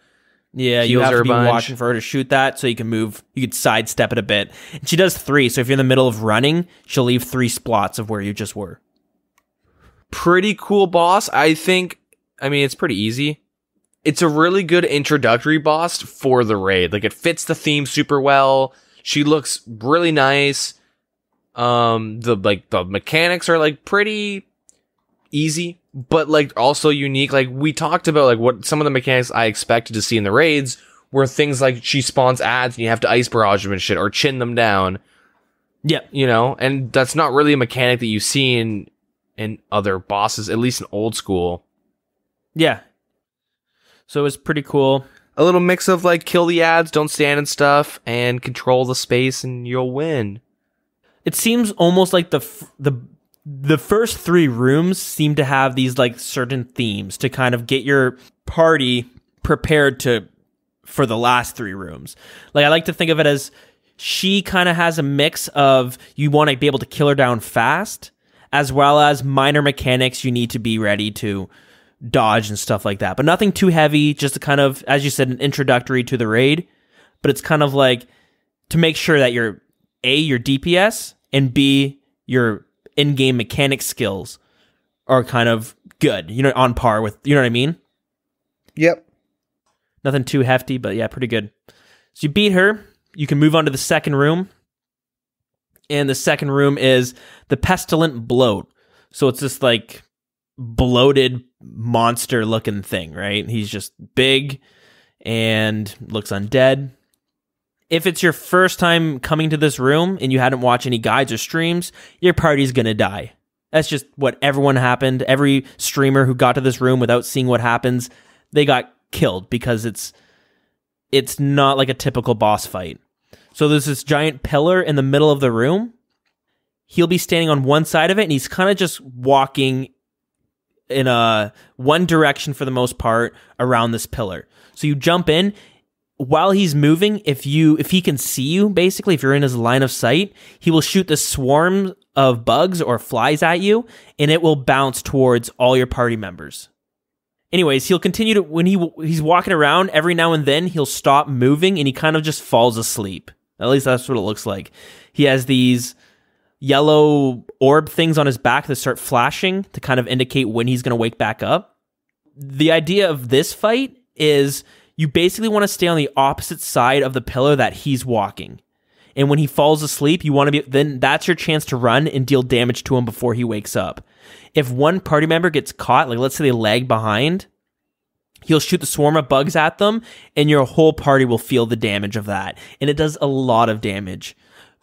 Yeah, you have to be watching for her to shoot that, so you can move. You could sidestep it a bit, and she does 3, so if you're in the middle of running, she'll leave 3 spots of where you just were. Pretty cool boss, I think. I mean, it's pretty easy. It's a really good introductory boss for the raid. Like, it fits the theme super well. She looks really nice. The mechanics are like pretty easy, but like also unique. Like, we talked about like what some of the mechanics I expected to see in the raids were things like she spawns ads and you have to ice barrage them and shit, or chin them down. Yeah, you know, and that's not really a mechanic that you see in other bosses, at least in old school. Yeah. So it was pretty cool. A little mix of like kill the ads, don't stand and stuff, and control the space, and you'll win. It seems almost like the first 3 rooms seem to have these like certain themes to kind of get your party prepared for the last 3 rooms. Like, I like to think of it as she kind of has a mix of you want to be able to kill her down fast, as well as minor mechanics you need to be ready to dodge and stuff like that, but nothing too heavy, just to kind of, as you said, an introductory to the raid. But it's kind of like to make sure that you're A, your DPS, and B, your in-game mechanic skills are kind of good, you know, on par with, you know what I mean? Yep. Nothing too hefty, but yeah, pretty good. So you beat her. You can move on to the second room. And the second room is the Pestilent Bloat. So it's this like bloated monster looking thing, right? He's just big and looks undead. If it's your first time coming to this room and you hadn't watched any guides or streams, your party's going to die. That's just what everyone happened. Every streamer who got to this room without seeing what happens, they got killed because it's not like a typical boss fight. So there's this giant pillar in the middle of the room. He'll be standing on one side of it, and he's kind of just walking in one direction for the most part around this pillar. So you jump in. While he's moving, if he can see you, basically, if you're in his line of sight, he will shoot the swarm of bugs or flies at you, and it will bounce towards all your party members. Anyways, he'll continue to, when he's walking around, every now and then he'll stop moving, and he kind of just falls asleep. At least that's what it looks like. He has these yellow orb things on his back that start flashing to kind of indicate when he's going to wake back up. The idea of this fight is you basically want to stay on the opposite side of the pillar that he's walking. And when he falls asleep, you want to be, then that's your chance to run and deal damage to him before he wakes up. If one party member gets caught, like let's say they lag behind, he'll shoot the swarm of bugs at them, and your whole party will feel the damage of that. And it does a lot of damage.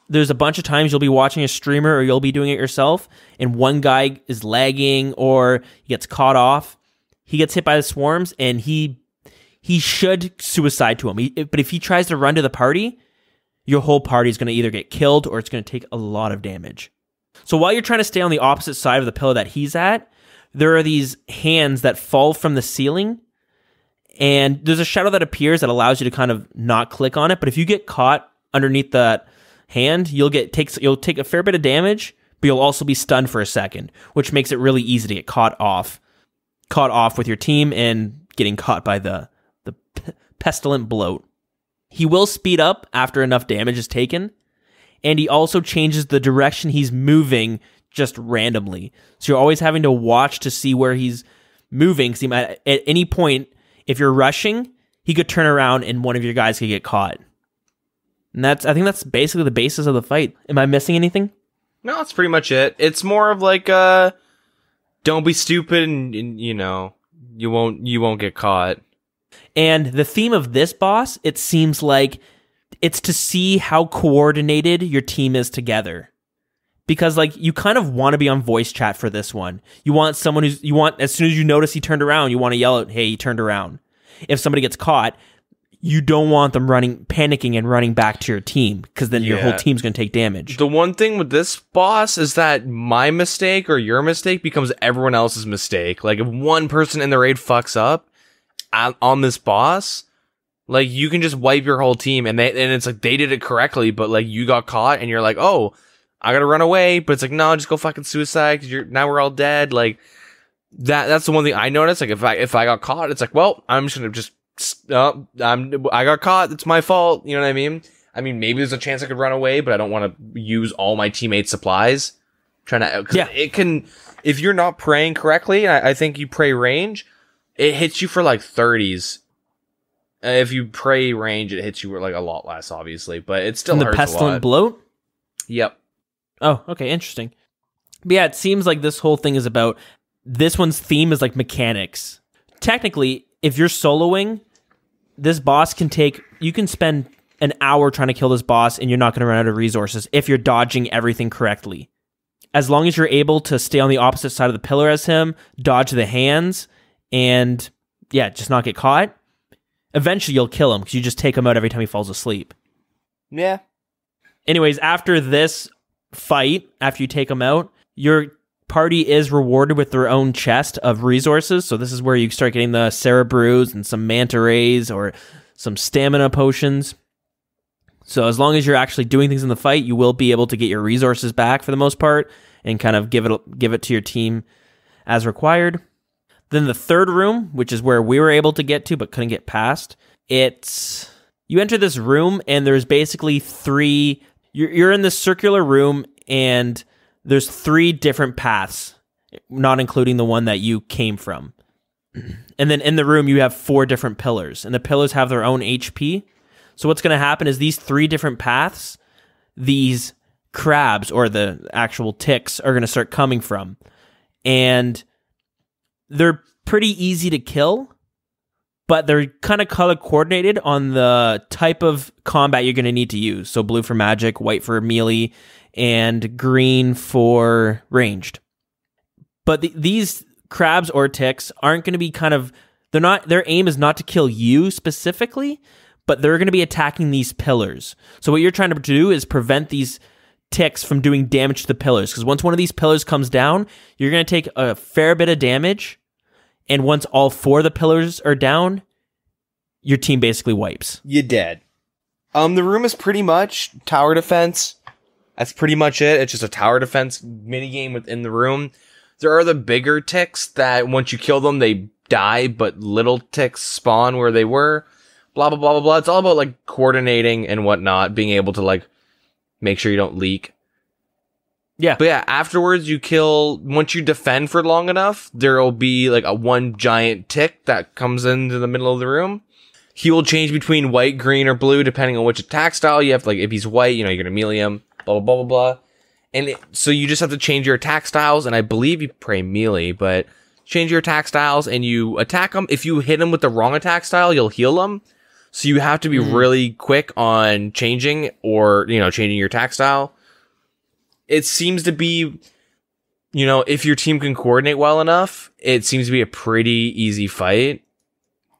There's a bunch of times you'll be watching a streamer or you'll be doing it yourself, and one guy is lagging or he gets caught off. He gets hit by the swarms, and he should suicide to him. But if he tries to run to the party, your whole party is going to either get killed or it's going to take a lot of damage. So while you're trying to stay on the opposite side of the pillar that he's at, there are these hands that fall from the ceiling, and there's a shadow that appears that allows you to kind of not click on it. But if you get caught underneath that hand, you'll take a fair bit of damage, but you'll also be stunned for a second, which makes it really easy to get caught off with your team and getting caught by the pestilent bloat. He will speed up after enough damage is taken, and he also changes the direction he's moving just randomly. So you're always having to watch to see where he's moving, because he might, at any point, if you're rushing, he could turn around and one of your guys could get caught. And I think that's basically the basis of the fight. Am I missing anything? No, that's pretty much it. It's more of like don't be stupid, and you know, you won't get caught. And the theme of this boss, it seems like it's to see how coordinated your team is together. Because like you kind of want to be on voice chat for this one. You want someone as soon as you notice he turned around, you want to yell out, "Hey, he turned around." If somebody gets caught, you don't want them panicking and running back to your team, because then your whole team's going to take damage. The one thing with this boss is that my mistake or your mistake becomes everyone else's mistake. Like if one person in the raid fucks up on this boss, like you can just wipe your whole team, and it's like they did it correctly, but like you got caught and you're like, "Oh, I gotta run away," but it's like, "No, just go fucking suicide, because now we're all dead." Like that's the one thing I noticed. Like if I got caught, it's like, "Well, I'm just gonna I got caught. It's my fault." You know what I mean? I mean, maybe there's a chance I could run away, but I don't want to use all my teammates' supplies. It can, if you're not praying correctly. I think you pray range, it hits you for like 30s. If you pray range, it hits you like a lot less, obviously, but it still hurts a lot. The pestilent bloat? Yep. Oh, okay, interesting. But yeah, it seems like this whole thing is about, this one's theme is like mechanics. Technically, if you're soloing, this boss can take, you can spend an hour trying to kill this boss and you're not going to run out of resources if you're dodging everything correctly. As long as you're able to stay on the opposite side of the pillar as him, dodge the hands, and yeah, just not get caught. Eventually, you'll kill him because you just take him out every time he falls asleep. Yeah. Anyways, after this fight, after you take him out, your party is rewarded with their own chest of resources. So this is where you start getting the Cerberus and some manta rays or some stamina potions. So as long as you're actually doing things in the fight, you will be able to get your resources back for the most part and kind of give it to your team as required. Then the third room, which is where we were able to get to but couldn't get past, it's, you enter this room and there's basically three, you're in this circular room and there's three different paths. not including the one that you came from. And then in the room, you have four different pillars, and the pillars have their own HP. So what's going to happen is these three different paths, these crabs or the actual ticks are going to start coming from. And they're pretty easy to kill, but they're kind of color coordinated on the type of combat you're going to need to use. So blue for magic, white for melee, and green for ranged. But these crabs or ticks aren't going to be kind of, they're not, their aim is not to kill you specifically, but they're going to be attacking these pillars. So what you're trying to do is prevent these ticks from doing damage to the pillars, because once one of these pillars comes down, you're going to take a fair bit of damage, and once all four of the pillars are down, your team basically wipes. You're dead. The room is pretty much tower defense. That's pretty much it. It's just a tower defense minigame within the room. There are the bigger ticks that once you kill them, they die, but little ticks spawn where they were. Blah, blah, blah, blah, blah. It's all about, like, coordinating and whatnot, being able to, like, make sure you don't leak. Yeah. But yeah, afterwards you kill, once you defend for long enough, there'll be like a one giant tick that comes into the middle of the room. He will change between white, green, or blue, depending on which attack style you have. Like, if he's white, you know, you're going to melee him, blah, blah, blah, blah, blah. And so you just have to change your attack styles, and I believe you pray melee, but change your attack styles and you attack him. If you hit him with the wrong attack style, you'll heal him. So you have to be really quick on changing, or, you know, changing your attack style. It seems to be, you know, if your team can coordinate well enough, it seems to be a pretty easy fight.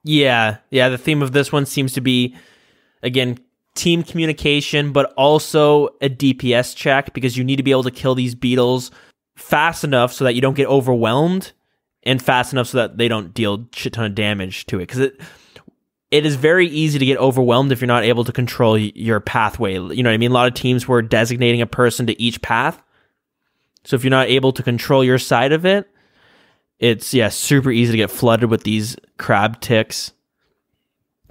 Yeah. Yeah. The theme of this one seems to be, again, team communication, but also a DPS check, because you need to be able to kill these beetles fast enough so that you don't get overwhelmed, and fast enough so that they don't deal shit ton of damage to it. Because it is very easy to get overwhelmed if you're not able to control your pathway. You know what I mean? A lot of teams were designating a person to each path. So if you're not able to control your side of it, it's, yeah, super easy to get flooded with these crab ticks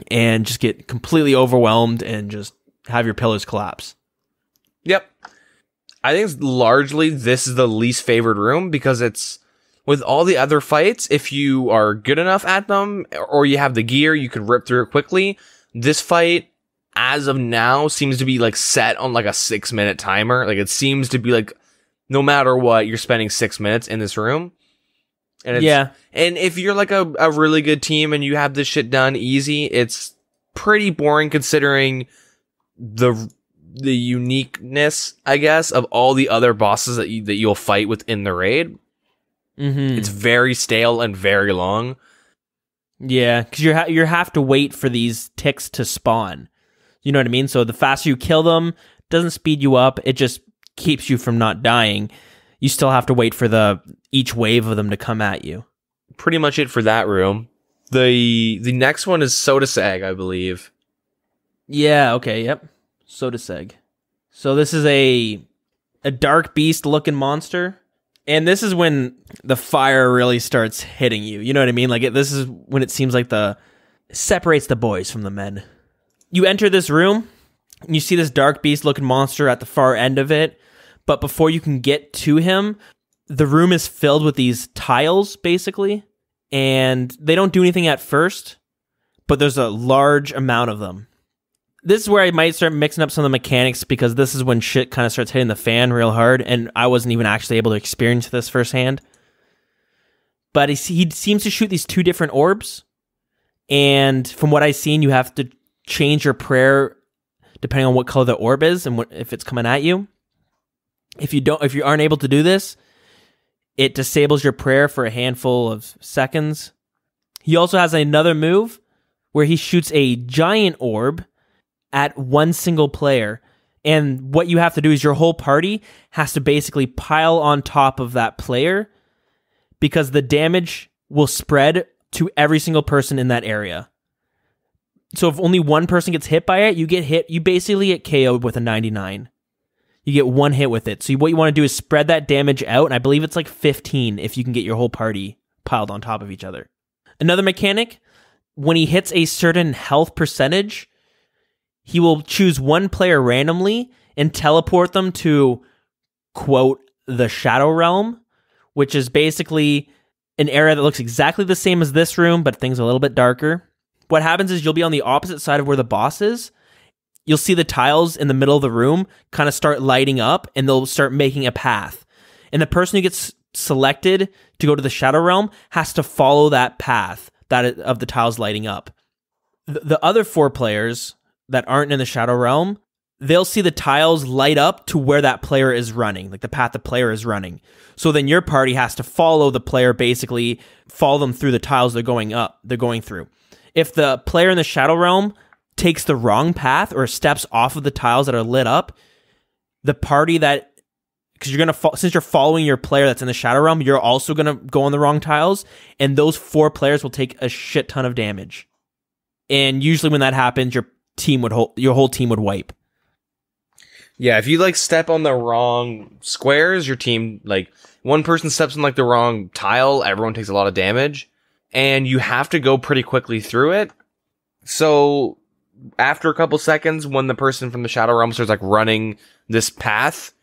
and just get completely overwhelmed and just have your pillars collapse. Yep. I think it's largely this is the least favored room, because it's, with all the other fights, if you are good enough at them or you have the gear, you can rip through it quickly. This fight, as of now, seems to be like set on like a 6-minute timer. Like, it seems to be like, no matter what, you're spending 6 minutes in this room. And it's, yeah. And if you're like a really good team and you have this shit done easy, it's pretty boring, considering the uniqueness, I guess, of all the other bosses that you'll fight within the raid. Mm-hmm. It's very stale and very long. Yeah, because you have to wait for these ticks to spawn. You know what I mean? So the faster you kill them, it doesn't speed you up. It just keeps you from not dying. You still have to wait for each wave of them to come at you. Pretty much it for that room. The next one is Soda Sag, I believe. Yeah. Okay. Yep. Soda Sag. So this is a dark beast looking monster. And this is when the fire really starts hitting you. You know what I mean? Like, this is when it seems like it separates the boys from the men. You enter this room, and you see this dark beast-looking monster at the far end of it. But before you can get to him, the room is filled with these tiles, basically. And they don't do anything at first, but there's a large amount of them. This is where I might start mixing up some of the mechanics, because this is when shit kind of starts hitting the fan real hard, and I wasn't even actually able to experience this firsthand. But he seems to shoot these two different orbs, and from what I've seen, you have to change your prayer depending on what color the orb is and if it's coming at you. If you aren't able to do this, it disables your prayer for a handful of seconds. He also has another move where he shoots a giant orb at one single player, and what you have to do is your whole party has to basically pile on top of that player, because the damage will spread to every single person in that area. So if only one person gets hit by it, you basically get KO'd with a 99. You get one hit with it. So what you want to do is spread that damage out, and I believe it's like 15 if you can get your whole party piled on top of each other. Another mechanic, when he hits a certain health percentage, he will choose one player randomly and teleport them to, quote, the Shadow Realm, which is basically an area that looks exactly the same as this room, but things are a little bit darker. What happens is you'll be on the opposite side of where the boss is. You'll see the tiles in the middle of the room kind of start lighting up, and they'll start making a path. And the person who gets selected to go to the Shadow Realm has to follow that path that of the tiles lighting up. The other four players that aren't in the Shadow Realm, they'll see the tiles light up to where that player is running, like the path the player is running. So then your party has to follow the player, basically follow them through the tiles they're going through. If the player in the Shadow Realm takes the wrong path or steps off of the tiles that are lit up, the party that, because you're gonna, since you're following your player that's in the Shadow Realm, you're also gonna go on the wrong tiles, and those four players will take a shit ton of damage. And usually when that happens, your whole team would wipe. Yeah, if you like step on the wrong squares, your team, like one person steps on like the wrong tile, everyone takes a lot of damage, and you have to go pretty quickly through it. So after a couple seconds, when the person from the Shadow Realm starts like running this path,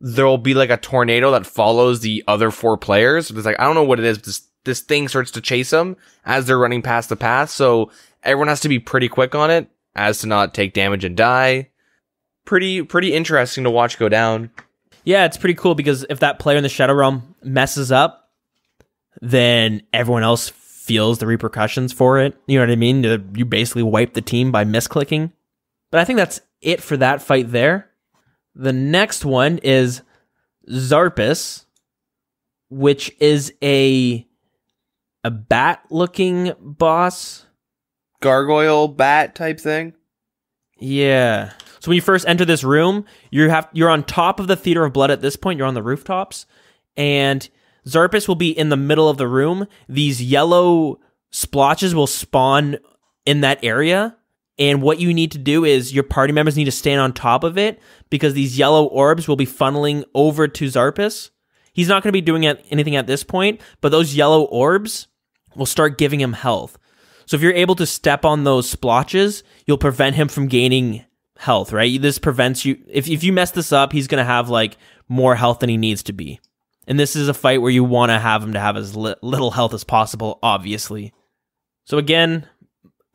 there'll be like a tornado that follows the other four players. It's like, I don't know what it is, but this thing starts to chase them as they're running past the path. So everyone has to be pretty quick on it as to not take damage and die. Pretty interesting to watch go down. Yeah, it's pretty cool because if that player in the Shadow Realm messes up, then everyone else feels the repercussions for it. You know what I mean? You basically wipe the team by misclicking. But I think that's it for that fight there. The next one is Zarpus, which is a bat-looking boss. Gargoyle bat type thing? Yeah. So when you first enter this room, you're on top of the Theater of Blood at this point. You're on the rooftops. And Zarpus will be in the middle of the room. These yellow splotches will spawn in that area. And what you need to do is your party members need to stand on top of it because these yellow orbs will be funneling over to Zarpus. He's not going to be doing anything at this point, but those yellow orbs will start giving him health. So if you're able to step on those splotches, you'll prevent him from gaining health, right? This prevents you. If you mess this up, he's going to have like more health than he needs to be. And this is a fight where you want to have as little health as possible, obviously. So again,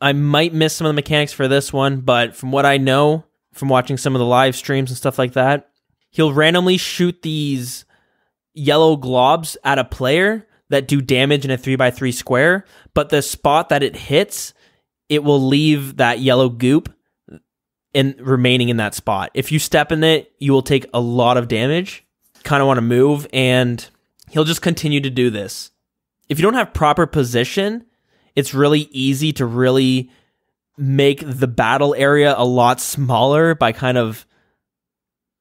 I might miss some of the mechanics for this one, but from what I know, from watching some of the live streams and stuff like that, he'll randomly shoot these yellow globs at a player that do damage in a 3x3 square, but the spot that it hits, it will leave that yellow goop and remaining in that spot. If you step in it, you will take a lot of damage, kind of want to move, and he'll just continue to do this. If you don't have proper position, it's really easy to really make the battle area a lot smaller by kind of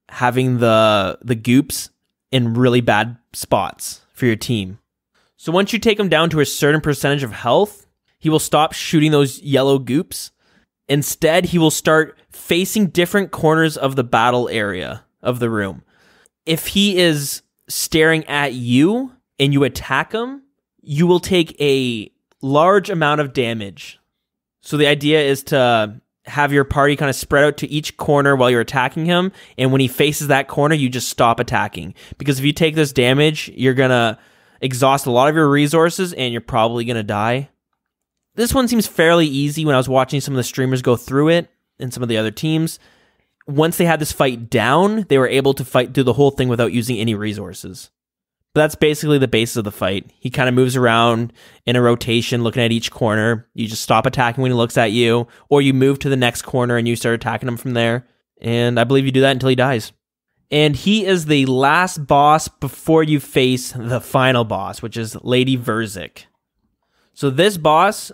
having the goops in really bad spots for your team. So once you take him down to a certain percentage of health, he will stop shooting those yellow goops. Instead, he will start facing different corners of the battle area of the room. If he is staring at you and you attack him, you will take a large amount of damage. So the idea is to have your party kind of spread out to each corner while you're attacking him, and when he faces that corner, you just stop attacking. Because if you take this damage, you're going to exhaust a lot of your resources, and you're probably going to die. This one seems fairly easy when I was watching some of the streamers go through it and some of the other teams. Once they had this fight down, they were able to fight through the whole thing without using any resources. But that's basically the basis of the fight. He kind of moves around in a rotation, looking at each corner. You just stop attacking when he looks at you, or you move to the next corner and you start attacking him from there. And I believe you do that until he dies. And he is the last boss before you face the final boss, which is Lady Verzik. So this boss,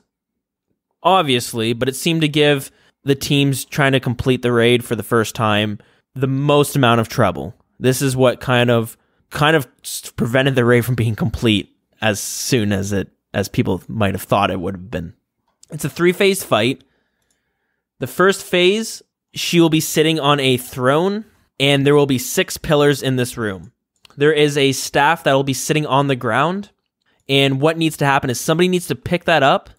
obviously, but it seemed to give the teams trying to complete the raid for the first time the most amount of trouble. This is what kind of prevented the raid from being complete as soon as people might have thought it would have been. It's a three-phase fight. The first phase, she will be sitting on a throne, and there will be 6 pillars in this room. There is a staff that will be sitting on the ground, and what needs to happen is somebody needs to pick that up,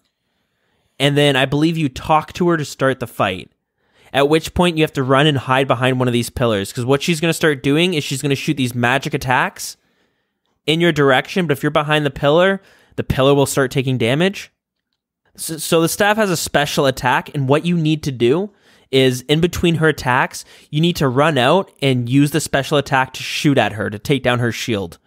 and then I believe you talk to her to start the fight. At which point you have to run and hide behind one of these pillars, because what she's going to start doing is she's going to shoot these magic attacks, in your direction, but if you're behind the pillar will start taking damage. So the staff has a special attack, and what you need to do is in between her attacks, you need to run out and use the special attack to shoot at her, to take down her shield.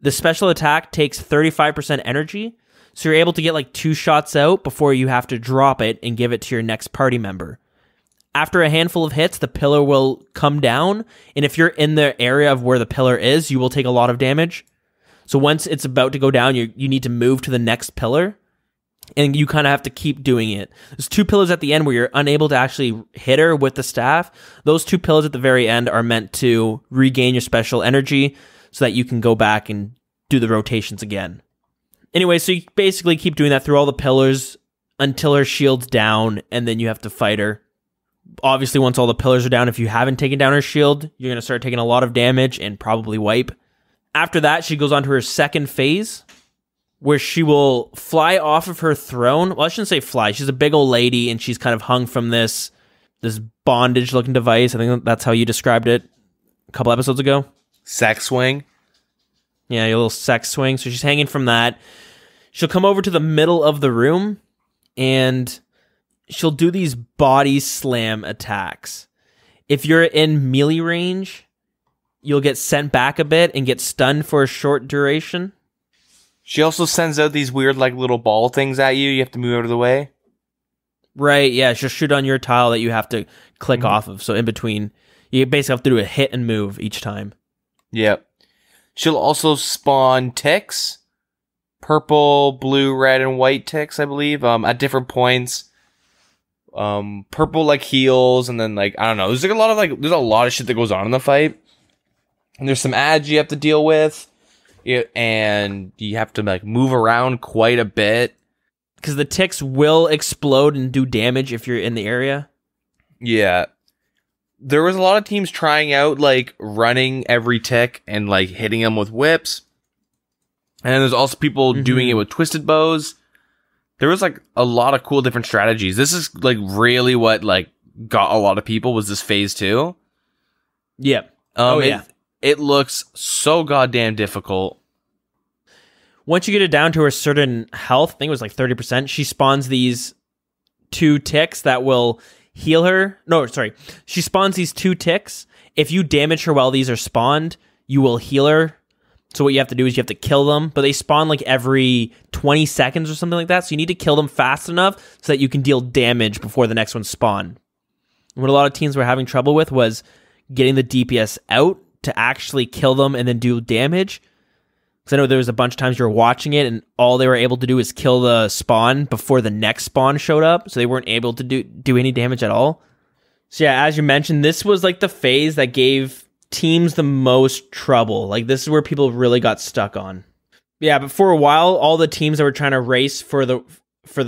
The special attack takes 35% energy, so you're able to get like 2 shots out before you have to drop it and give it to your next party member. After a handful of hits, the pillar will come down, and if you're in the area of where the pillar is, you will take a lot of damage. So once it's about to go down, you need to move to the next pillar, and you kind of have to keep doing it. There's 2 pillars at the end where you're unable to actually hit her with the staff. Those 2 pillars at the very end are meant to regain your special energy so that you can go back and do the rotations again. Anyway, so you basically keep doing that through all the pillars until her shield's down, and then you have to fight her. Obviously, once all the pillars are down, if you haven't taken down her shield, you're going to start taking a lot of damage and probably wipe. After that, she goes on to her second phase, where she will fly off of her throne. Well, I shouldn't say fly. She's a big old lady, and she's kind of hung from this bondage-looking device. I think that's how you described it a couple episodes ago. Sack swing. Yeah, your little sack swing. So she's hanging from that. She'll come over to the middle of the room, and she'll do these body slam attacks. If you're in melee range, you'll get sent back a bit and get stunned for a short duration. She also sends out these weird, like, little ball things at you. You have to move out of the way. Right, yeah. She'll shoot on your tile that you have to click off of. So in between, you basically have to do a hit and move each time. Yep. She'll also spawn ticks. Purple, blue, red, and white ticks, I believe, at different points. Purple, like, heals, and then, like, I don't know. There's, like, a lot of shit that goes on in the fight. And there's some ads you have to deal with. And you have to, like, move around quite a bit. Because the ticks will explode and do damage if you're in the area. Yeah. There was a lot of teams trying out, like, running every tick and, like, hitting them with whips. And then there's also people doing it with twisted bows. There was, like, a lot of cool different strategies. This is, like, really what, like, got a lot of people was this phase 2. Yeah. It looks so goddamn difficult. Once you get it down to a certain health, I think it was like 30%, she spawns these 2 ticks that will heal her. No, sorry. She spawns these 2 ticks. If you damage her while these are spawned, you will heal her. So what you have to do is you have to kill them, but they spawn like every 20 seconds or something like that. So you need to kill them fast enough so that you can deal damage before the next one spawn. And what a lot of teams were having trouble with was getting the DPS out to actually kill them and then do damage. Because I know there was a bunch of times you were watching it and all they were able to do is kill the spawn before the next spawn showed up. So they weren't able to do any damage at all. So yeah, as you mentioned, this was like the phase that gave teams the most trouble. Like this is where people really got stuck on. Yeah, but for a while, all the teams that were trying to race for the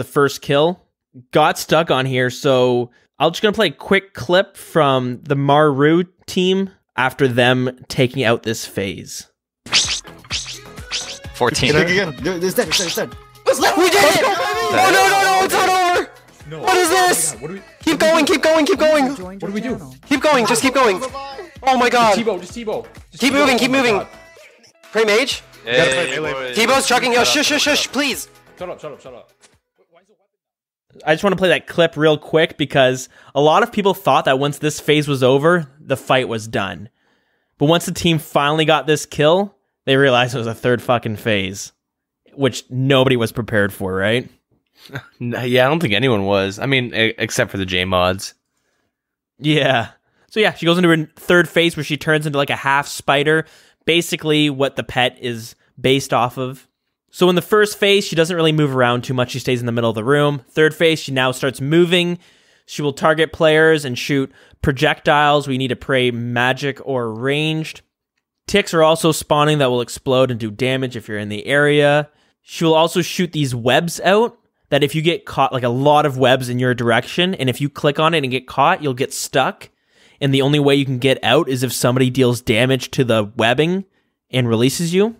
first kill got stuck on here. So I'm just going to play a quick clip from the Maru team after them taking out this phase. 14. It's dead, it's dead. We did it! Oh, no, it's not over! No. What is this? What keep going. What do we do? Keep going, just keep going. Oh my god. Just keep moving. Prey mage? Hey, T-Bow's chucking. Yo, shush, please. Shut up. I just want to play that clip real quick because a lot of people thought that once this phase was over, the fight was done. But once the team finally got this kill, they realized it was a third fucking phase, which nobody was prepared for, right? Yeah, I don't think anyone was. I mean, except for the J-Mods. Yeah. So yeah, she goes into her third phase where she turns into like a half spider, basically what the pet is based off of. So in the first phase, she doesn't really move around too much. She stays in the middle of the room. Third phase, she now starts moving. She will target players and shoot projectiles. We need to pray magic or ranged. Ticks are also spawning that will explode and do damage if you're in the area. She will also shoot these webs out that if you get caught, like a lot of webs in your direction, and if you click on it and get caught, you'll get stuck. And the only way you can get out is if somebody deals damage to the webbing and releases you.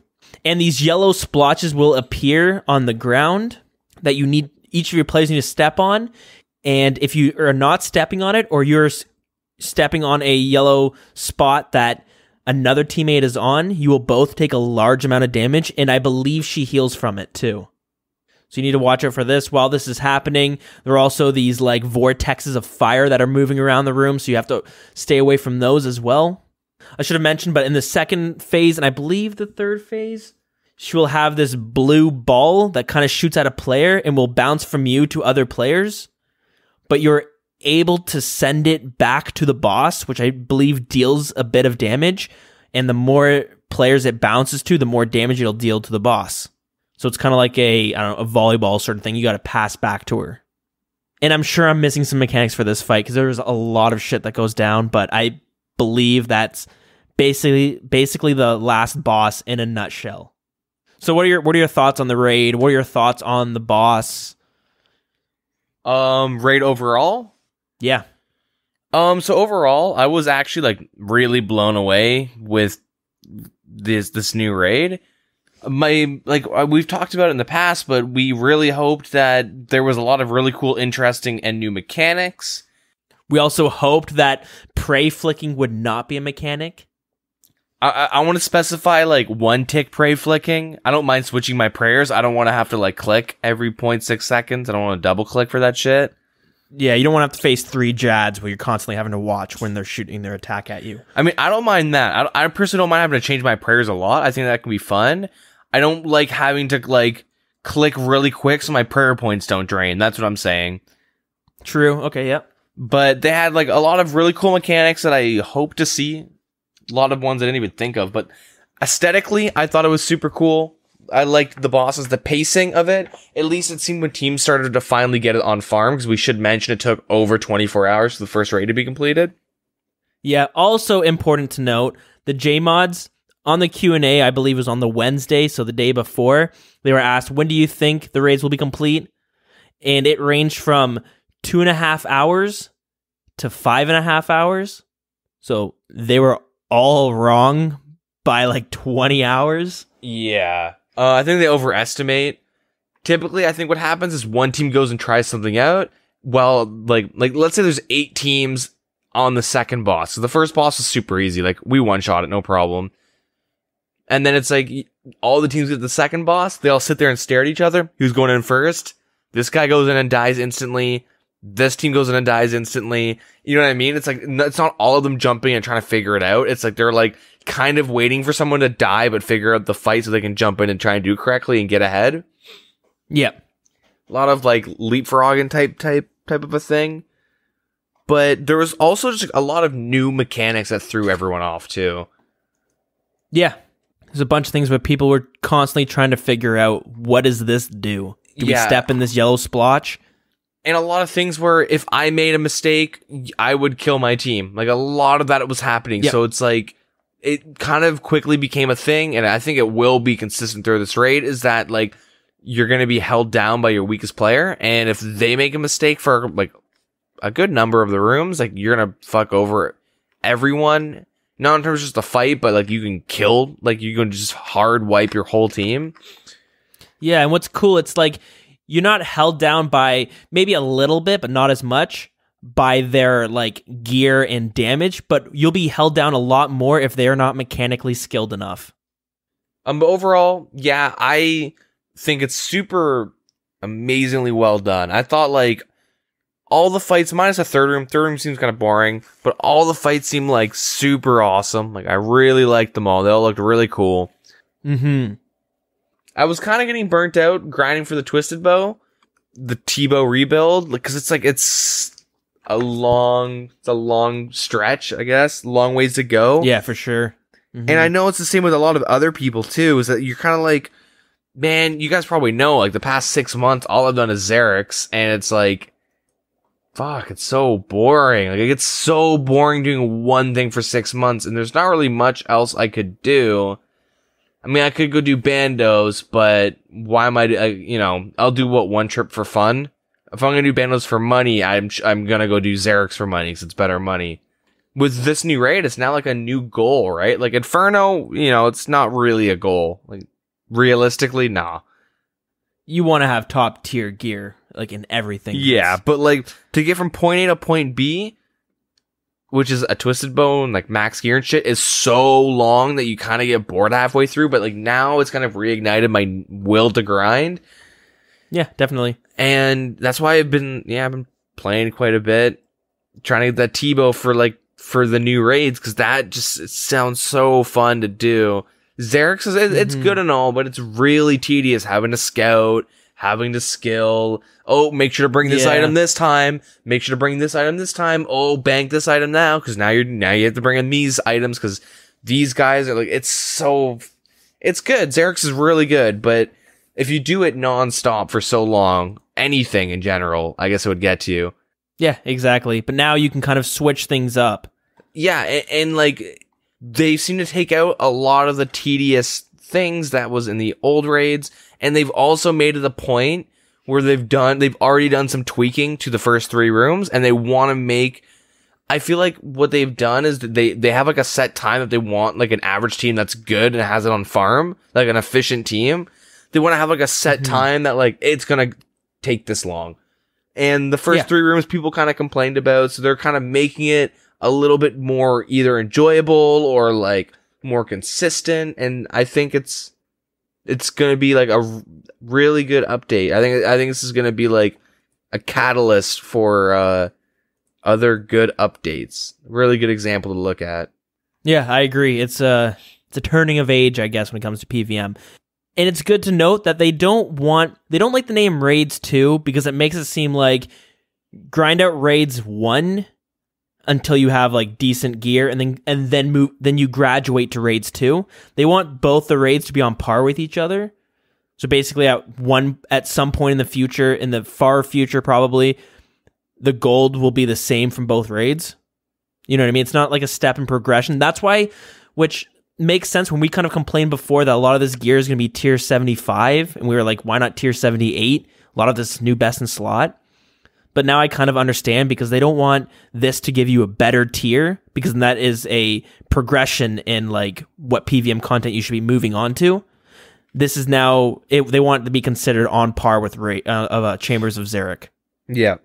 And these yellow splotches will appear on the ground that you need, each of your players need to step on. And if you are not stepping on it, or you're stepping on a yellow spot that another teammate is on, you will both take a large amount of damage, and I believe she heals from it too. So you need to watch out for this. While this is happening, there are also these like vortexes of fire that are moving around the room, so you have to stay away from those as well. I should have mentioned, but in the second phase, and I believe the third phase, she will have this blue ball that kind of shoots at a player and will bounce from you to other players, but you're able to send it back to the boss, which I believe deals a bit of damage, and the more players it bounces to, the more damage it'll deal to the boss. So it's kind of like a, I don't know, a volleyball sort of thing. You got to pass back to her. And I'm sure I'm missing some mechanics for this fight because there's a lot of shit that goes down, but I believe that's basically the last boss in a nutshell. So what are your thoughts on the raid? What are your thoughts on the boss? Raid overall? Yeah. So overall, I was actually like really blown away with this new raid. We've talked about it in the past, but we really hoped that there was a lot of really cool, interesting, and new mechanics. We also hoped that prey flicking would not be a mechanic. I want to specify like one tick prey flicking. I don't mind switching my prayers. I don't want to have to like click every 0.6 seconds. I don't want to double click for that shit. Yeah, you don't want to have to face three Jads where you're constantly having to watch when they're shooting their attack at you. I mean, I don't mind that. I personally don't mind having to change my prayers a lot. I think that can be fun. I don't like having to like click really quick so my prayer points don't drain. That's what I'm saying. True. Okay, yep. But they had like a lot of really cool mechanics that I hope to see. A lot of ones I didn't even think of, but aesthetically, I thought it was super cool. I liked the bosses, the pacing of it. At least it seemed when teams started to finally get it on farm, because we should mention it took over 24 hours for the first raid to be completed. Yeah, also important to note, the JMods on the Q&A, I believe, was on the Wednesday, so the day before, they were asked, when do you think the raids will be complete? And it ranged from 2.5 hours to 5.5 hours. So they were all wrong by like 20 hours. Yeah. I think they overestimate. Typically, I think what happens is one team goes and tries something out. Well, like let's say there's 8 teams on the second boss. So the first boss was super easy. Like, we one-shot it, no problem. And then it's like all the teams get the second boss. They all sit there and stare at each other. Who's going in first? This guy goes in and dies instantly. This team goes in and dies instantly. You know what I mean? It's like, it's not all of them jumping and trying to figure it out. It's like they're like kind of waiting for someone to die, but figure out the fight so they can jump in and try and do correctly and get ahead. Yeah. A lot of like leapfrogging type of a thing. But there was also just a lot of new mechanics that threw everyone off too. Yeah. There's a bunch of things where people were constantly trying to figure out, what does this do? Do we step in this yellow splotch? And a lot of things where if I made a mistake, I would kill my team. Like, a lot of that was happening. Yep. So it's like, it kind of quickly became a thing, and I think it will be consistent through this raid, is that like you're going to be held down by your weakest player, and if they make a mistake for like a good number of the rooms, like you're going to fuck over everyone. Not in terms of just a fight, but like you can kill, like you can just hard wipe your whole team. Yeah, and what's cool, it's like, you're not held down by maybe a little bit, but not as much by their like gear and damage, but you'll be held down a lot more if they're not mechanically skilled enough. But overall, yeah, I think it's super amazingly well done. I thought like all the fights, minus the third room seems kind of boring, but all the fights seem like super awesome. Like, I really liked them all. They all looked really cool. Mm-hmm. I was kind of getting burnt out grinding for the Twisted Bow, the T-Bow rebuild, because it's like, it's a long stretch, I guess, long ways to go. Yeah, for sure. Mm-hmm. And I know it's the same with a lot of other people too, is that you're kind of like, man, you guys probably know, like the past 6 months, all I've done is Xerics, and it's like, fuck, it's so boring. Like, it gets so boring doing one thing for 6 months, and there's not really much else I could do. I mean, I could go do Bandos, but why am I, you know, I'll do one trip for fun. If I'm going to do Bandos for money, I'm going to go do Xerics for money, because it's better money. With this new raid, it's now like a new goal, right? Like Inferno, you know, it's not really a goal. Like, realistically, nah. You want to have top tier gear, like in everything. Yeah, but like to get from point A to point B, which is a Twisted Bow, like max gear and shit, is so long that you kind of get bored halfway through. But like now it's kind of reignited my will to grind. Yeah, definitely. And that's why I've been playing quite a bit, trying to get that T-Bow for the new raids, because that just sounds so fun to do. Xeric says it's good and all, but it's really tedious having to scout, having to skill. Oh, make sure to bring this item this time. Make sure to bring this item this time. Oh, bank this item now, because now you have to bring in these items because these guys are like, it's good. Xeric is really good, but if you do it nonstop for so long, anything in general, I guess it would get to you. Yeah, exactly. But now you can kind of switch things up. Yeah, and like they seem to take out a lot of the tedious things that was in the old raids, and they've also made it a point where they've already done some tweaking to the first three rooms, and they want to make, I feel like what they've done is they have like a set time that they want, like an average team that's good and has it on farm, like an efficient team. They want to have like a set time that like it's going to take this long. And the first three rooms people kind of complained about, so they're kind of making it a little bit more either enjoyable or like more consistent, and I think it's going to be like a really good update. I think this is going to be like a catalyst for other good updates. Really good example to look at. Yeah, I agree. It's a turning of age, I guess, when it comes to PVM. And it's good to note that they don't like the name Raids 2 because it makes it seem like grind out Raids 1 until you have like decent gear, and then you graduate to Raids 2. They want both the raids to be on par with each other. So basically at some point in the future, in the far future probably, the gold will be the same from both raids. You know what I mean? It's not like a step in progression. That's why, which makes sense when we kind of complained before that a lot of this gear is going to be tier 75, and we were like, why not tier 78? A lot of this new best in slot. But now I kind of understand, because they don't want this to give you a better tier, because that is a progression in like what PVM content you should be moving on to. This is now, they want it to be considered on par with Chambers of Xeric. Yeah.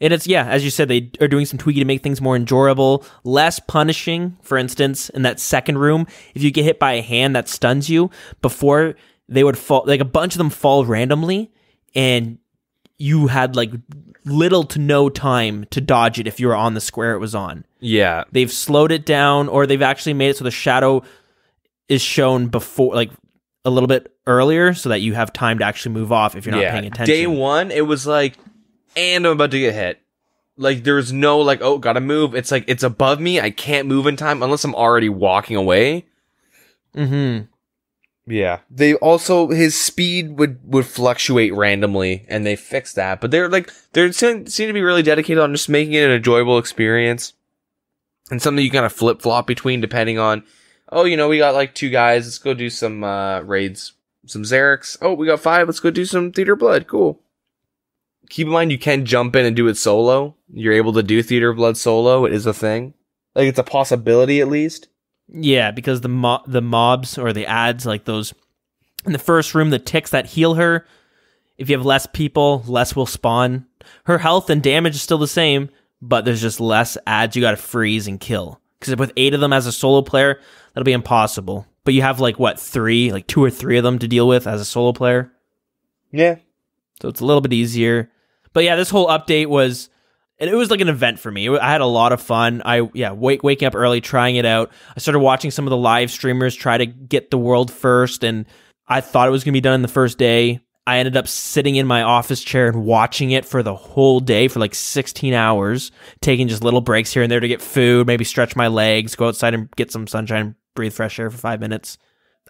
And it's, yeah, as you said, they are doing some tweaking to make things more enjoyable, less punishing. For instance, in that second room, if you get hit by a hand that stuns you, before they would fall, like a bunch of them fall randomly, and you had like little to no time to dodge it if you were on the square it was on. Yeah. They've slowed it down, or they've actually made it so the shadow is shown before, like a little bit earlier, so that you have time to actually move off if you're not paying attention. Day one, it was like, and I'm about to get hit. Like, there's no, like, oh, gotta move. It's like, it's above me. I can't move in time unless I'm already walking away. Mm-hmm. Yeah. They also, his speed would fluctuate randomly, and they fixed that. But they're, like, they seem to be really dedicated on just making it an enjoyable experience. And something you kind of flip-flop between, depending on, oh, you know, we got, like, 2 guys. Let's go do some raids. Some Xerics. Oh, we got 5. Let's go do some Theatre of Blood. Cool. Keep in mind, you can jump in and do it solo. You're able to do Theatre of Blood solo. It is a thing. Like, it's a possibility, at least. Yeah, because the mobs or the ads, like those in the first room, the ticks that heal her, if you have less people, less will spawn. Her health and damage is still the same, but there's just less ads you got to freeze and kill. Because with 8 of them as a solo player, that'll be impossible. But you have, like, what, 3? Like, 2 or 3 of them to deal with as a solo player? Yeah. So it's a little bit easier. But yeah, this whole update was, and it was like an event for me. I had a lot of fun. Waking up early, trying it out. I started watching some of the live streamers try to get the world first, and I thought it was going to be done in the first day. I ended up sitting in my office chair and watching it for the whole day, for like 16 hours, taking just little breaks here and there to get food, maybe stretch my legs, go outside and get some sunshine, breathe fresh air for 5 minutes.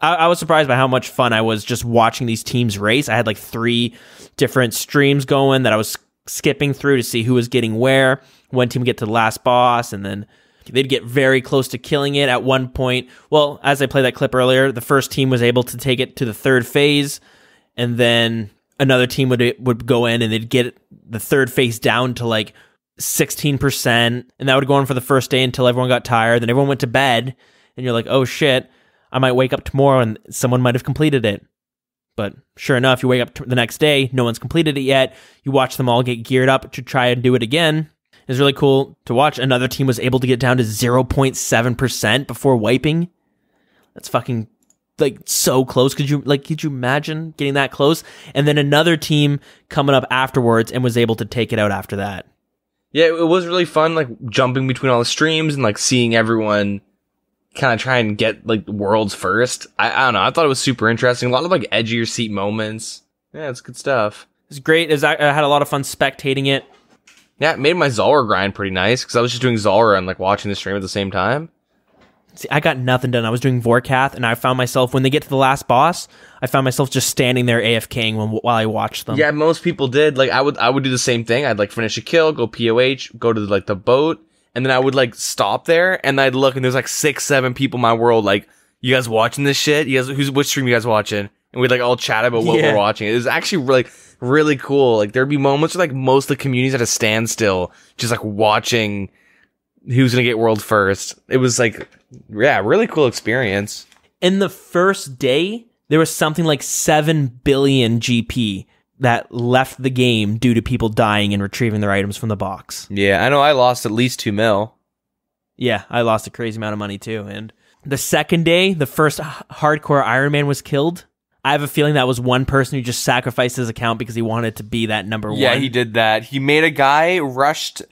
I was surprised by how much fun I was just watching these teams race. I had like 3 different streams going that I was skipping through to see who was getting where. One team would get to the last boss, and then they'd get very close to killing it at one point. Well, as I played that clip earlier, the first team was able to take it to the third phase, and then another team would go in and they'd get the third phase down to like 16%, and that would go on for the first day until everyone got tired. Then everyone went to bed, and you're like, oh shit, I might wake up tomorrow and someone might have completed it. But sure enough, you wake up the next day, no one's completed it yet. You watch them all get geared up to try and do it again. is really cool to watch. Another team was able to get down to 0.7% before wiping. That's fucking, like, so close. Could you imagine getting that close? And then another team coming up afterwards and was able to take it out after that. Yeah, it was really fun, like, jumping between all the streams and, like, seeing everyone kind of try and get, like, worlds first. I don't know. I thought it was super interesting. A lot of, like, edgier seat moments. Yeah, it's good stuff. It's great. I had a lot of fun spectating it. Yeah, it made my Zulrah grind pretty nice because I was just doing Zulrah and, like, watching the stream at the same time. See, I got nothing done. I was doing Vorkath, and I found myself, when they get to the last boss, I found myself just standing there AFKing while I watched them. Yeah, most people did. Like, I would do the same thing. I'd, like, finish a kill, go POH, go to, like, the boat, and then I would, like, stop there, and I'd look, and there's, like, 6, 7 people in my world, like, you guys watching this shit? You guys, which stream you guys watching? And we'd, like, all chat about what we're watching. It was actually, like, really cool. Like, there'd be moments where, like, most of the community's at a standstill, just, like, watching who's gonna get world first. It was, like, yeah, really cool experience. In the first day, there was something like 7 billion GP that left the game due to people dying and retrieving their items from the box. Yeah, I know I lost at least 2 mil. Yeah, I lost a crazy amount of money too. And the second day, the first hardcore Iron Man was killed. I have a feeling that was one person who just sacrificed his account because he wanted to be that number one. Yeah, he did that. He made a guy, rushed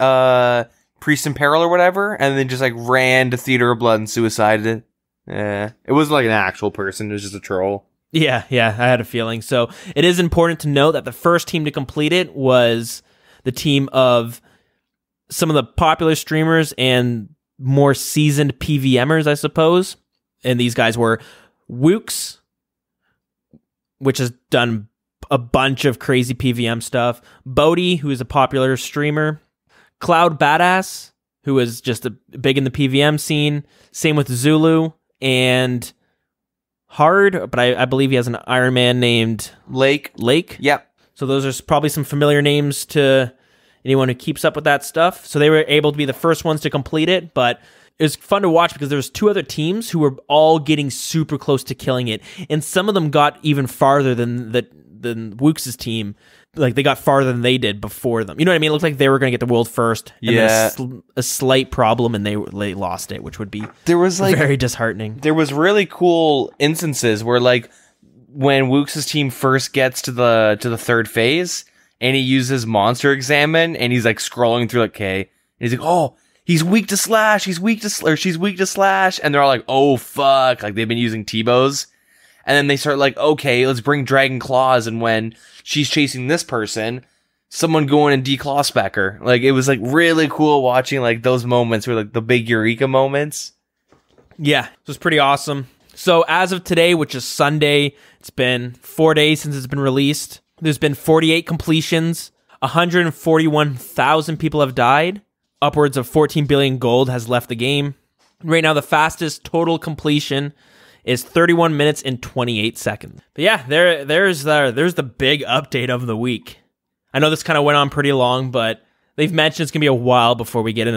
Priest in Peril or whatever, and then just, like, ran to Theatre of Blood and suicided it. Yeah. It wasn't, like, an actual person. It was just a troll. Yeah, I had a feeling. So it is important to note that the first team to complete it was the team of some of the popular streamers and more seasoned PVMers, I suppose. And these guys were Wooks, which has done a bunch of crazy PVM stuff. Bodhi, who is a popular streamer. Cloud Badass, who is just big in the PVM scene. Same with Zulu and Hard, but I believe he has an Iron Man named Lake. Yep. So those are probably some familiar names to anyone who keeps up with that stuff. So they were able to be the first ones to complete it, but it was fun to watch because there was 2 other teams who were all getting super close to killing it, and some of them got even farther than Wooks' team. Like, they got farther than they did before them. You know what I mean? It looked like they were going to get the world first. And yeah. A slight problem, and they lost it, which would be very disheartening. There was really cool instances where, like, when Wooks' team first gets to the 3rd phase, and he uses Monster Examine, and he's, like, scrolling through, like, okay, and he's like, oh, he's weak to Slash, she's weak to Slash, and they're all like, oh, fuck, like, they've been using T-bows. And then they start like, okay, let's bring Dragon Claws, and when she's chasing this person, someone go in and declaw spec her. Like, it was, like, really cool watching, like, those moments where, like, the big Eureka moments. Yeah, it was pretty awesome. So as of today, which is Sunday, it's been 4 days since it's been released. There's been 48 completions. 141,000 people have died. Upwards of 14 billion gold has left the game. Right now, the fastest total completion is 31 minutes and 28 seconds. But yeah, there's the big update of the week. I know this kind of went on pretty long, but they've mentioned it's going to be a while before we get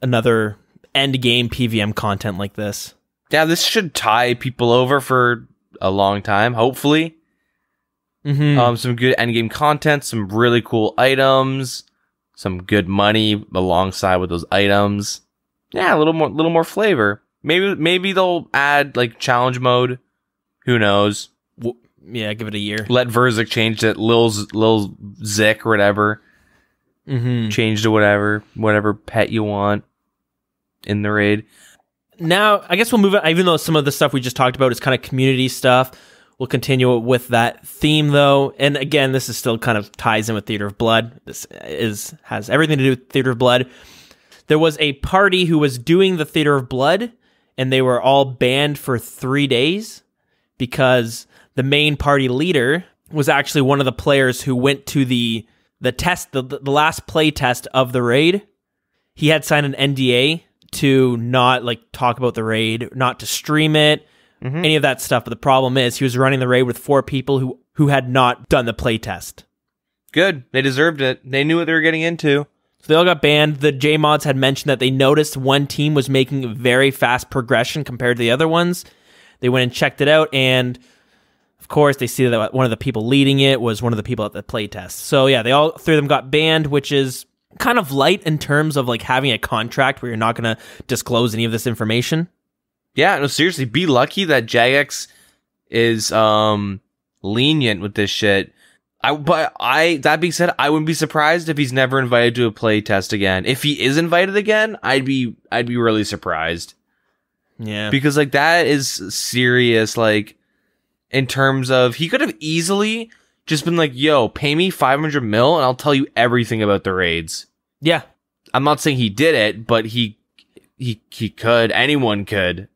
another end game PVM content like this. Yeah, this should tie people over for a long time, hopefully. Mm-hmm. Some good end game content, some really cool items, some good money alongside with those items. Yeah, a little more flavor. Maybe they'll add, like, challenge mode. Who knows? Yeah, give it a year. Let Verzik change it. Lil Zick or whatever. Mm-hmm. Change to whatever pet you want in the raid. Now, I guess we'll move on. Even though some of the stuff we just talked about is kind of community stuff, we'll continue with that theme, though. And again, this is still kind of ties in with Theatre of Blood. This has everything to do with Theatre of Blood. There was a party who was doing the Theatre of Blood, and they were all banned for 3 days because the main party leader was actually one of the players who went to the test, the last play test of the raid. He had signed an NDA to not, like, talk about the raid, not to stream it, any of that stuff. But the problem is he was running the raid with 4 people who had not done the play test. Good. They deserved it. They knew what they were getting into. So they all got banned. The J-Mods had mentioned that they noticed one team was making very fast progression compared to the other ones. They went and checked it out, and of course they see that one of the people leading it was one of the people at the playtest. So yeah, three of them got banned, which is kind of light in terms of like having a contract where you're not going to disclose any of this information. Yeah, no, seriously, be lucky that Jagex is lenient with this shit. That being said, I wouldn't be surprised if he's never invited to a play test again. If he is invited again, I'd be really surprised. Yeah, because like that is serious. Like in terms of, he could have easily just been like, "Yo, pay me 500 mil, and I'll tell you everything about the raids." Yeah, I'm not saying he did it, but he could. Anyone could.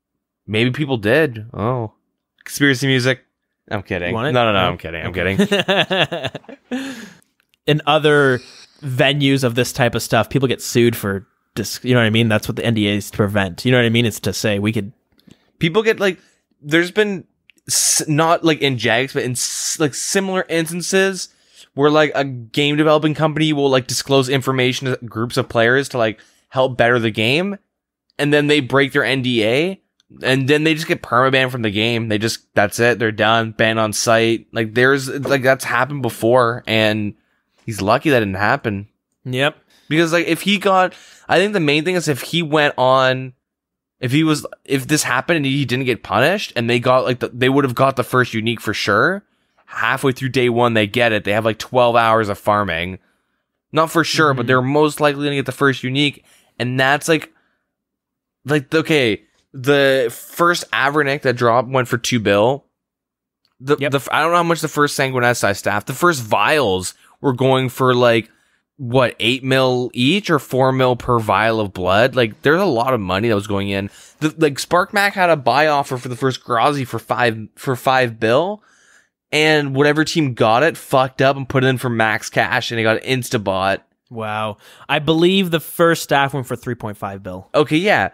Maybe people did. Oh, conspiracy music. I'm kidding. No, I'm kidding. In other venues of this type of stuff, people get sued for this. You know what I mean? That's what the NDA is to prevent. You know what I mean? It's to say we could. People get like, there's been not like in Jagex, but in like similar instances where like a game developing company will like disclose information to groups of players to like help better the game, and then they break their NDA. And then they just get permabanned from the game. They just, that's it. They're done. Banned on site. Like there's like, that's happened before. And he's lucky that didn't happen. Yep. Because like if he got, I think the main thing is if he went on, if this happened and he didn't get punished and they got like, they would have got the first unique for sure. Halfway through day one, they get it. They have like 12 hours of farming. Not for sure, but they're most likely going to get the first unique. And that's like, okay. The first Avernic that dropped went for $2 bill. I don't know how much the first Sanguinesti Staff. The first vials were going for like what, 8 mil each or 4 mil per vial of blood. Like there's a lot of money that was going in. Like SparkMac had a buy offer for the first Grazi for $5 bill, and whatever team got it fucked up and put it in for max cash and it got insta bought. Wow, I believe the first staff went for $3.5 bill. Okay, yeah.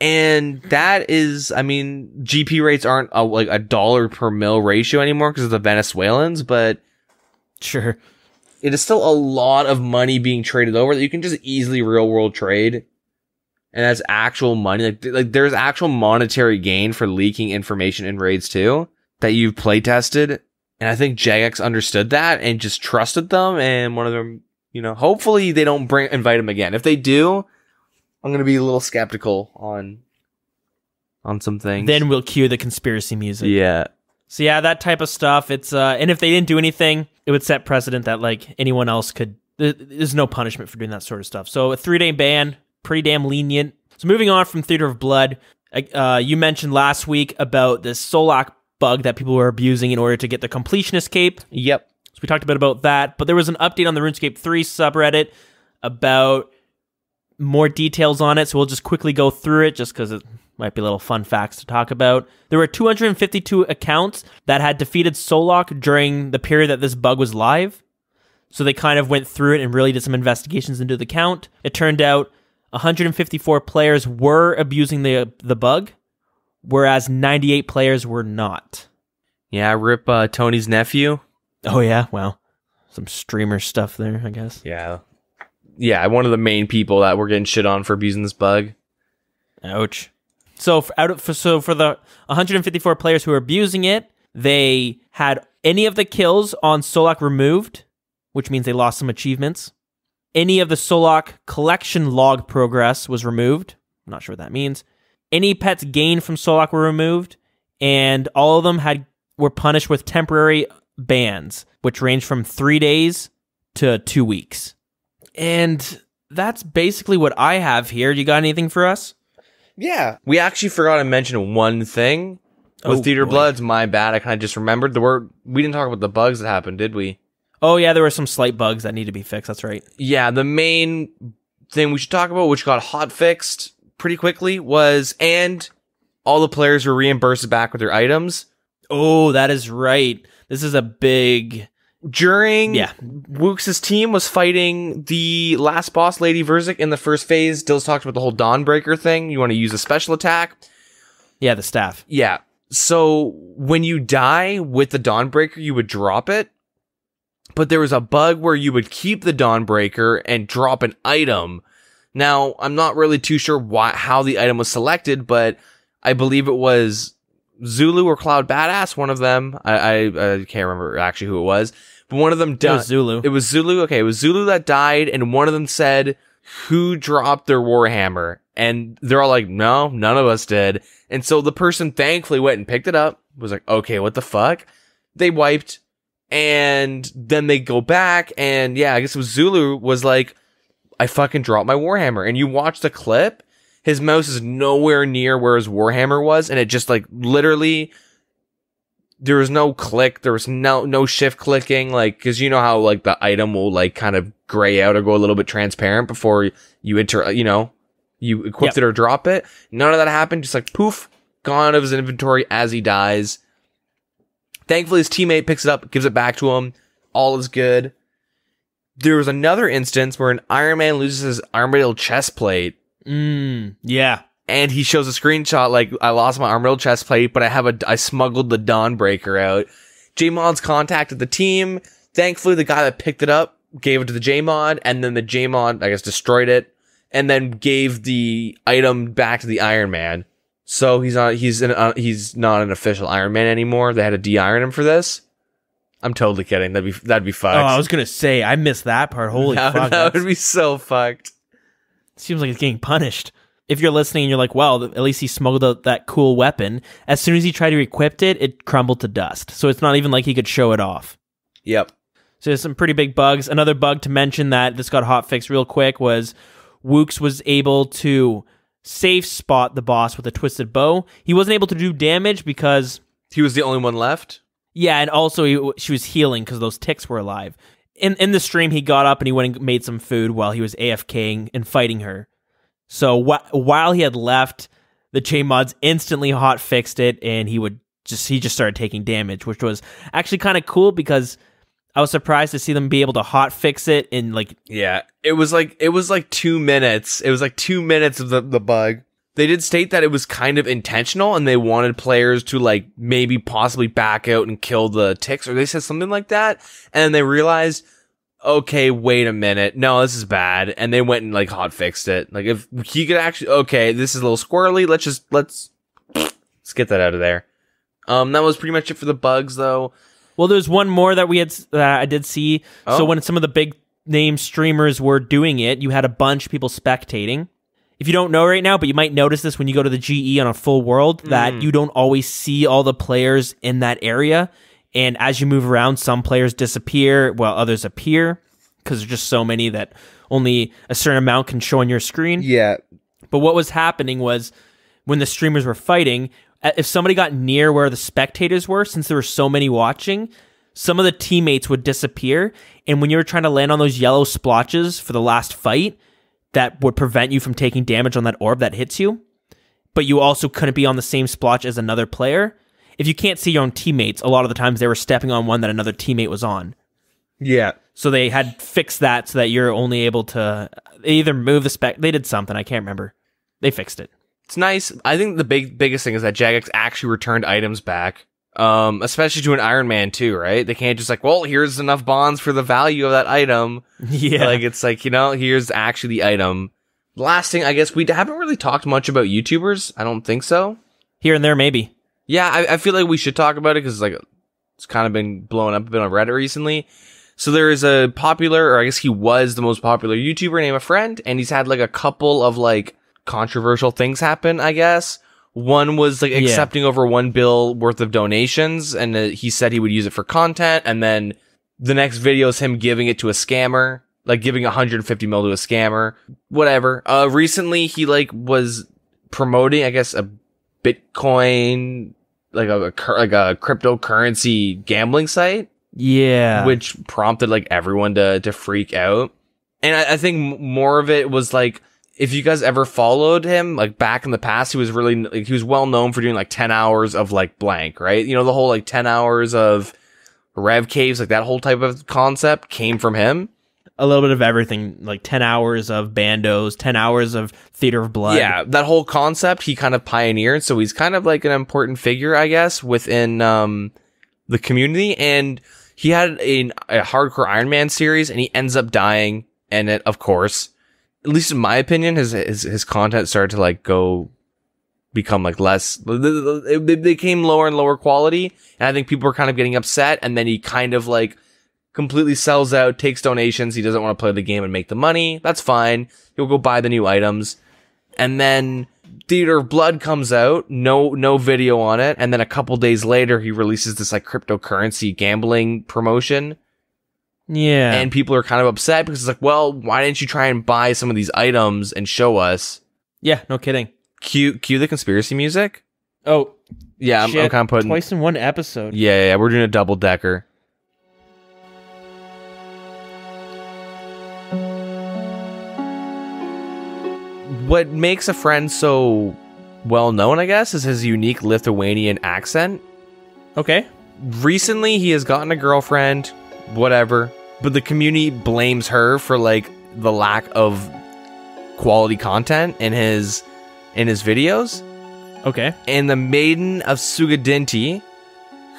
And that is, I mean, GP rates aren't like a dollar per mil ratio anymore because of the Venezuelans, but sure, it is still a lot of money being traded over that you can just easily real world trade, and that's actual money. Like there's actual monetary gain for leaking information in raids too that you've play tested, and I think Jagex understood that and just trusted them. And one of them, you know, hopefully they don't invite him again. If they do, I'm going to be a little skeptical on some things. Then we'll cue the conspiracy music. Yeah. So yeah, that type of stuff. It's and if they didn't do anything, it would set precedent that like anyone else could. There's no punishment for doing that sort of stuff. So a 3-day ban, pretty damn lenient. So moving on from Theatre of Blood, you mentioned last week about this Solak bug that people were abusing in order to get the completionist cape. Yep. So we talked a bit about that, but there was an update on the RuneScape 3 subreddit about more details on it, so we'll just quickly go through it just because it might be little fun facts to talk about. There were 252 accounts that had defeated Solak during the period that this bug was live, so they kind of went through it and really did some investigations into the count. It turned out 154 players were abusing the bug, whereas 98 players were not. Yeah, rip Tony's nephew. Oh yeah, wow. Some streamer stuff there, I guess. Yeah. Yeah, one of the main people that were getting shit on for abusing this bug. Ouch. So for the 154 players who were abusing it, they had any of the kills on Solak removed, which means they lost some achievements. Any of the Solak collection log progress was removed. I'm not sure what that means. Any pets gained from Solak were removed, and all of them were punished with temporary bans, which range from 3 days to 2 weeks. And that's basically what I have here. You got anything for us? Yeah. We actually forgot to mention one thing with Theatre of Blood's. My bad. I kind of just remembered the word. We didn't talk about the bugs that happened, did we? Oh, yeah. There were some slight bugs that need to be fixed. That's right. Yeah. The main thing we should talk about, which got hot fixed pretty quickly, was and all the players were reimbursed back with their items. Oh, that is right. This is a big... Wooks' team was fighting the last boss, Lady Verzik, in the first phase. Dill's talked about the whole Dawnbreaker thing. You want to use a special attack. Yeah, the staff. Yeah. So when you die with the Dawnbreaker, you would drop it. But there was a bug where you would keep the Dawnbreaker and drop an item. Now, I'm not really too sure how the item was selected, but I believe it was Zulu or Cloud Badass, one of them. I can't remember actually who it was, but one of them died. Zulu. It was Zulu. Okay, it was Zulu that died, and one of them said, "Who dropped their Warhammer?" And they're all like, "No, none of us did." And so the person thankfully went and picked it up. Was like, "Okay, what the fuck?" They wiped, and then they go back, and yeah, I guess it was Zulu was like, "I fucking dropped my Warhammer." And you watch the clip. His mouse is nowhere near where his Warhammer was, and it just, like, literally, there was no click, there was no shift clicking, like, because you know how, like, the item will, like, kind of gray out or go a little bit transparent before you enter, you know, you equip it or drop it. None of that happened, just, like, poof, gone out of his inventory as he dies. Thankfully, his teammate picks it up, gives it back to him, all is good. There was another instance where an Iron Man loses his armadillo chest plate. Yeah. And he shows a screenshot like, "I lost my armadillo chest plate, but I smuggled the Dawnbreaker out." J-Mod's contacted the team. Thankfully, the guy that picked it up gave it to the J-Mod, and then the J-Mod, I guess, destroyed it, and then gave the item back to the Iron Man. So he's not an official Iron Man anymore. They had to de-iron him for this. I'm totally kidding. That'd be fucked. Oh, I was gonna say I missed that part. Holy fuck, that would be so fucked. Seems like it's getting punished. If you're listening and you're like, well, at least he smuggled out that cool weapon. As soon as he tried to equip it, it crumbled to dust. So it's not even like he could show it off. Yep. So there's some pretty big bugs. Another bug to mention that this got hotfixed real quick was Wooks was able to safe spot the boss with a twisted bow. He wasn't able to do damage because he was the only one left. Yeah, and also she was healing because those ticks were alive. In the stream, he got up and he went and made some food while he was AFKing and fighting her. So while he had left, the chain mods instantly hot fixed it, and he just started taking damage, which was actually kind of cool because I was surprised to see them be able to hot fix it in like it was like 2 minutes. It was like 2 minutes of the bug. They did state that it was kind of intentional, and they wanted players to, like, maybe possibly back out and kill the ticks, or they said something like that, and they realized, okay, wait a minute, no, this is bad, and they went and, like, hotfixed it. Like, if he could actually, okay, this is a little squirrely, let's get that out of there. That was pretty much it for the bugs, though. Well, there's one more that we had, that I did see. Oh. So when some of the big name streamers were doing it, you had a bunch of people spectating. If you don't know right now, but you might notice this when you go to the GE on a full world, that you don't always see all the players in that area. And as you move around, some players disappear while others appear because there's just so many that only a certain amount can show on your screen. Yeah. But what was happening was when the streamers were fighting, if somebody got near where the spectators were, since there were so many watching, some of the teammates would disappear. And when you were trying to land on those yellow splotches for the last fight, that would prevent you from taking damage on that orb that hits you, but you also couldn't be on the same splotch as another player. If you can't see your own teammates, a lot of the times they were stepping on one that another teammate was on. Yeah. So they had fixed that so that you're only able to either move the spec. They did something. I can't remember. They fixed it. It's nice. I think the biggest thing is that Jagex actually returned items back, especially to an Iron Man too, right? They can't just like, well, here's enough bonds for the value of that item. Yeah. Like, it's like, you know, here's actually the item. Last thing, I guess we haven't really talked much about YouTubers. I don't think so. Here and there, maybe. Yeah, I feel like we should talk about it because, like, it's kind of been blown up a bit on Reddit recently. So there is a popular, or I guess he was the most popular YouTuber named A Friend, and he's had, like, a couple of, like, controversial things happen, I guess. One was like accepting over $1 worth of donations, and he said he would use it for content. And then the next video is him giving it to a scammer, like giving 150 mil to a scammer, whatever. Recently he like was promoting, I guess, a Bitcoin, like a cryptocurrency gambling site. Yeah, which prompted like everyone to freak out. And I think more of it was like, if you guys ever followed him, like back in the past, he was really, like, he was well known for doing like 10 hours of like blank, right? You know, the whole like 10 hours of rev caves, like that whole type of concept came from him. A little bit of everything, like 10 hours of Bandos, 10 hours of Theatre of Blood. Yeah, that whole concept he kind of pioneered. So he's kind of like an important figure, I guess, within the community. And he had a hardcore Iron Man series, and he ends up dying in it, of course. At least in my opinion, his content started to like go become like less, they became lower and lower quality, and I think people were kind of getting upset. And then he kind of like completely sells out, takes donations. He doesn't want to play the game and make the money. That's fine. He'll go buy the new items. And then Theatre of Blood comes out, no video on it, and then a couple days later he releases this like cryptocurrency gambling promotion. Yeah. And people are kind of upset because it's like, well, why didn't you try and buy some of these items and show us? Yeah, no kidding. Cue the conspiracy music. Oh. Yeah, I'm kind of putting twice in one episode. Yeah, we're doing a double decker. What makes a friend so well-known, I guess, is his unique Lithuanian accent. Okay. Recently, he has gotten a girlfriend, whatever, but the community blames her for, like, the lack of quality content in his videos. Okay. And the Maiden of Sugadinti,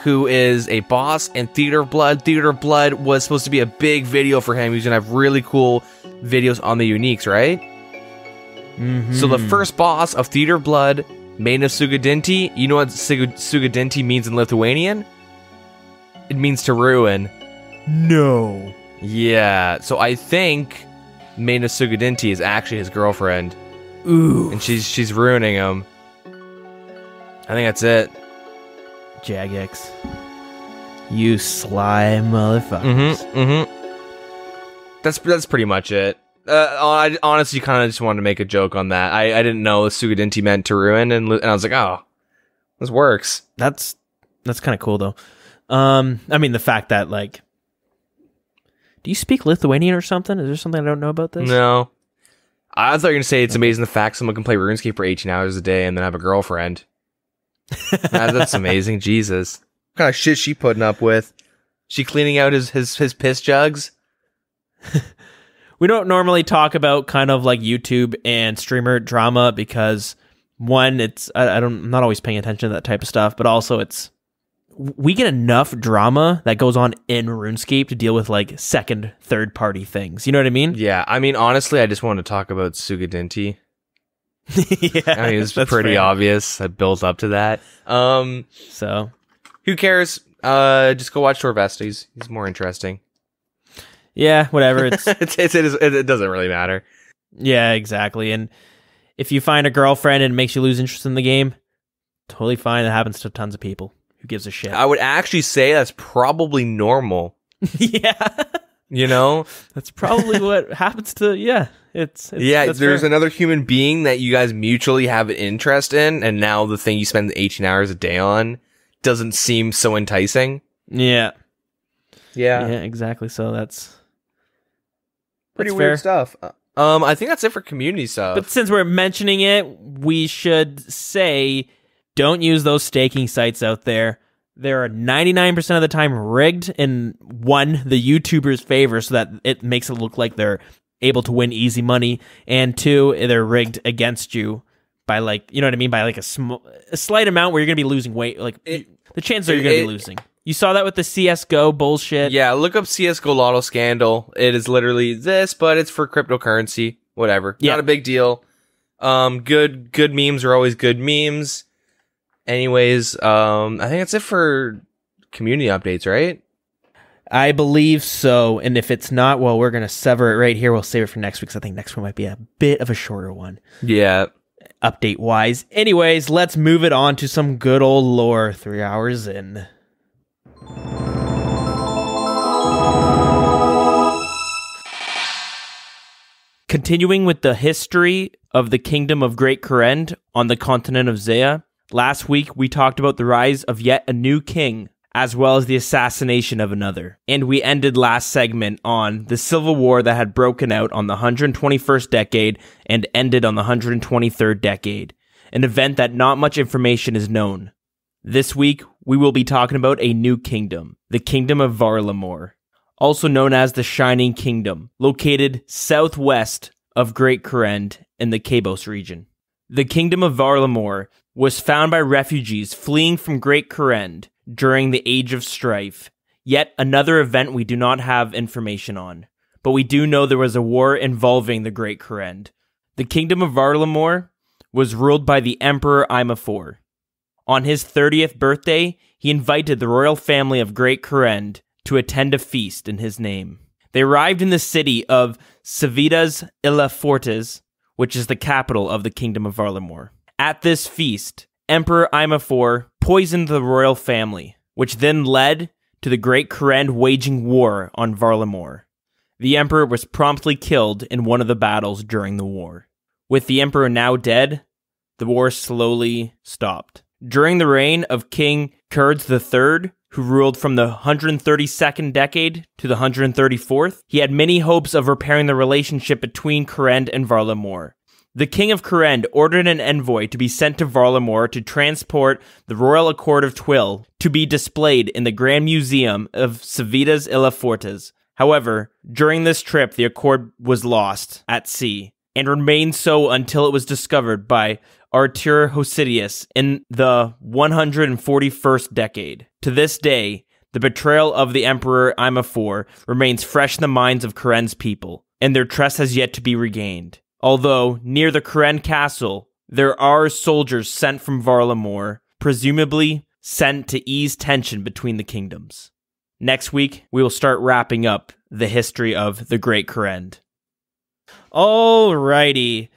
who is a boss in Theatre of Blood. Theatre of Blood was supposed to be a big video for him. He was going to have really cool videos on the uniques, right? Mm-hmm. So the first boss of Theatre of Blood, Maiden of Sugadinti, you know what Sugadinti means in Lithuanian? It means to ruin. No. Yeah, so I think Maiden of Sugadinti is actually his girlfriend. Ooh. And she's ruining him. I think that's it. Jagex. You sly motherfuckers. Mm-hmm, mm-hmm. That's pretty much it. I honestly kind of just wanted to make a joke on that. I didn't know Sugadinti meant to ruin, and I was like, oh, this works. That's kind of cool, though. I mean, the fact that, like, do you speak Lithuanian or something? Is there something I don't know about this? No. I thought you were going to say it's amazing the fact someone can play RuneScape for 18 hours a day and then have a girlfriend. That's amazing. Jesus. What kind of shit she putting up with? She cleaning out his piss jugs? We don't normally talk about kind of like YouTube and streamer drama because, one, it's I'm not always paying attention to that type of stuff, but also it's we get enough drama that goes on in RuneScape to deal with like second, third party things. You know what I mean? Yeah. I mean, honestly, I just wanted to talk about Sugadinti. Yeah, I mean, it's pretty obvious. I built up to that. So who cares? Just go watch Torvest. He's more interesting. Yeah, whatever. It doesn't really matter. Yeah, exactly. And if you find a girlfriend and it makes you lose interest in the game, totally fine. That happens to tons of people. Who gives a shit? I would actually say that's probably normal. Yeah. You know? That's probably what happens to, yeah. There's another human being that you guys mutually have an interest in, and now the thing you spend 18 hours a day on doesn't seem so enticing. Yeah. Yeah. Yeah, exactly. So that's pretty weird stuff. I think that's it for community stuff. But since we're mentioning it, we should say don't use those staking sites out there. They are 99% of the time rigged and won the YouTuber's favor so that it makes it look like they're able to win easy money. And two, they're rigged against you by like, you know what I mean? By like a slight amount where you're going to be losing weight. Like the chances are you're going to be losing. You saw that with the CSGO bullshit. Yeah, look up CSGO Lotto Scandal. It is literally this, but it's for cryptocurrency. Whatever. Yeah. Not a big deal. Good memes are always good memes. Anyways, I think that's it for community updates, right? I believe so. And if it's not, well, we're going to sever it right here. We'll save it for next week, because I think next one might be a bit of a shorter one. Yeah. Update-wise. Anyways, let's move it on to some good old lore 3 hours in. Continuing with the history of the Kingdom of Great Kourend on the continent of Zaya, last week we talked about the rise of yet a new king, as well as the assassination of another. And we ended last segment on the civil war that had broken out on the 121st decade and ended on the 123rd decade, an event that not much information is known. This week, we will be talking about a new kingdom, the Kingdom of Varlamore, also known as the Shining Kingdom, located southwest of Great Kourend in the Cabos region. The Kingdom of Varlamore was found by refugees fleeing from Great Kourend during the Age of Strife, yet another event we do not have information on, but we do know there was a war involving the Great Kourend. The Kingdom of Varlamore was ruled by the Emperor Imafor. On his 30th birthday, he invited the royal family of Great Kourend to attend a feast in his name. They arrived in the city of Civitas Ilafortes, which is the capital of the Kingdom of Varlamore. At this feast, Emperor Imafor poisoned the royal family, which then led to the Great Kourend waging war on Varlamore. The Emperor was promptly killed in one of the battles during the war. With the Emperor now dead, the war slowly stopped. During the reign of King Kourend III, who ruled from the 132nd decade to the 134th, he had many hopes of repairing the relationship between Kourend and Varlamore. The King of Kourend ordered an envoy to be sent to Varlamore to transport the Royal Accord of Twill to be displayed in the Grand Museum of Civitas Ilafortes. However, during this trip, the Accord was lost at sea and remained so until it was discovered by Artur Hosidius in the 141st decade. To this day, the betrayal of the Emperor Imafor remains fresh in the minds of Kourend's people, and their trust has yet to be regained. Although, near the Kourend castle, there are soldiers sent from Varlamore, presumably sent to ease tension between the kingdoms. Next week, we will start wrapping up the history of the Great Kourend. Alrighty.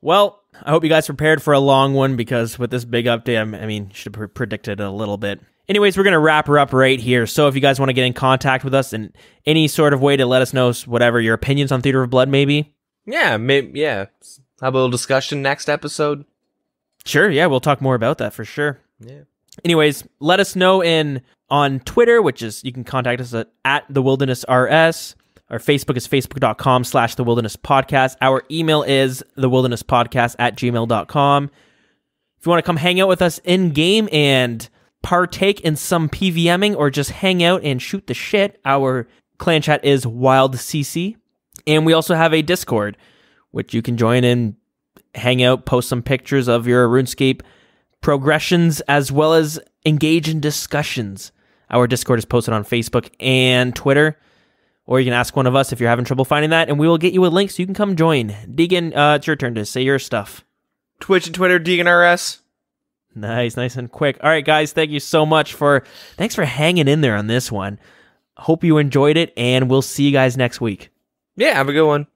Well, I hope you guys prepared for a long one, because with this big update, I mean, should have predicted a little bit. Anyways, we're going to wrap her up right here. So if you guys want to get in contact with us in any sort of way to let us know whatever your opinions on Theatre of Blood may be. Yeah, maybe, yeah. Have a little discussion next episode. Sure, yeah, we'll talk more about that for sure. Yeah. Anyways, let us know on Twitter, which is, you can contact us at thewildernessrs. Our Facebook is facebook.com/thewilderness podcast. Our email is thewilderness podcast@gmail.com. If you want to come hang out with us in game and partake in some PVMing or just hang out and shoot the shit, our clan chat is WildCC. And we also have a Discord, which you can join and hang out, post some pictures of your RuneScape progressions, as well as engage in discussions. Our Discord is posted on Facebook and Twitter, or you can ask one of us if you're having trouble finding that, and we will get you a link so you can come join. Deegan, it's your turn to say your stuff. Twitch and Twitter, DeeganRS. Nice, nice and quick. All right, guys, thank you so much thanks for hanging in there on this one. Hope you enjoyed it, and we'll see you guys next week. Yeah, have a good one.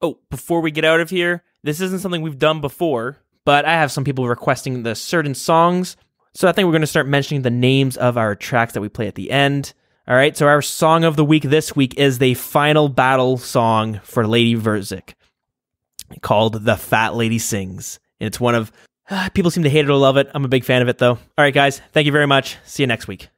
Oh, before we get out of here, this isn't something we've done before, but I have some people requesting the certain songs, so I think we're going to start mentioning the names of our tracks that we play at the end. All right, so our song of the week this week is the final battle song for Lady Verzik, called The Fat Lady Sings. And it's one of... people seem to hate it or love it. I'm a big fan of it, though. All right, guys, thank you very much. See you next week.